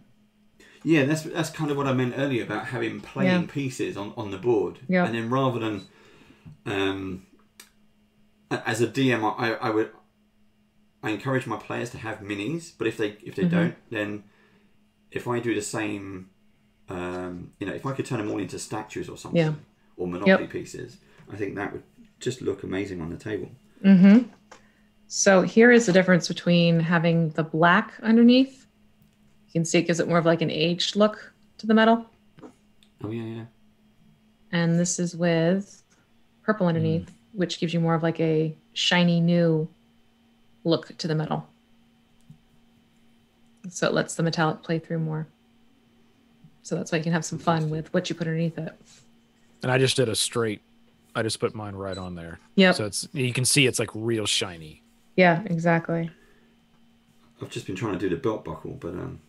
Yeah, that's that's kind of what I meant earlier about having plain yeah. pieces on, on the board. Yep. And then rather than... Um, as a D M, I, I would... I encourage my players to have minis, but if they if they mm-hmm. don't, then if I do the same, um, you know, if I could turn them all into statues or something, yeah. or Monopoly yep. pieces, I think that would just look amazing on the table. Mm-hmm. So here is the difference between having the black underneath. You can see it gives it more of like an aged look to the metal. Oh yeah, yeah. And this is with purple underneath, mm. which gives you more of like a shiny new look to the metal. So it lets the metallic play through more. So that's why you can have some fun with what you put underneath it. And I just did a straight, I just put mine right on there. Yeah. So it's, you can see it's like real shiny. Yeah, exactly. I've just been trying to do the belt buckle, but um.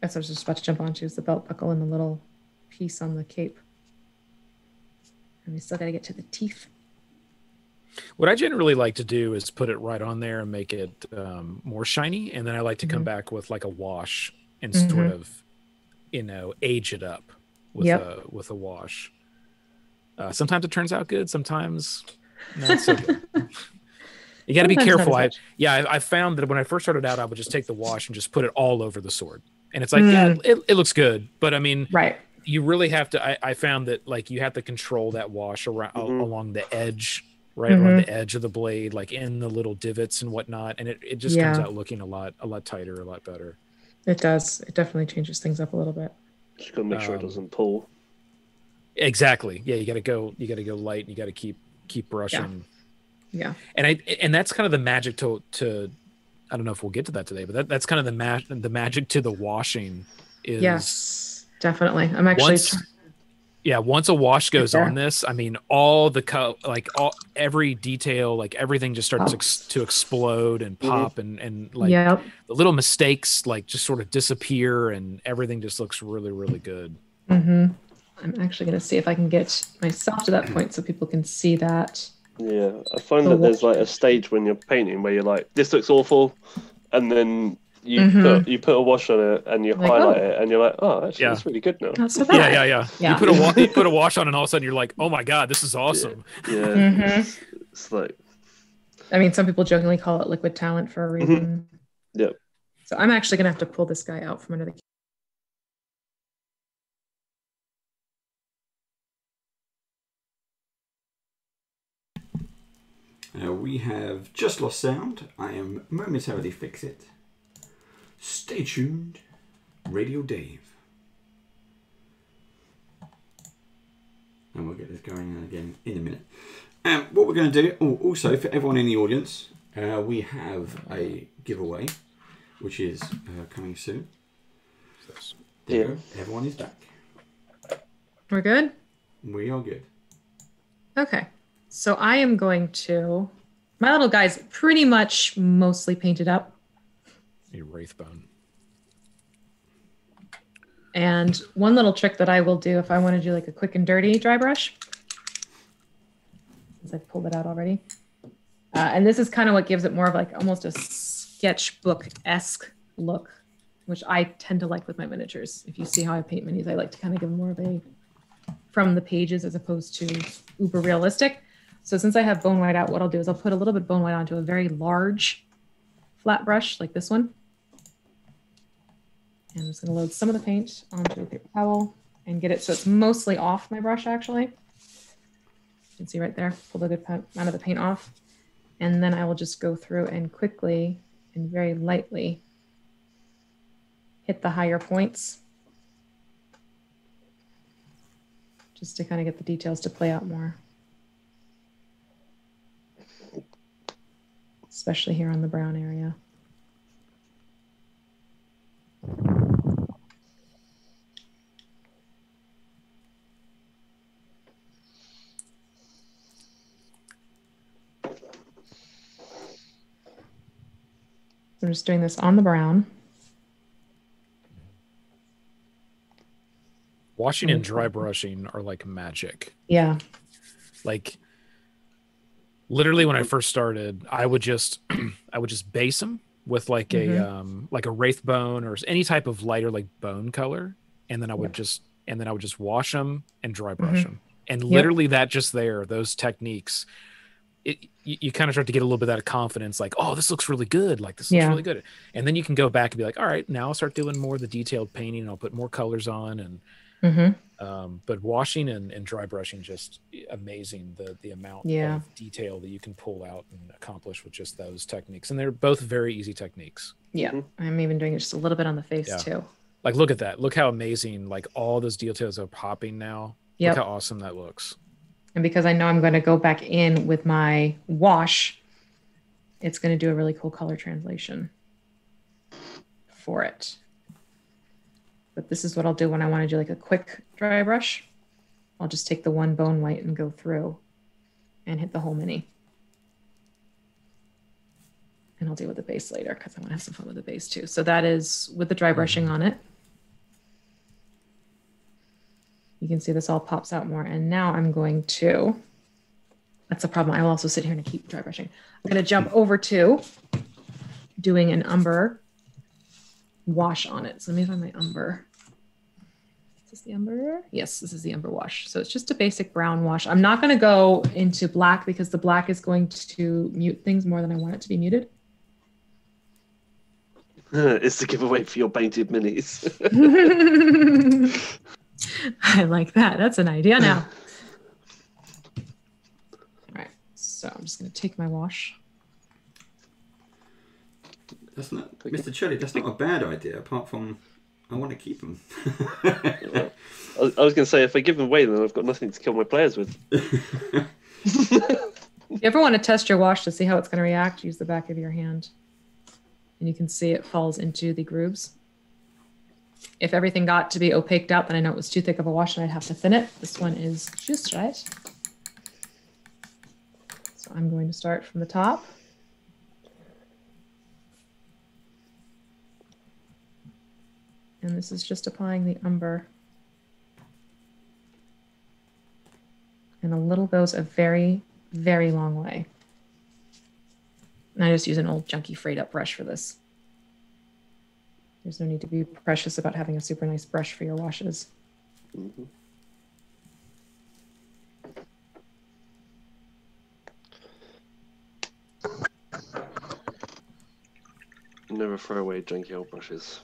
That's what I was just about to jump onto, is the belt buckle and the little piece on the cape. And we still got to get to the teeth. What I generally like to do is put it right on there and make it um, more shiny. And then I like to come mm-hmm. back with like a wash and mm-hmm. sort of, you know, age it up with, yep. a, with a wash. Uh, sometimes it turns out good. Sometimes not so good. You got to be careful. I, yeah, I, I found that when I first started out, I would just take the wash and just put it all over the sword. And it's like, mm. yeah, it, it looks good. But I mean... right. You really have to... I, I found that like you have to control that wash around mm-hmm. along the edge right mm-hmm. on the edge of the blade, like in the little divots and whatnot, and it, it just yeah. comes out looking a lot a lot tighter, a lot better. It does. It definitely changes things up a little bit. Just gotta make um, sure it doesn't pull. Exactly. Yeah, you gotta go you gotta go light, and you gotta keep keep brushing. Yeah. yeah. And I and that's kind of the magic to to I don't know if we'll get to that today, but that, that's kind of the ma- the magic to the washing is yes, definitely. I'm actually once, trying- Yeah, once a wash goes yeah. on this, I mean, all the co- like all every detail, like everything just starts ex- to explode and pop, and and like yep. the little mistakes like just sort of disappear, and everything just looks really, really good. Mm-hmm. I'm actually going to see if I can get myself to that point so people can see that. Yeah, I find the that wash. There's like a stage when you're painting where you're like, this looks awful, and then. You mm-hmm. put you put a wash on it and you like, highlight oh. it and you're like, oh, actually, yeah. that's really good now. Not so bad. Yeah, yeah, yeah, yeah. You put a wa- you put a wash on and all of a sudden you're like, oh my god, this is awesome. Yeah, yeah. Mm-hmm. It's, it's like, I mean, some people jokingly call it liquid talent for a reason. Mm-hmm. Yep. So I'm actually gonna have to pull this guy out from under the. Uh, we have just lost sound. I am momentarily fix it. Stay tuned, Radio Dave. And we'll get this going again in a minute. Um, what we're going to do, oh, also for everyone in the audience, uh, we have a giveaway, which is uh, coming soon. There yeah. Everyone is back. We're good? We are good. Okay. So I am going to... My little guy's pretty much mostly painted up. A wraithbone. And one little trick that I will do if I want to do like a quick and dirty dry brush, since I've pulled it out already. Uh, and this is kind of what gives it more of like almost a sketchbook-esque look, which I tend to like with my miniatures. If you see how I paint minis, I like to kind of give them more of a from the pages as opposed to uber realistic. So since I have bone white out, what I'll do is I'll put a little bit of bone white onto a very large flat brush like this one. And I'm just gonna load some of the paint onto a paper towel and get it so it's mostly off my brush actually. You can see right there, pull the good amount of the paint off. And then I will just go through and quickly and very lightly hit the higher points just to kind of get the details to play out more. Especially here on the brown area. I'm just doing this on the brown. Washing and dry brushing are like magic. Yeah. Like literally when I first started, I would just I would just base them with like mm-hmm. a um, like a wraith bone or any type of lighter like bone color, and then I would yep. just and then I would just wash them and dry brush mm-hmm. them. And literally yep. that just there, those techniques, it, you, you kind of start to get a little bit of that confidence, like, oh, this looks really good. Like this looks yeah. really good. And then you can go back and be like, all right, now I'll start doing more of the detailed painting. And I'll put more colors on and. Mm-hmm. Um, but washing and, and dry brushing, just amazing the the amount yeah. of detail that you can pull out and accomplish with just those techniques. And they're both very easy techniques. Yeah, mm-hmm. I'm even doing just a little bit on the face yeah. too. Like, look at that. Look how amazing, like all those details are popping now. Yep. Look how awesome that looks. And because I know I'm going to go back in with my wash, it's going to do a really cool color translation for it. But this is what I'll do when I want to do like a quick dry brush. I'll just take the one bone white and go through and hit the whole mini. And I'll deal with the base later because I want to have some fun with the base too. So that is with the dry brushing on it. You can see this all pops out more. And now I'm going to, that's a problem. I will also sit here and keep dry brushing. I'm going to jump over to doing an umber wash on it. So let me find my umber. Is this the umber? Yes, this is the umber wash. So it's just a basic brown wash. I'm not going to go into black because the black is going to mute things more than I want it to be muted. It's the giveaway for your painted minis. I like that. That's an idea now. All right. So I'm just going to take my wash. That's not, Mister Chelly, that's not a bad idea, apart from I want to keep them. I was going to say, if I give them away, then I've got nothing to kill my players with. If you ever want to test your wash to see how it's going to react, use the back of your hand. And you can see it falls into the grooves. If everything got to be opaqued out, then I know it was too thick of a wash and I'd have to thin it. This one is just right. So I'm going to start from the top. And this is just applying the umber. And a little goes a very, very long way. And I just use an old junky frayed up brush for this. There's no need to be precious about having a super nice brush for your washes. Mm-hmm. Never throw away junky old brushes.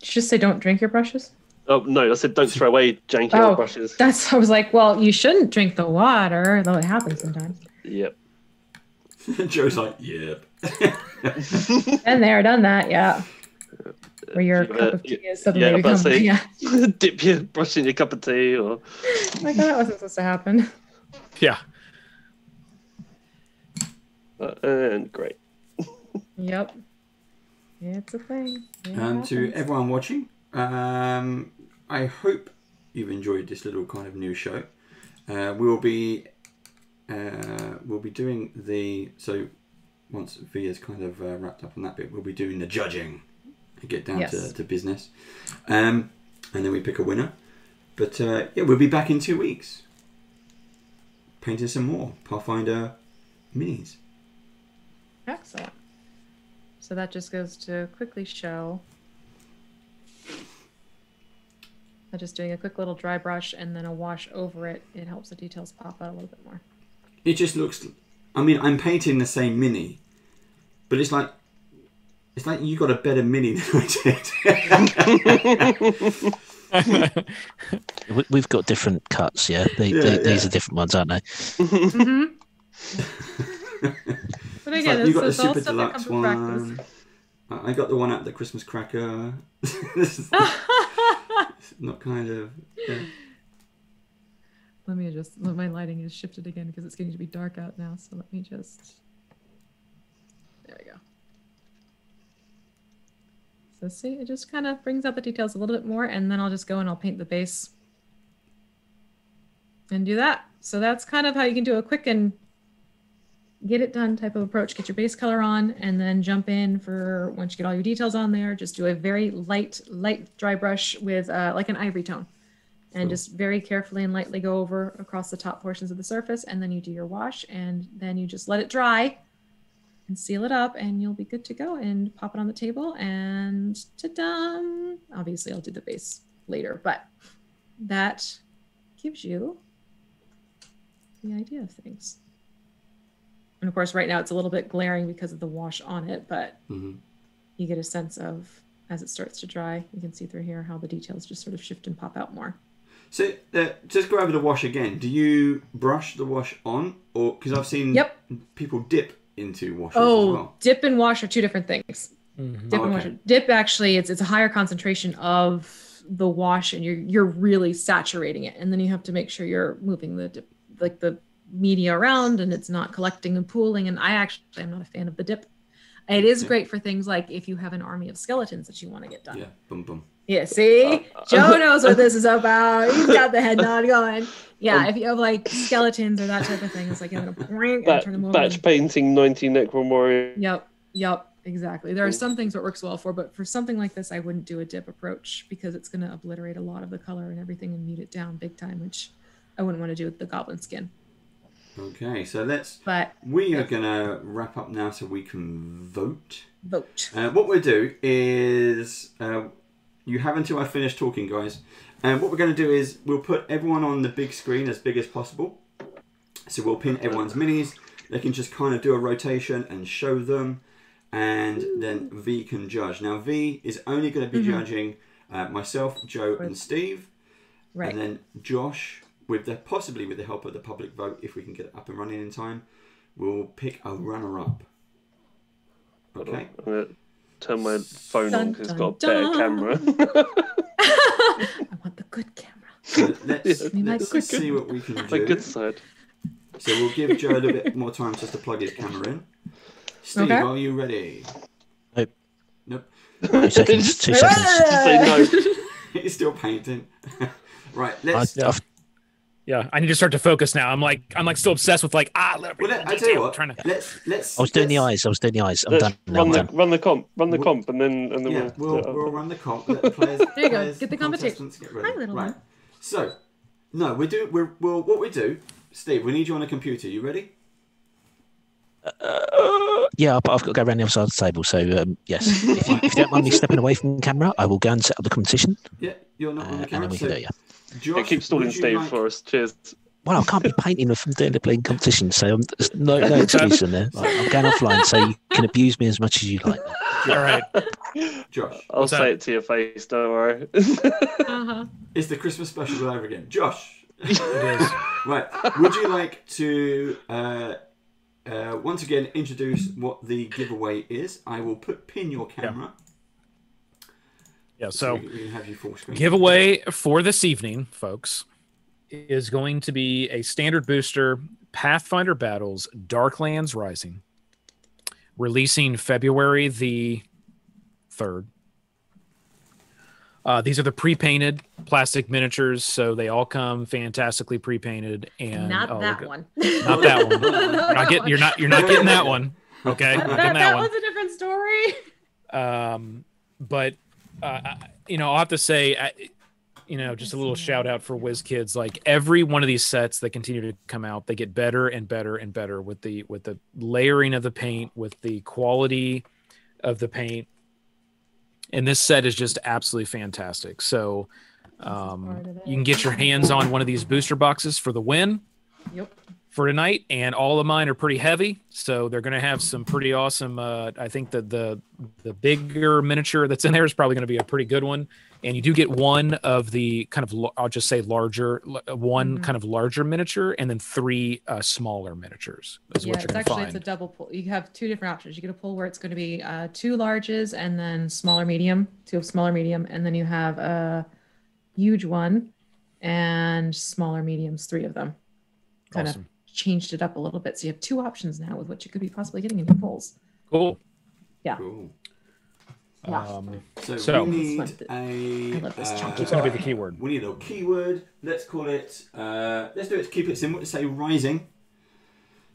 Did you just say don't drink your brushes? Oh, no, I said don't throw away janky oh, old brushes. That's, I was like, well, you shouldn't drink the water, though it happens sometimes. Yep. Joe's like, yep. Been there, done that, yeah. Where your uh, cup of tea uh, is suddenly yeah, become, say, yeah. Dip your brush in your cup of tea. Or... Like, that wasn't supposed to happen. Yeah. Uh, and great. Yep. It's a thing. It and happens. To everyone watching, Um, I hope you've enjoyed this little kind of new show. Uh, we'll be uh, we'll be doing the so once V is kind of uh, wrapped up on that bit, we'll be doing the judging and get down yes. to, to business, um, and then we pick a winner. But uh, yeah, we'll be back in two weeks, painting some more Pathfinder minis. Excellent. So that just goes to quickly show. I'm just doing a quick little dry brush and then a wash over it. It helps the details pop out a little bit more. It just looks, I mean, I'm painting the same mini, but it's like, it's like you got a better mini than I did. We've got different cuts, yeah. They, yeah, they, yeah. These are different ones, aren't they? Mm-hmm. But again, it's, like, it's, it's all stuff that comes from practice. I got the one at the Christmas cracker. This is like, not kind of. Yeah. Let me just. My lighting has shifted again because it's getting to be dark out now. So let me just. There we go. So see, it just kind of brings out the details a little bit more, and then I'll just go and I'll paint the base. And do that. So that's kind of how you can do a quick and get it done type of approach. Get your base color on and then jump in for once you get all your details on there, just do a very light, light dry brush with uh, like an ivory tone and cool. Just very carefully and lightly go over across the top portions of the surface. And then you do your wash and then you just let it dry and seal it up and you'll be good to go and pop it on the table and ta-da! Obviously I'll do the base later, but that gives you the idea of things. And of course, right now it's a little bit glaring because of the wash on it, but mm-hmm. you get a sense of, as it starts to dry, you can see through here how the details just sort of shift and pop out more. So uh, just go over the wash again. Do you brush the wash on? Or because I've seen yep. people dip into washes oh, as well. Dip and wash are two different things. Mm-hmm. Dip oh, and okay. wash. Dip actually, it's, it's a higher concentration of the wash and you're, you're really saturating it. And then you have to make sure you're moving the dip, like the media around and it's not collecting and pooling. And I actually am not a fan of the dip. It is yeah. great for things like if you have an army of skeletons that you want to get done. Yeah, boom, boom. Yeah, see? Uh, Joe knows what this is about. He's got the head nod going. Yeah, um, if you have like skeletons or that type of thing, it's like you're going to that, turn them over. Batch painting ninety Necron Warrior. Yep, yep, exactly. There are some things that works well for, but for something like this, I wouldn't do a dip approach because it's going to obliterate a lot of the color and everything and mute it down big time, which I wouldn't want to do with the goblin skin. Okay, so let's. But, we are going to wrap up now so we can vote. Vote. Uh, what we'll do is. Uh, you have until I finish talking, guys. And what we're going to do is we'll put everyone on the big screen as big as possible. So we'll pin everyone's minis. They can just kind of do a rotation and show them. And Ooh. Then V can judge. Now, V is only going to be mm-hmm. judging uh, myself, Joe, and Steve. Right. And then Josh. With the, possibly with the help of the public vote, if we can get it up and running in time, we'll pick a runner-up. Okay. I'm gonna turn my phone dun, on because it's got dun. A better camera. I want the good camera. So let's yeah, let's good see what we can do. My good side. So we'll give Joe a little bit more time just to plug his camera in. Steve, okay. Are you ready? Nope. Nope. Two seconds. Two seconds. Just say no. He's still painting. Right. Let's. I, Yeah, I need to start to focus now. I'm like, I'm like still obsessed with like ah. Let well, let, I tell you what. Trying to... let's, let's, I was doing let's, the eyes. I was doing the eyes. I'm let's done. Run, I'm the, done. Run the comp. Run the we'll, comp, and then and then yeah, we'll we'll, we'll run the comp. Let the players, there you players, go. Get the competition. Get ready. Hi, little right. One. So, no, we do. We're well. What we do, Steve? We need you on a computer. You ready? Uh, yeah, but I've got to go around the other side of the table. So um, yes, if, you, if you don't mind me stepping away from the camera, I will go and set up the competition. Yeah, you're not uh, on the camera. And then we so... can do it. Yeah. Josh, it keeps stalling Steve like... for us. Cheers. Well, I can't be painting if I'm doing the playing competition, so I'm, there's no, no excuse in there. Like, I'm going offline, so you can abuse me as much as you like. All right. Josh. I'll say that? It to your face, don't worry. uh-huh. It's the Christmas special all over again. Josh. It is. Right. Would you like to uh, uh, once again introduce what the giveaway is? I will put pin your camera. Yeah. Yeah, so giveaway for this evening, folks, is going to be a standard booster, Pathfinder Battles, Darklands Rising, releasing February the third. Uh, these are the pre-painted plastic miniatures, so they all come fantastically pre-painted. And not oh, that one. Not that one. You're not getting, you're not, you're not getting that one. Okay, not that, that, that one's a different story. Um, but uh, you know, I'll have to say, I, you know, just a little shout out for WizKids. Like every one of these sets that continue to come out, they get better and better and better with the with the layering of the paint, with the quality of the paint. And this set is just absolutely fantastic. So um, you can get your hands on one of these booster boxes for the win yep. for tonight. And all of mine are pretty heavy. So they're going to have some pretty awesome. Uh, I think that the the bigger miniature that's in there is probably going to be a pretty good one. And you do get one of the kind of, I'll just say larger, one mm-hmm. kind of larger miniature and then three uh, smaller miniatures. Is yeah, what you're it's actually, find. It's a double pull. You have two different options. You get a pull where it's going to be uh, two larges and then smaller medium, two of smaller medium. And then you have a huge one and smaller mediums, three of them. Kind awesome. Of changed it up a little bit. So you have two options now with what you could be possibly getting in your pulls. Cool. Yeah. Cool. Yeah. Um, so, so we need a. I love this chunk. Uh, it's going to be the keyword. We need a keyword. Let's call it. Uh, let's do it. To keep it simple. Let's say rising.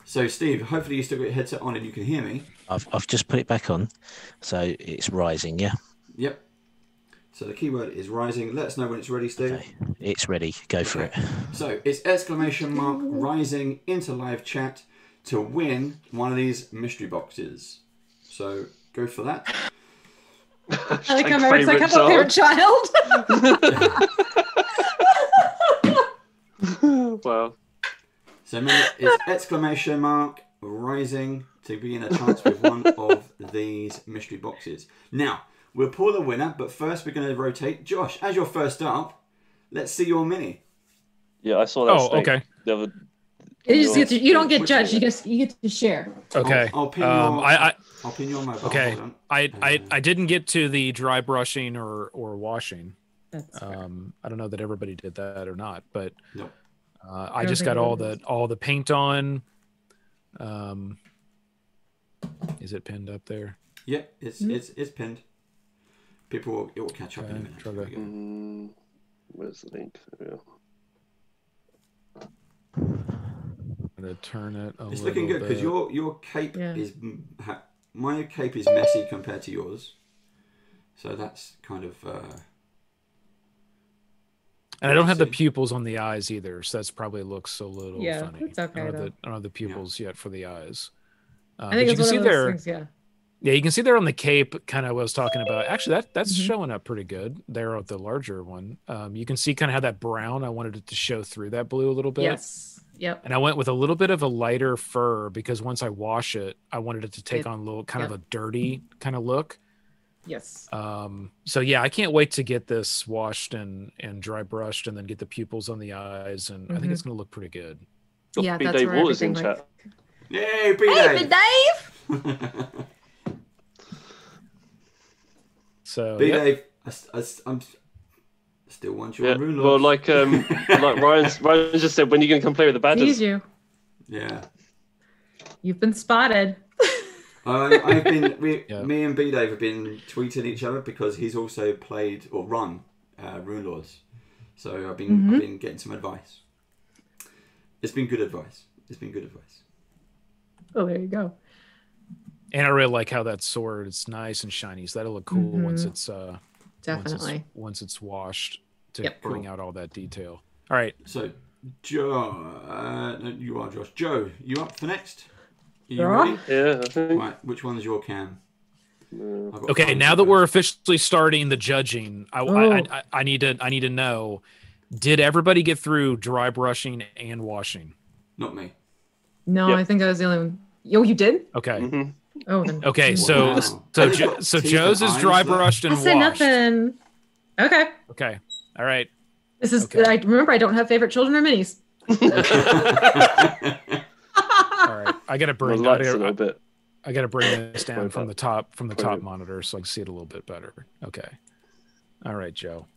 So Steve, hopefully you still got your headset on and you can hear me. I've I've just put it back on, so it's rising. Yeah. Yep. So the keyword is rising. Let us know when it's ready, Steve. Okay. It's ready. Go for okay. it. So it's exclamation mark rising into live chat to win one of these mystery boxes. So go for that. I think I'm every second up here, child. Wow. So maybe it's exclamation mark rising to be in a chance with one of these mystery boxes. Now, we'll pull the winner, but first we're going to rotate. Josh, as you're first up, let's see your mini. Yeah, I saw that. Oh, okay. The other... You, just get to, you don't get judged. You get you get to share. Okay. I'll, I'll pin your, um, I, I, I'll pin your mobile. Okay. I, I I didn't get to the dry brushing or or washing. That's um, I don't know that everybody did that or not, but no. uh, I just got all the all the paint on. Um, is it pinned up there? Yeah, it's mm-hmm. it's it's pinned. People will, it will catch up okay, in a minute. Try that. Mm, where's the link? There we go. To turn it a it's looking good because your your cape yeah. is my cape is messy compared to yours, so that's kind of uh and I don't have the pupils on the eyes either, so that's probably looks a little yeah, funny. It's okay, I, don't the, I don't have the pupils yeah. yet for the eyes. Uh, I think it's you can one see there things, yeah. yeah you can see there on the cape kind of what I was talking about actually that that's mm-hmm. showing up pretty good there with the larger one. Um you can see kind of how that brown I wanted it to show through that blue a little bit. Yes. Yep. And I went with a little bit of a lighter fur because once I wash it, I wanted it to take it, on a little kind yep. of a dirty kind of look. Yes. Um, so yeah, I can't wait to get this washed and, and dry brushed and then get the pupils on the eyes. And mm-hmm. I think it's going to look pretty good. Yeah, B that's Dave where Waters in like... chat. Yay, B hey, Dave! So, B yeah. Dave, I, I, I'm... Still want you yeah. on Rune Lords. Well, like um, like Ryan's, Ryan just said, when are you gonna come play with the Badgers? Tease you. Yeah. You've been spotted. uh, I've been. We, yeah. Me and B Dave have been tweeting each other because he's also played or run uh, Rune Lords, so I've been mm-hmm. I've been getting some advice. It's been good advice. It's been good advice. Oh, there you go. And I really like how that sword. It's nice and shiny. So that'll look cool mm-hmm. once it's. Uh, Definitely. Once it's, once it's washed to yep. bring out all that detail. All right. So, Joe, uh, no, you are Josh. Joe, you up for next? Are you ready? Yeah. I think. Right. Which one's your cam? No. Okay. Now that we're officially starting the judging, I, oh. I, I I need to I need to know: did everybody get through dry brushing and washing? Not me. No, yep. I think I was the only one. Oh, you did? Okay. Mm-hmm. Oh, then. Okay, so wow. so jo so Joe's is dry brushed and I said washed. Nothing. Okay. Okay. All right. This is. Okay. I remember I don't have favorite children or minis. All right. I gotta bring. I gotta, a little bit. I gotta bring this down from the top from the top monitor so I can see it a little bit better. Okay. All right, Joe.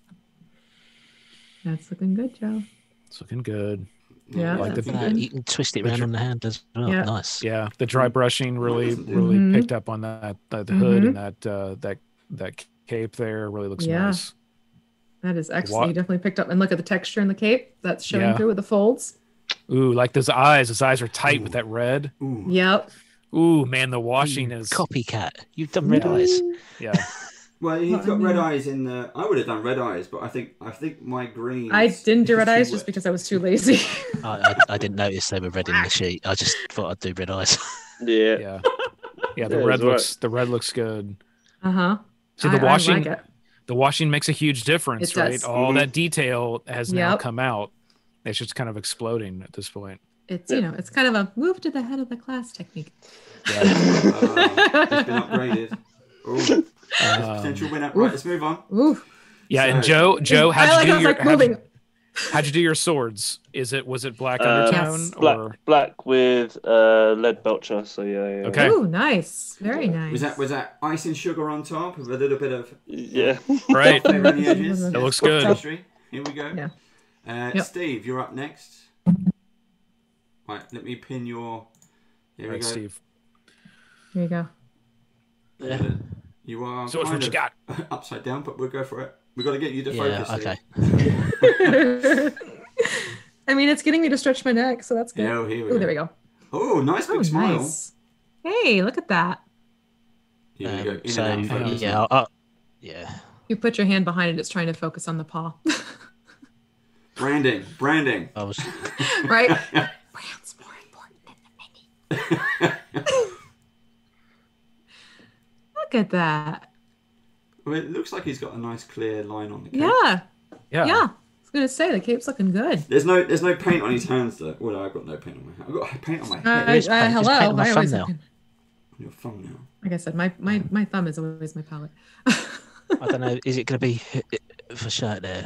That's looking good, Joe. It's looking good. Yeah, like the, you can twist it around on the hand as well. Yeah. Nice. Yeah, the dry brushing really, really mm-hmm. picked up on that, that hood mm-hmm. and that uh, that that cape there. Really looks yeah. nice. That is excellent. What? You definitely picked up. And look at the texture in the cape. That's showing yeah. through with the folds. Ooh, like those eyes. Those eyes are tight Ooh. with that red. Ooh. Yep. Ooh, man, the washing Ooh. is... Copycat. You've done red yeah. eyes. Yeah. Well, he's got I mean, red eyes in the... I would have done red eyes, but I think I think my green... I didn't do red eyes just because I was too lazy. I, I, I didn't notice they were red in the sheet. I just thought I'd do red eyes. Yeah. Yeah, yeah the yeah, red looks right. the red looks good. Uh-huh. So the I, washing... I like it. The washing makes a huge difference, it right? Does. All mm-hmm. that detail has yep. now come out. It's just kind of exploding at this point. It's you know, it's kind of a move to the head of the class technique. Yeah. uh, it's been upgraded. Ooh. Um, potential winner. Right, let's move on. Oof. Yeah, so, and Joe, Joe, how'd you like do your like how'd, you, how'd you do your swords? Is it was it black uh, undertone yes. black, or black with uh, lead belcher? So yeah, yeah. Okay. Ooh, nice, very nice. Was that was that ice and sugar on top with a little bit of yeah, right? Flavor on the edges. That looks good. History. Here we go. Yeah. Uh, yep. Steve, you're up next. Right, let me pin your. Here right, we go. Steve. Here we go. Yeah. Uh, You are so kind what you got. upside down, but we'll go for it. We've got to get you to yeah, focus. Okay. I mean, it's getting me to stretch my neck, so that's good. Oh, here we Ooh, go. There we go. Oh, nice big oh, smile. Nice. Hey, look at that. Here um, we go. In so, and out focus, yeah, uh, yeah. You put your hand behind it, it's trying to focus on the paw. Branding. Branding. I was... right? Brand's more important than the penny. At that. I mean, it looks like he's got a nice clear line on the cape. Yeah. Yeah. Yeah. I was gonna say the cape's looking good. There's no there's no paint on his hands though. Well, I've got no paint on my hand. I've got paint on my uh, head. Uh, hello. Paint on my I always looking... Your thumbnail. Like I said, my, my, my thumb is always my palette. I don't know, is it gonna be for shirt there?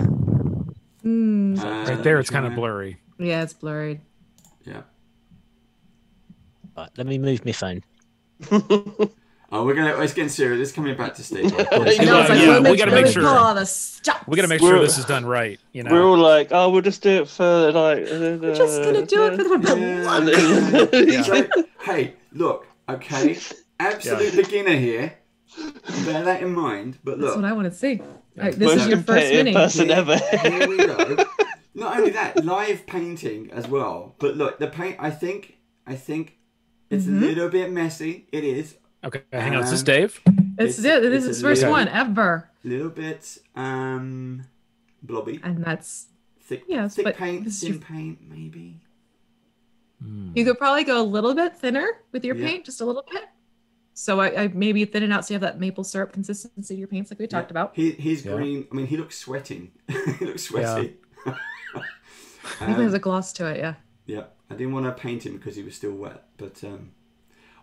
Mm. Uh, right there it's kinda blurry. Yeah, it's blurred. Yeah. Right, let me move my phone. Oh, we're gonna. It's getting serious. It's coming back to stage. Like, yeah, like, yeah, we gotta make sure. We gotta make sure we're, this is done right. You know, we're all like, "Oh, we'll just do it for like." Uh, we're just gonna do it for the yeah. So, hey, look. Okay, absolute yeah. beginner here. Bear that in mind. But look, that's what I want to see. Right, this Most is your first winning person ever. Here, here we go. Not only that, live painting as well. But look, the paint. I think. I think it's mm-hmm. a little bit messy. It is. Okay, hang on. Um, is this Dave? It's, it's, it. This is his first little, one ever. A little bit um, blobby. And that's thick, yes, thick paint, thin your... paint, maybe. Mm. You could probably go a little bit thinner with your yeah. paint, just a little bit. So I, I maybe thin it out so you have that maple syrup consistency to your paints like we yeah. talked about. He, he's yeah. green. I mean, he looks sweating. he looks sweaty. Yeah. um, I think there's a gloss to it, yeah. Yeah. I didn't want to paint him because he was still wet, but... Um,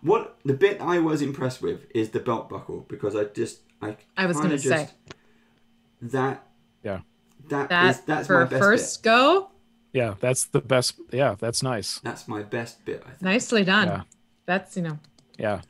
What the bit I was impressed with is the belt buckle because I just I I was gonna just, say that yeah that, that is that's for my best first bit. go yeah that's the best yeah that's nice that's my best bit I think. Nicely done yeah. that's you know yeah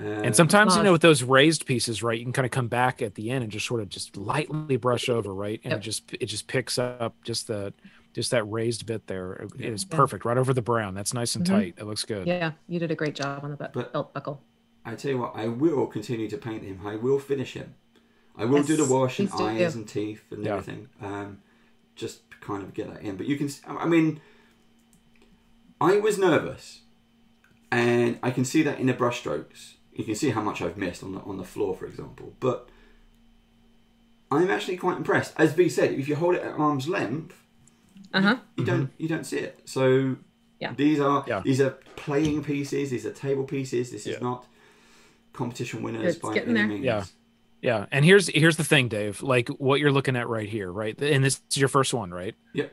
uh, and sometimes flawed. you know with those raised pieces right you can kind of come back at the end and just sort of just lightly brush over right and yep. it just it just picks up just the just that raised bit there. It is yeah. perfect, right over the brown. That's nice and mm-hmm. tight. It looks good. Yeah, you did a great job on the but belt buckle. I tell you what, I will continue to paint him. I will finish him. I will yes, do the wash and eyes do. and teeth and yeah. everything. Um, just kind of get that in. But you can, I mean, I was nervous. And I can see that in the brush strokes. You can see how much I've missed on the, on the floor, for example. But I'm actually quite impressed. As V said, if you hold it at arm's length, Uh-huh. You don't mm-hmm. you don't see it. So yeah. these are yeah. these are playing pieces. These are table pieces. This yeah. is not competition winners it's by any there. means. Yeah, yeah. And here's here's the thing, Dave. Like what you're looking at right here, right? And this is your first one, right? Yep.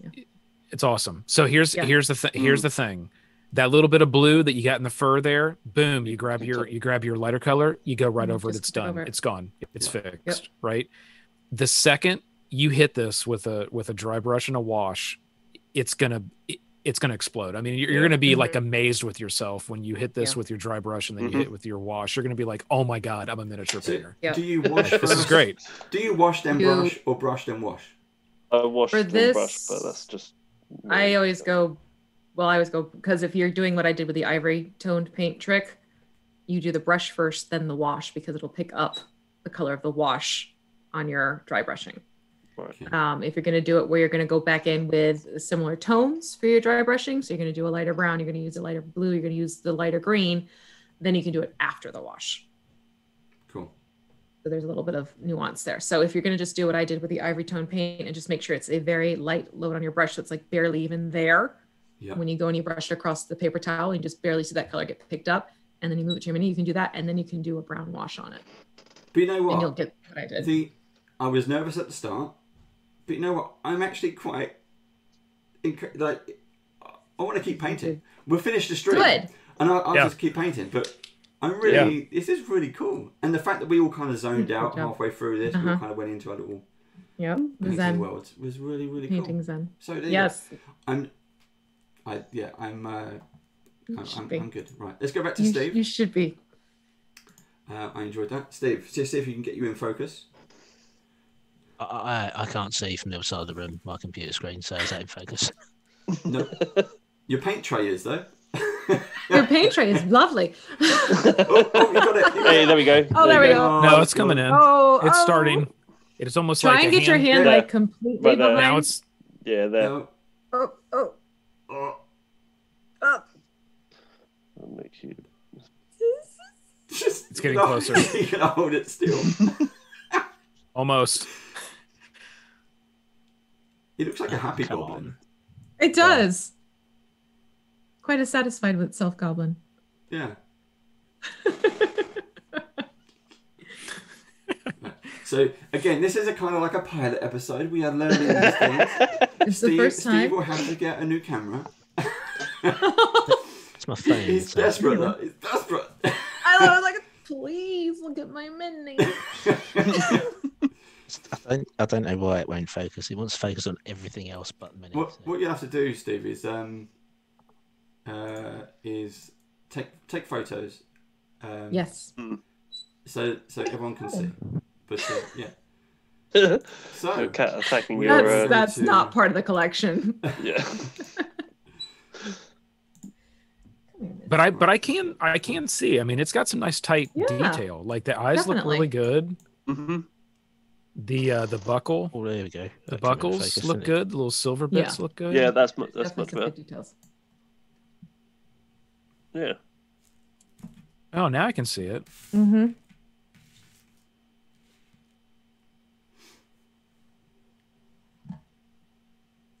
Yeah. It's awesome. So here's yeah. here's the th- here's mm. the thing. That little bit of blue that you got in the fur there, boom! You grab your you grab your lighter color. You go right mm-hmm. over it. It's done. Over. It's gone. It's yeah. fixed. Yep. Right. The second. You hit this with a with a dry brush and a wash, it's gonna it's gonna explode. I mean, you're, you're gonna be mm-hmm. like amazed with yourself when you hit this yeah. with your dry brush and then mm-hmm. you hit it with your wash. You're gonna be like, oh my god, I'm a miniature so, painter. Yeah. Do you wash? This is great. Do you wash then you, brush or brush then wash? I wash for this, brush, but that's just. I always go. Well, I always go because if you're doing what I did with the ivory toned paint trick, you do the brush first, then the wash because it'll pick up the color of the wash on your dry brushing. Um, if you're going to do it where you're going to go back in with similar tones for your dry brushing, so you're going to do a lighter brown, you're going to use a lighter blue, you're going to use the lighter green, then you can do it after the wash. Cool. So there's a little bit of nuance there. So if you're going to just do what I did with the ivory tone paint and just make sure it's a very light load on your brush, so it's like barely even there. Yep. When you go and you brush it across the paper towel and you just barely see that color get picked up, and then you move it to your mini, you can do that, and then you can do a brown wash on it. But you know what? And you'll get what I did. The, I was nervous at the start, but you know what? I'm actually quite... like, I want to keep painting. We'll finish the stream. Good. And I'll, I'll yeah. just keep painting, but I'm really... Yeah. This is really cool. And the fact that we all kind of zoned Good out job. halfway through this, uh-huh. we all kind of went into our little yep. painting Zen. world. It was really, really cool. Painting Zen. So there yes. you go. And... I, yeah, I'm, uh, I'm, I'm, I'm good. Right, let's go back to you Steve. Sh you should be. Uh, I enjoyed that. Steve, just see if you can get you in focus. I, I I can't see from the other side of the room. My computer screen says that in focus. No, your paint tray is, though. Your paint tray is lovely. oh, oh, you got it. You got hey, it. There we go. Oh, there, there we go. go. No, it's coming in. Oh, It's oh. starting. It's almost Try like Try and get hand. your hand, yeah. like, completely but, uh, behind. Now it's... Yeah, there. No. Oh, oh. Oh. Oh. I'll make you... Just, it's getting no, closer. You can hold it still. Almost. It looks like oh, a happy goblin. On. It does. Oh. Quite a satisfied with itself goblin. Yeah. So again, this is a kind of like a pilot episode. We are learning these things. It's Steve, the first time. Steve will have to get a new camera. It's my phone. He's so. desperate. Though. He's desperate. I was like, please look at my mini. I don't. I don't know why it won't focus. He wants to focus on everything else but mini. What, so. what you have to do, Steve, is um, uh, is take take photos. Um, yes. So so everyone can see. But uh, yeah, so cat attacking your, that's, uh, that's to... not part of the collection. Yeah, but I but I can I can see. I mean, it's got some nice tight yeah, detail. Like the eyes definitely. look really good. Mm-hmm. The uh, the buckle. Oh, there we go. The that's buckles focus, look good. The little silver bits yeah. look good. Yeah, that's mu that's definitely much better. Details. Yeah. Oh, now I can see it. Mm-hmm.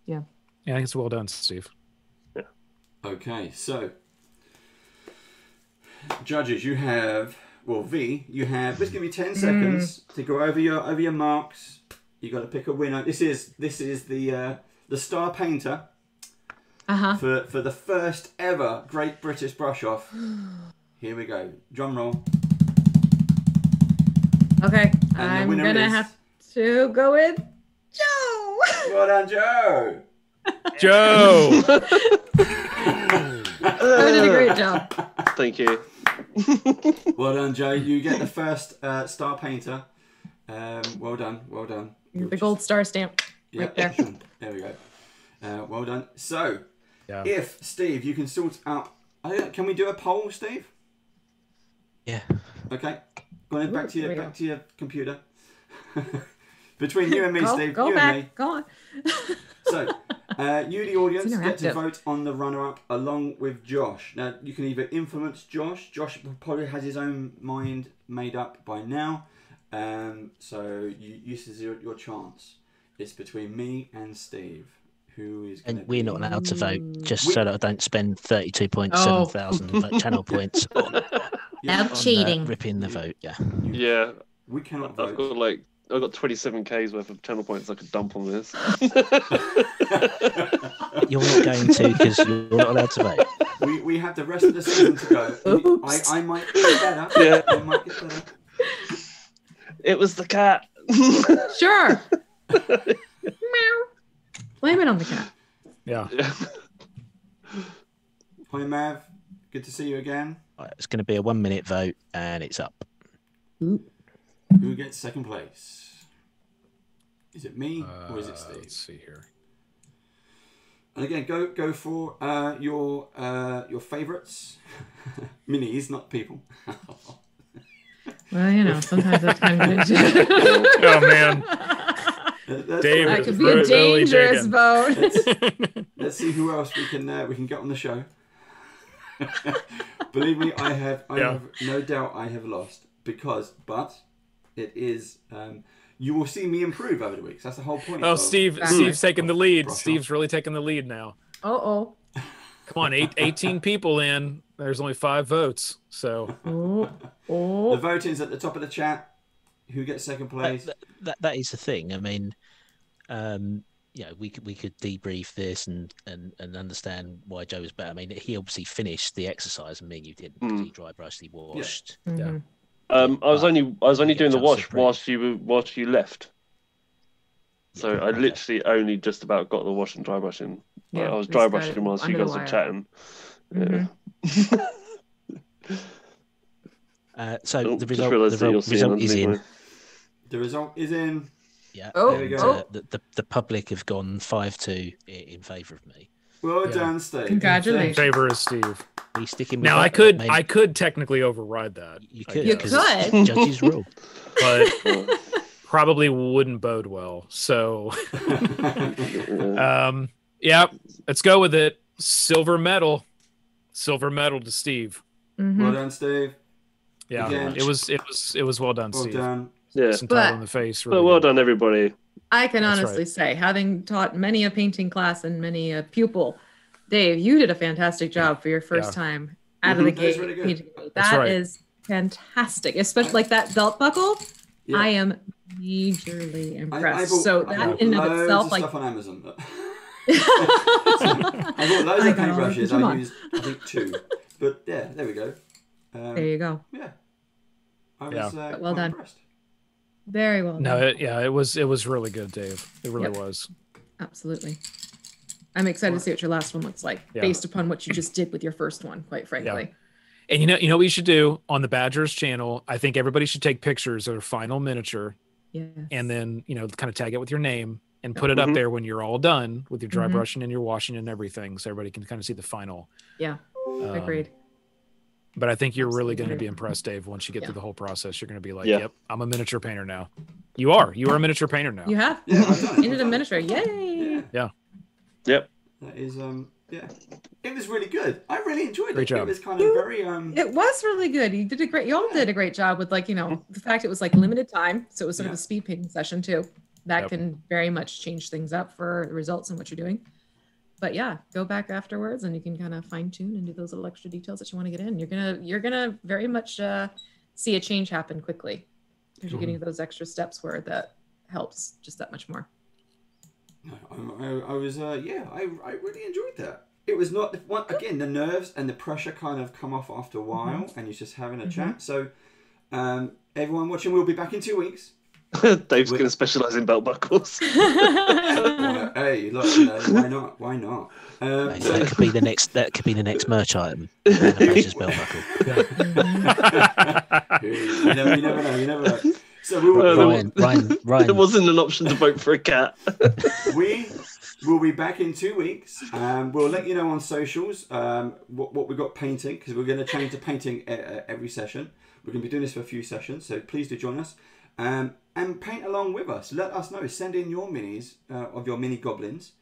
Yeah. Yeah, I think it's well done, Steve. Yeah. Okay, so judges, you have well, V, you have. Just give me ten mm. seconds to go over your over your marks. You got to pick a winner. This is this is the uh, the star painter uh-huh. for for the first ever Great British Brush Off. Here we go. Drum roll. Okay, and I'm gonna is... have to go with Joe. Well done, Joe. Joe. I did a great job. Thank you. Well done, Joe. You get the first uh, star painter. Um, well done. Well done. The Which gold is... star stamp. Yep. Right there. There we go. Uh, well done. So, yeah. if Steve, you can sort out. Uh, can we do a poll, Steve? Yeah. Okay. Go ahead, back Ooh, to your back go. to your computer. Between you and me, go, Steve. Go you back. and me. Go on. So, uh, you, the audience, get to vote on the runner-up along with Josh. Now, you can either influence Josh. Josh probably has his own mind made up by now. Um, so, you, this is your, your chance. It's between me and Steve. Who is and we're not allowed to vote, just we... so that I don't spend thirty-two point seven thousand oh. channel points on, yeah. on cheating. Uh, ripping the vote, yeah. Yeah. We cannot I've vote. I've got, like... I've got twenty-seven K's worth of channel points I could dump on this. You're not going to because you're not allowed to vote. We, we have the rest of the season to go. I, I might get better. Yeah. I might get better. It was the cat. Sure. Blame it on the cat. Yeah. yeah. Hi, Mav. Good to see you again. Right, it's going to be a one-minute vote, and it's up. Ooh. Who gets second place? Is it me or is it Steve? Uh, let's see here. And again, go go for uh, your uh, your favourites, minis, not people. Well, you know, sometimes that's kind of. Oh man. That, that could be a dangerous boat. let's, let's see who else we can uh, we can get on the show. Believe me, I have I yeah. have no doubt I have lost because but it is um, you will see me improve over the weeks. That's the whole point. Oh, Steve! Exactly. Steve's taking the lead. Brush Steve's off. really taking the lead now. Uh oh. Come on, eight, eighteen people in. There's only five votes, so oh, oh. The voting's at the top of the chat. Who gets second place? That, that, that is the thing. I mean, um, you know, we could we could debrief this and and and understand why Joe was better. I mean, he obviously finished the exercise, and me and you didn't. Mm. He dry brushed, he washed. Yeah. Mm-hmm. yeah. Um, I was but only I was only doing the wash whilst you were, whilst you left. So yeah, I okay. literally only just about got the wash and dry brushing. Yeah, I was dry brushing whilst you guys were chatting. Yeah. Mm-hmm. uh, so oh, the result, the re result is in. Way. The result is in. Yeah. Oh, there we go. Uh, the, the the public have gone five two in favour of me. Well yeah. done, Steve. Congratulations. In favour of Steve. Are you sticking with now that? I could Maybe. I could technically override that. You could. You could. Judges rule. But probably wouldn't bode well. So um, yeah, let's go with it. Silver medal. Silver medal to Steve. Mm-hmm. Well done, Steve. Yeah, Again. it was it was it was well done, well Steve. Done. Yeah, some time on the face. Really but well done, everybody. I can That's honestly right. say, having taught many a painting class and many a pupil, Dave, you did a fantastic job for your first yeah. time out mm-hmm. of the gate. That, really that That's right. is fantastic, especially like that belt buckle. Yeah. I am majorly impressed. I, I bought, so that in of itself, of like stuff on Amazon. But... I bought loads I of paintbrushes. I used I think two, but yeah, there we go. Um, there you go. Yeah, I was yeah. Uh, well done. Impressed. Very well done. No, it, yeah, it was it was really good, Dave. It really yep. was. Absolutely. I'm excited right. to see what your last one looks like, yeah. based upon what you just did with your first one, quite frankly. Yeah. And you know, you know what you should do on the Badgers channel. I think everybody should take pictures of their final miniature, yes. and then you know, kind of tag it with your name and put mm-hmm. it up there when you're all done with your dry mm-hmm. brushing and your washing and everything, so everybody can kind of see the final. Yeah, um, agreed. But I think you're really going to be impressed, Dave, once you get yeah. through the whole process. You're going to be like, yeah. yep, I'm a miniature painter now. You are. You are a miniature painter now. You have. Yeah, you did a miniature. Yay. Yeah. yeah. Yep. That is, um, yeah. It was really good. I really enjoyed it. Great job. It was kind of you, very, um. It was really good. You did a great, you all yeah. did a great job with, like, you know, the fact it was like limited time. So it was sort yeah. of a speed painting session too. That yep. can very much change things up for the results and what you're doing. But yeah, go back afterwards and you can kind of fine tune and do those little extra details that you want to get in. You're gonna you're gonna very much uh, see a change happen quickly because you're mm-hmm. getting those extra steps where that helps just that much more. No, I, I was uh, yeah, I I really enjoyed that. It was not one again the nerves and the pressure kind of come off after a while, mm-hmm. and you're just having a mm-hmm. chat. So um, everyone watching, we'll be back in two weeks. Dave's going to specialize in belt buckles. Well, hey, look, you know, why not? Why not? Um, no, so that could be the next. That could be the next merch item. Just belt buckle. you, never, you never know. You never know. So we will. Uh, Ryan, Ryan, Ryan. There wasn't an option to vote for a cat. We will be back in two weeks. Um, we'll let you know on socials um, what what we got painting because we're going to change to painting uh, every session. We're going to be doing this for a few sessions, so please do join us. Um, and paint along with us. Let us know. Send in your minis uh, of your mini goblins,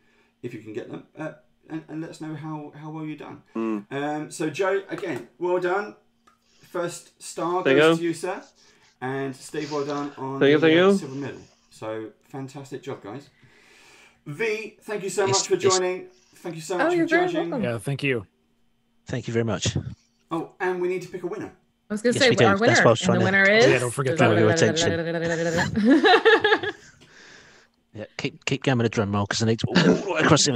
if you can get them, uh, and, and let us know how, how well you've done. Mm. Um, so, Joe, again, well done. First star goes you. to you, sir. And Steve, well done on thank the you, uh, silver medal. So, fantastic job, guys. V, thank you so it's, much for joining. Thank you so much oh, for judging. Yeah, thank you. Thank you very much. Oh, and we need to pick a winner. I was going to yes, say, our winner, and the to... winner is... Yeah, don't forget that. Your attention. yeah, keep, keep going with the drum roll, because I need to... Oh, across the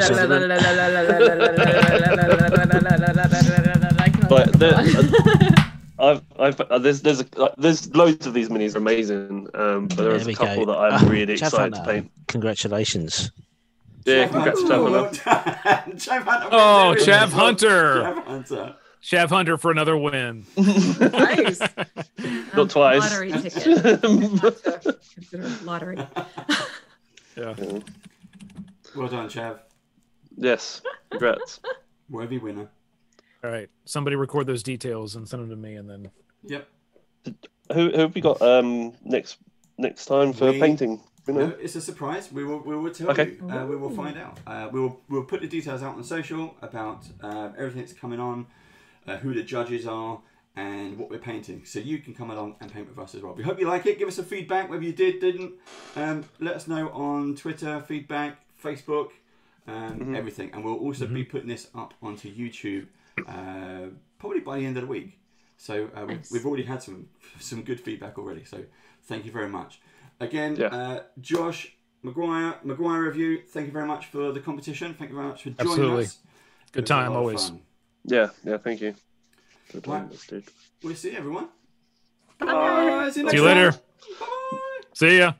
But the, I've, I've, uh, there's, there's, a, uh, there's loads of these minis are amazing, um, but there's there a couple go. that I'm oh, really excited to paint. Congratulations. Yeah, congrats, Chav Hunter. Oh, Chav Hunter. Chav Hunter. Chav Hunter for another win. Nice. Not um, twice. Lottery ticket. Considered lottery. Yeah. Well done, Chav. Yes. Congrats. Worthy winner. All right. Somebody record those details and send them to me, and then. Yep. Who who have we got um next next time for we, painting? You know? No, it's a surprise. We will, we will tell okay. you. Uh, we will find out. Uh, we will, we'll put the details out on social about uh, everything that's coming on, uh, who the judges are, and what we're painting. So you can come along and paint with us as well. We hope you like it. Give us some feedback, whether you did, didn't. Um, let us know on Twitter, feedback, Facebook, um, mm-hmm. everything. And we'll also mm-hmm. be putting this up onto YouTube uh, probably by the end of the week. So uh, nice. we've already had some some good feedback already. So thank you very much. Again, yeah. uh, Josh McGuire, McGuire Review, thank you very much for the competition. Thank you very much for joining Absolutely. us. Good time, always. Yeah, yeah, thank you. Good time, right. We'll see everyone. Bye. Bye. See you, see you later. Bye. See ya.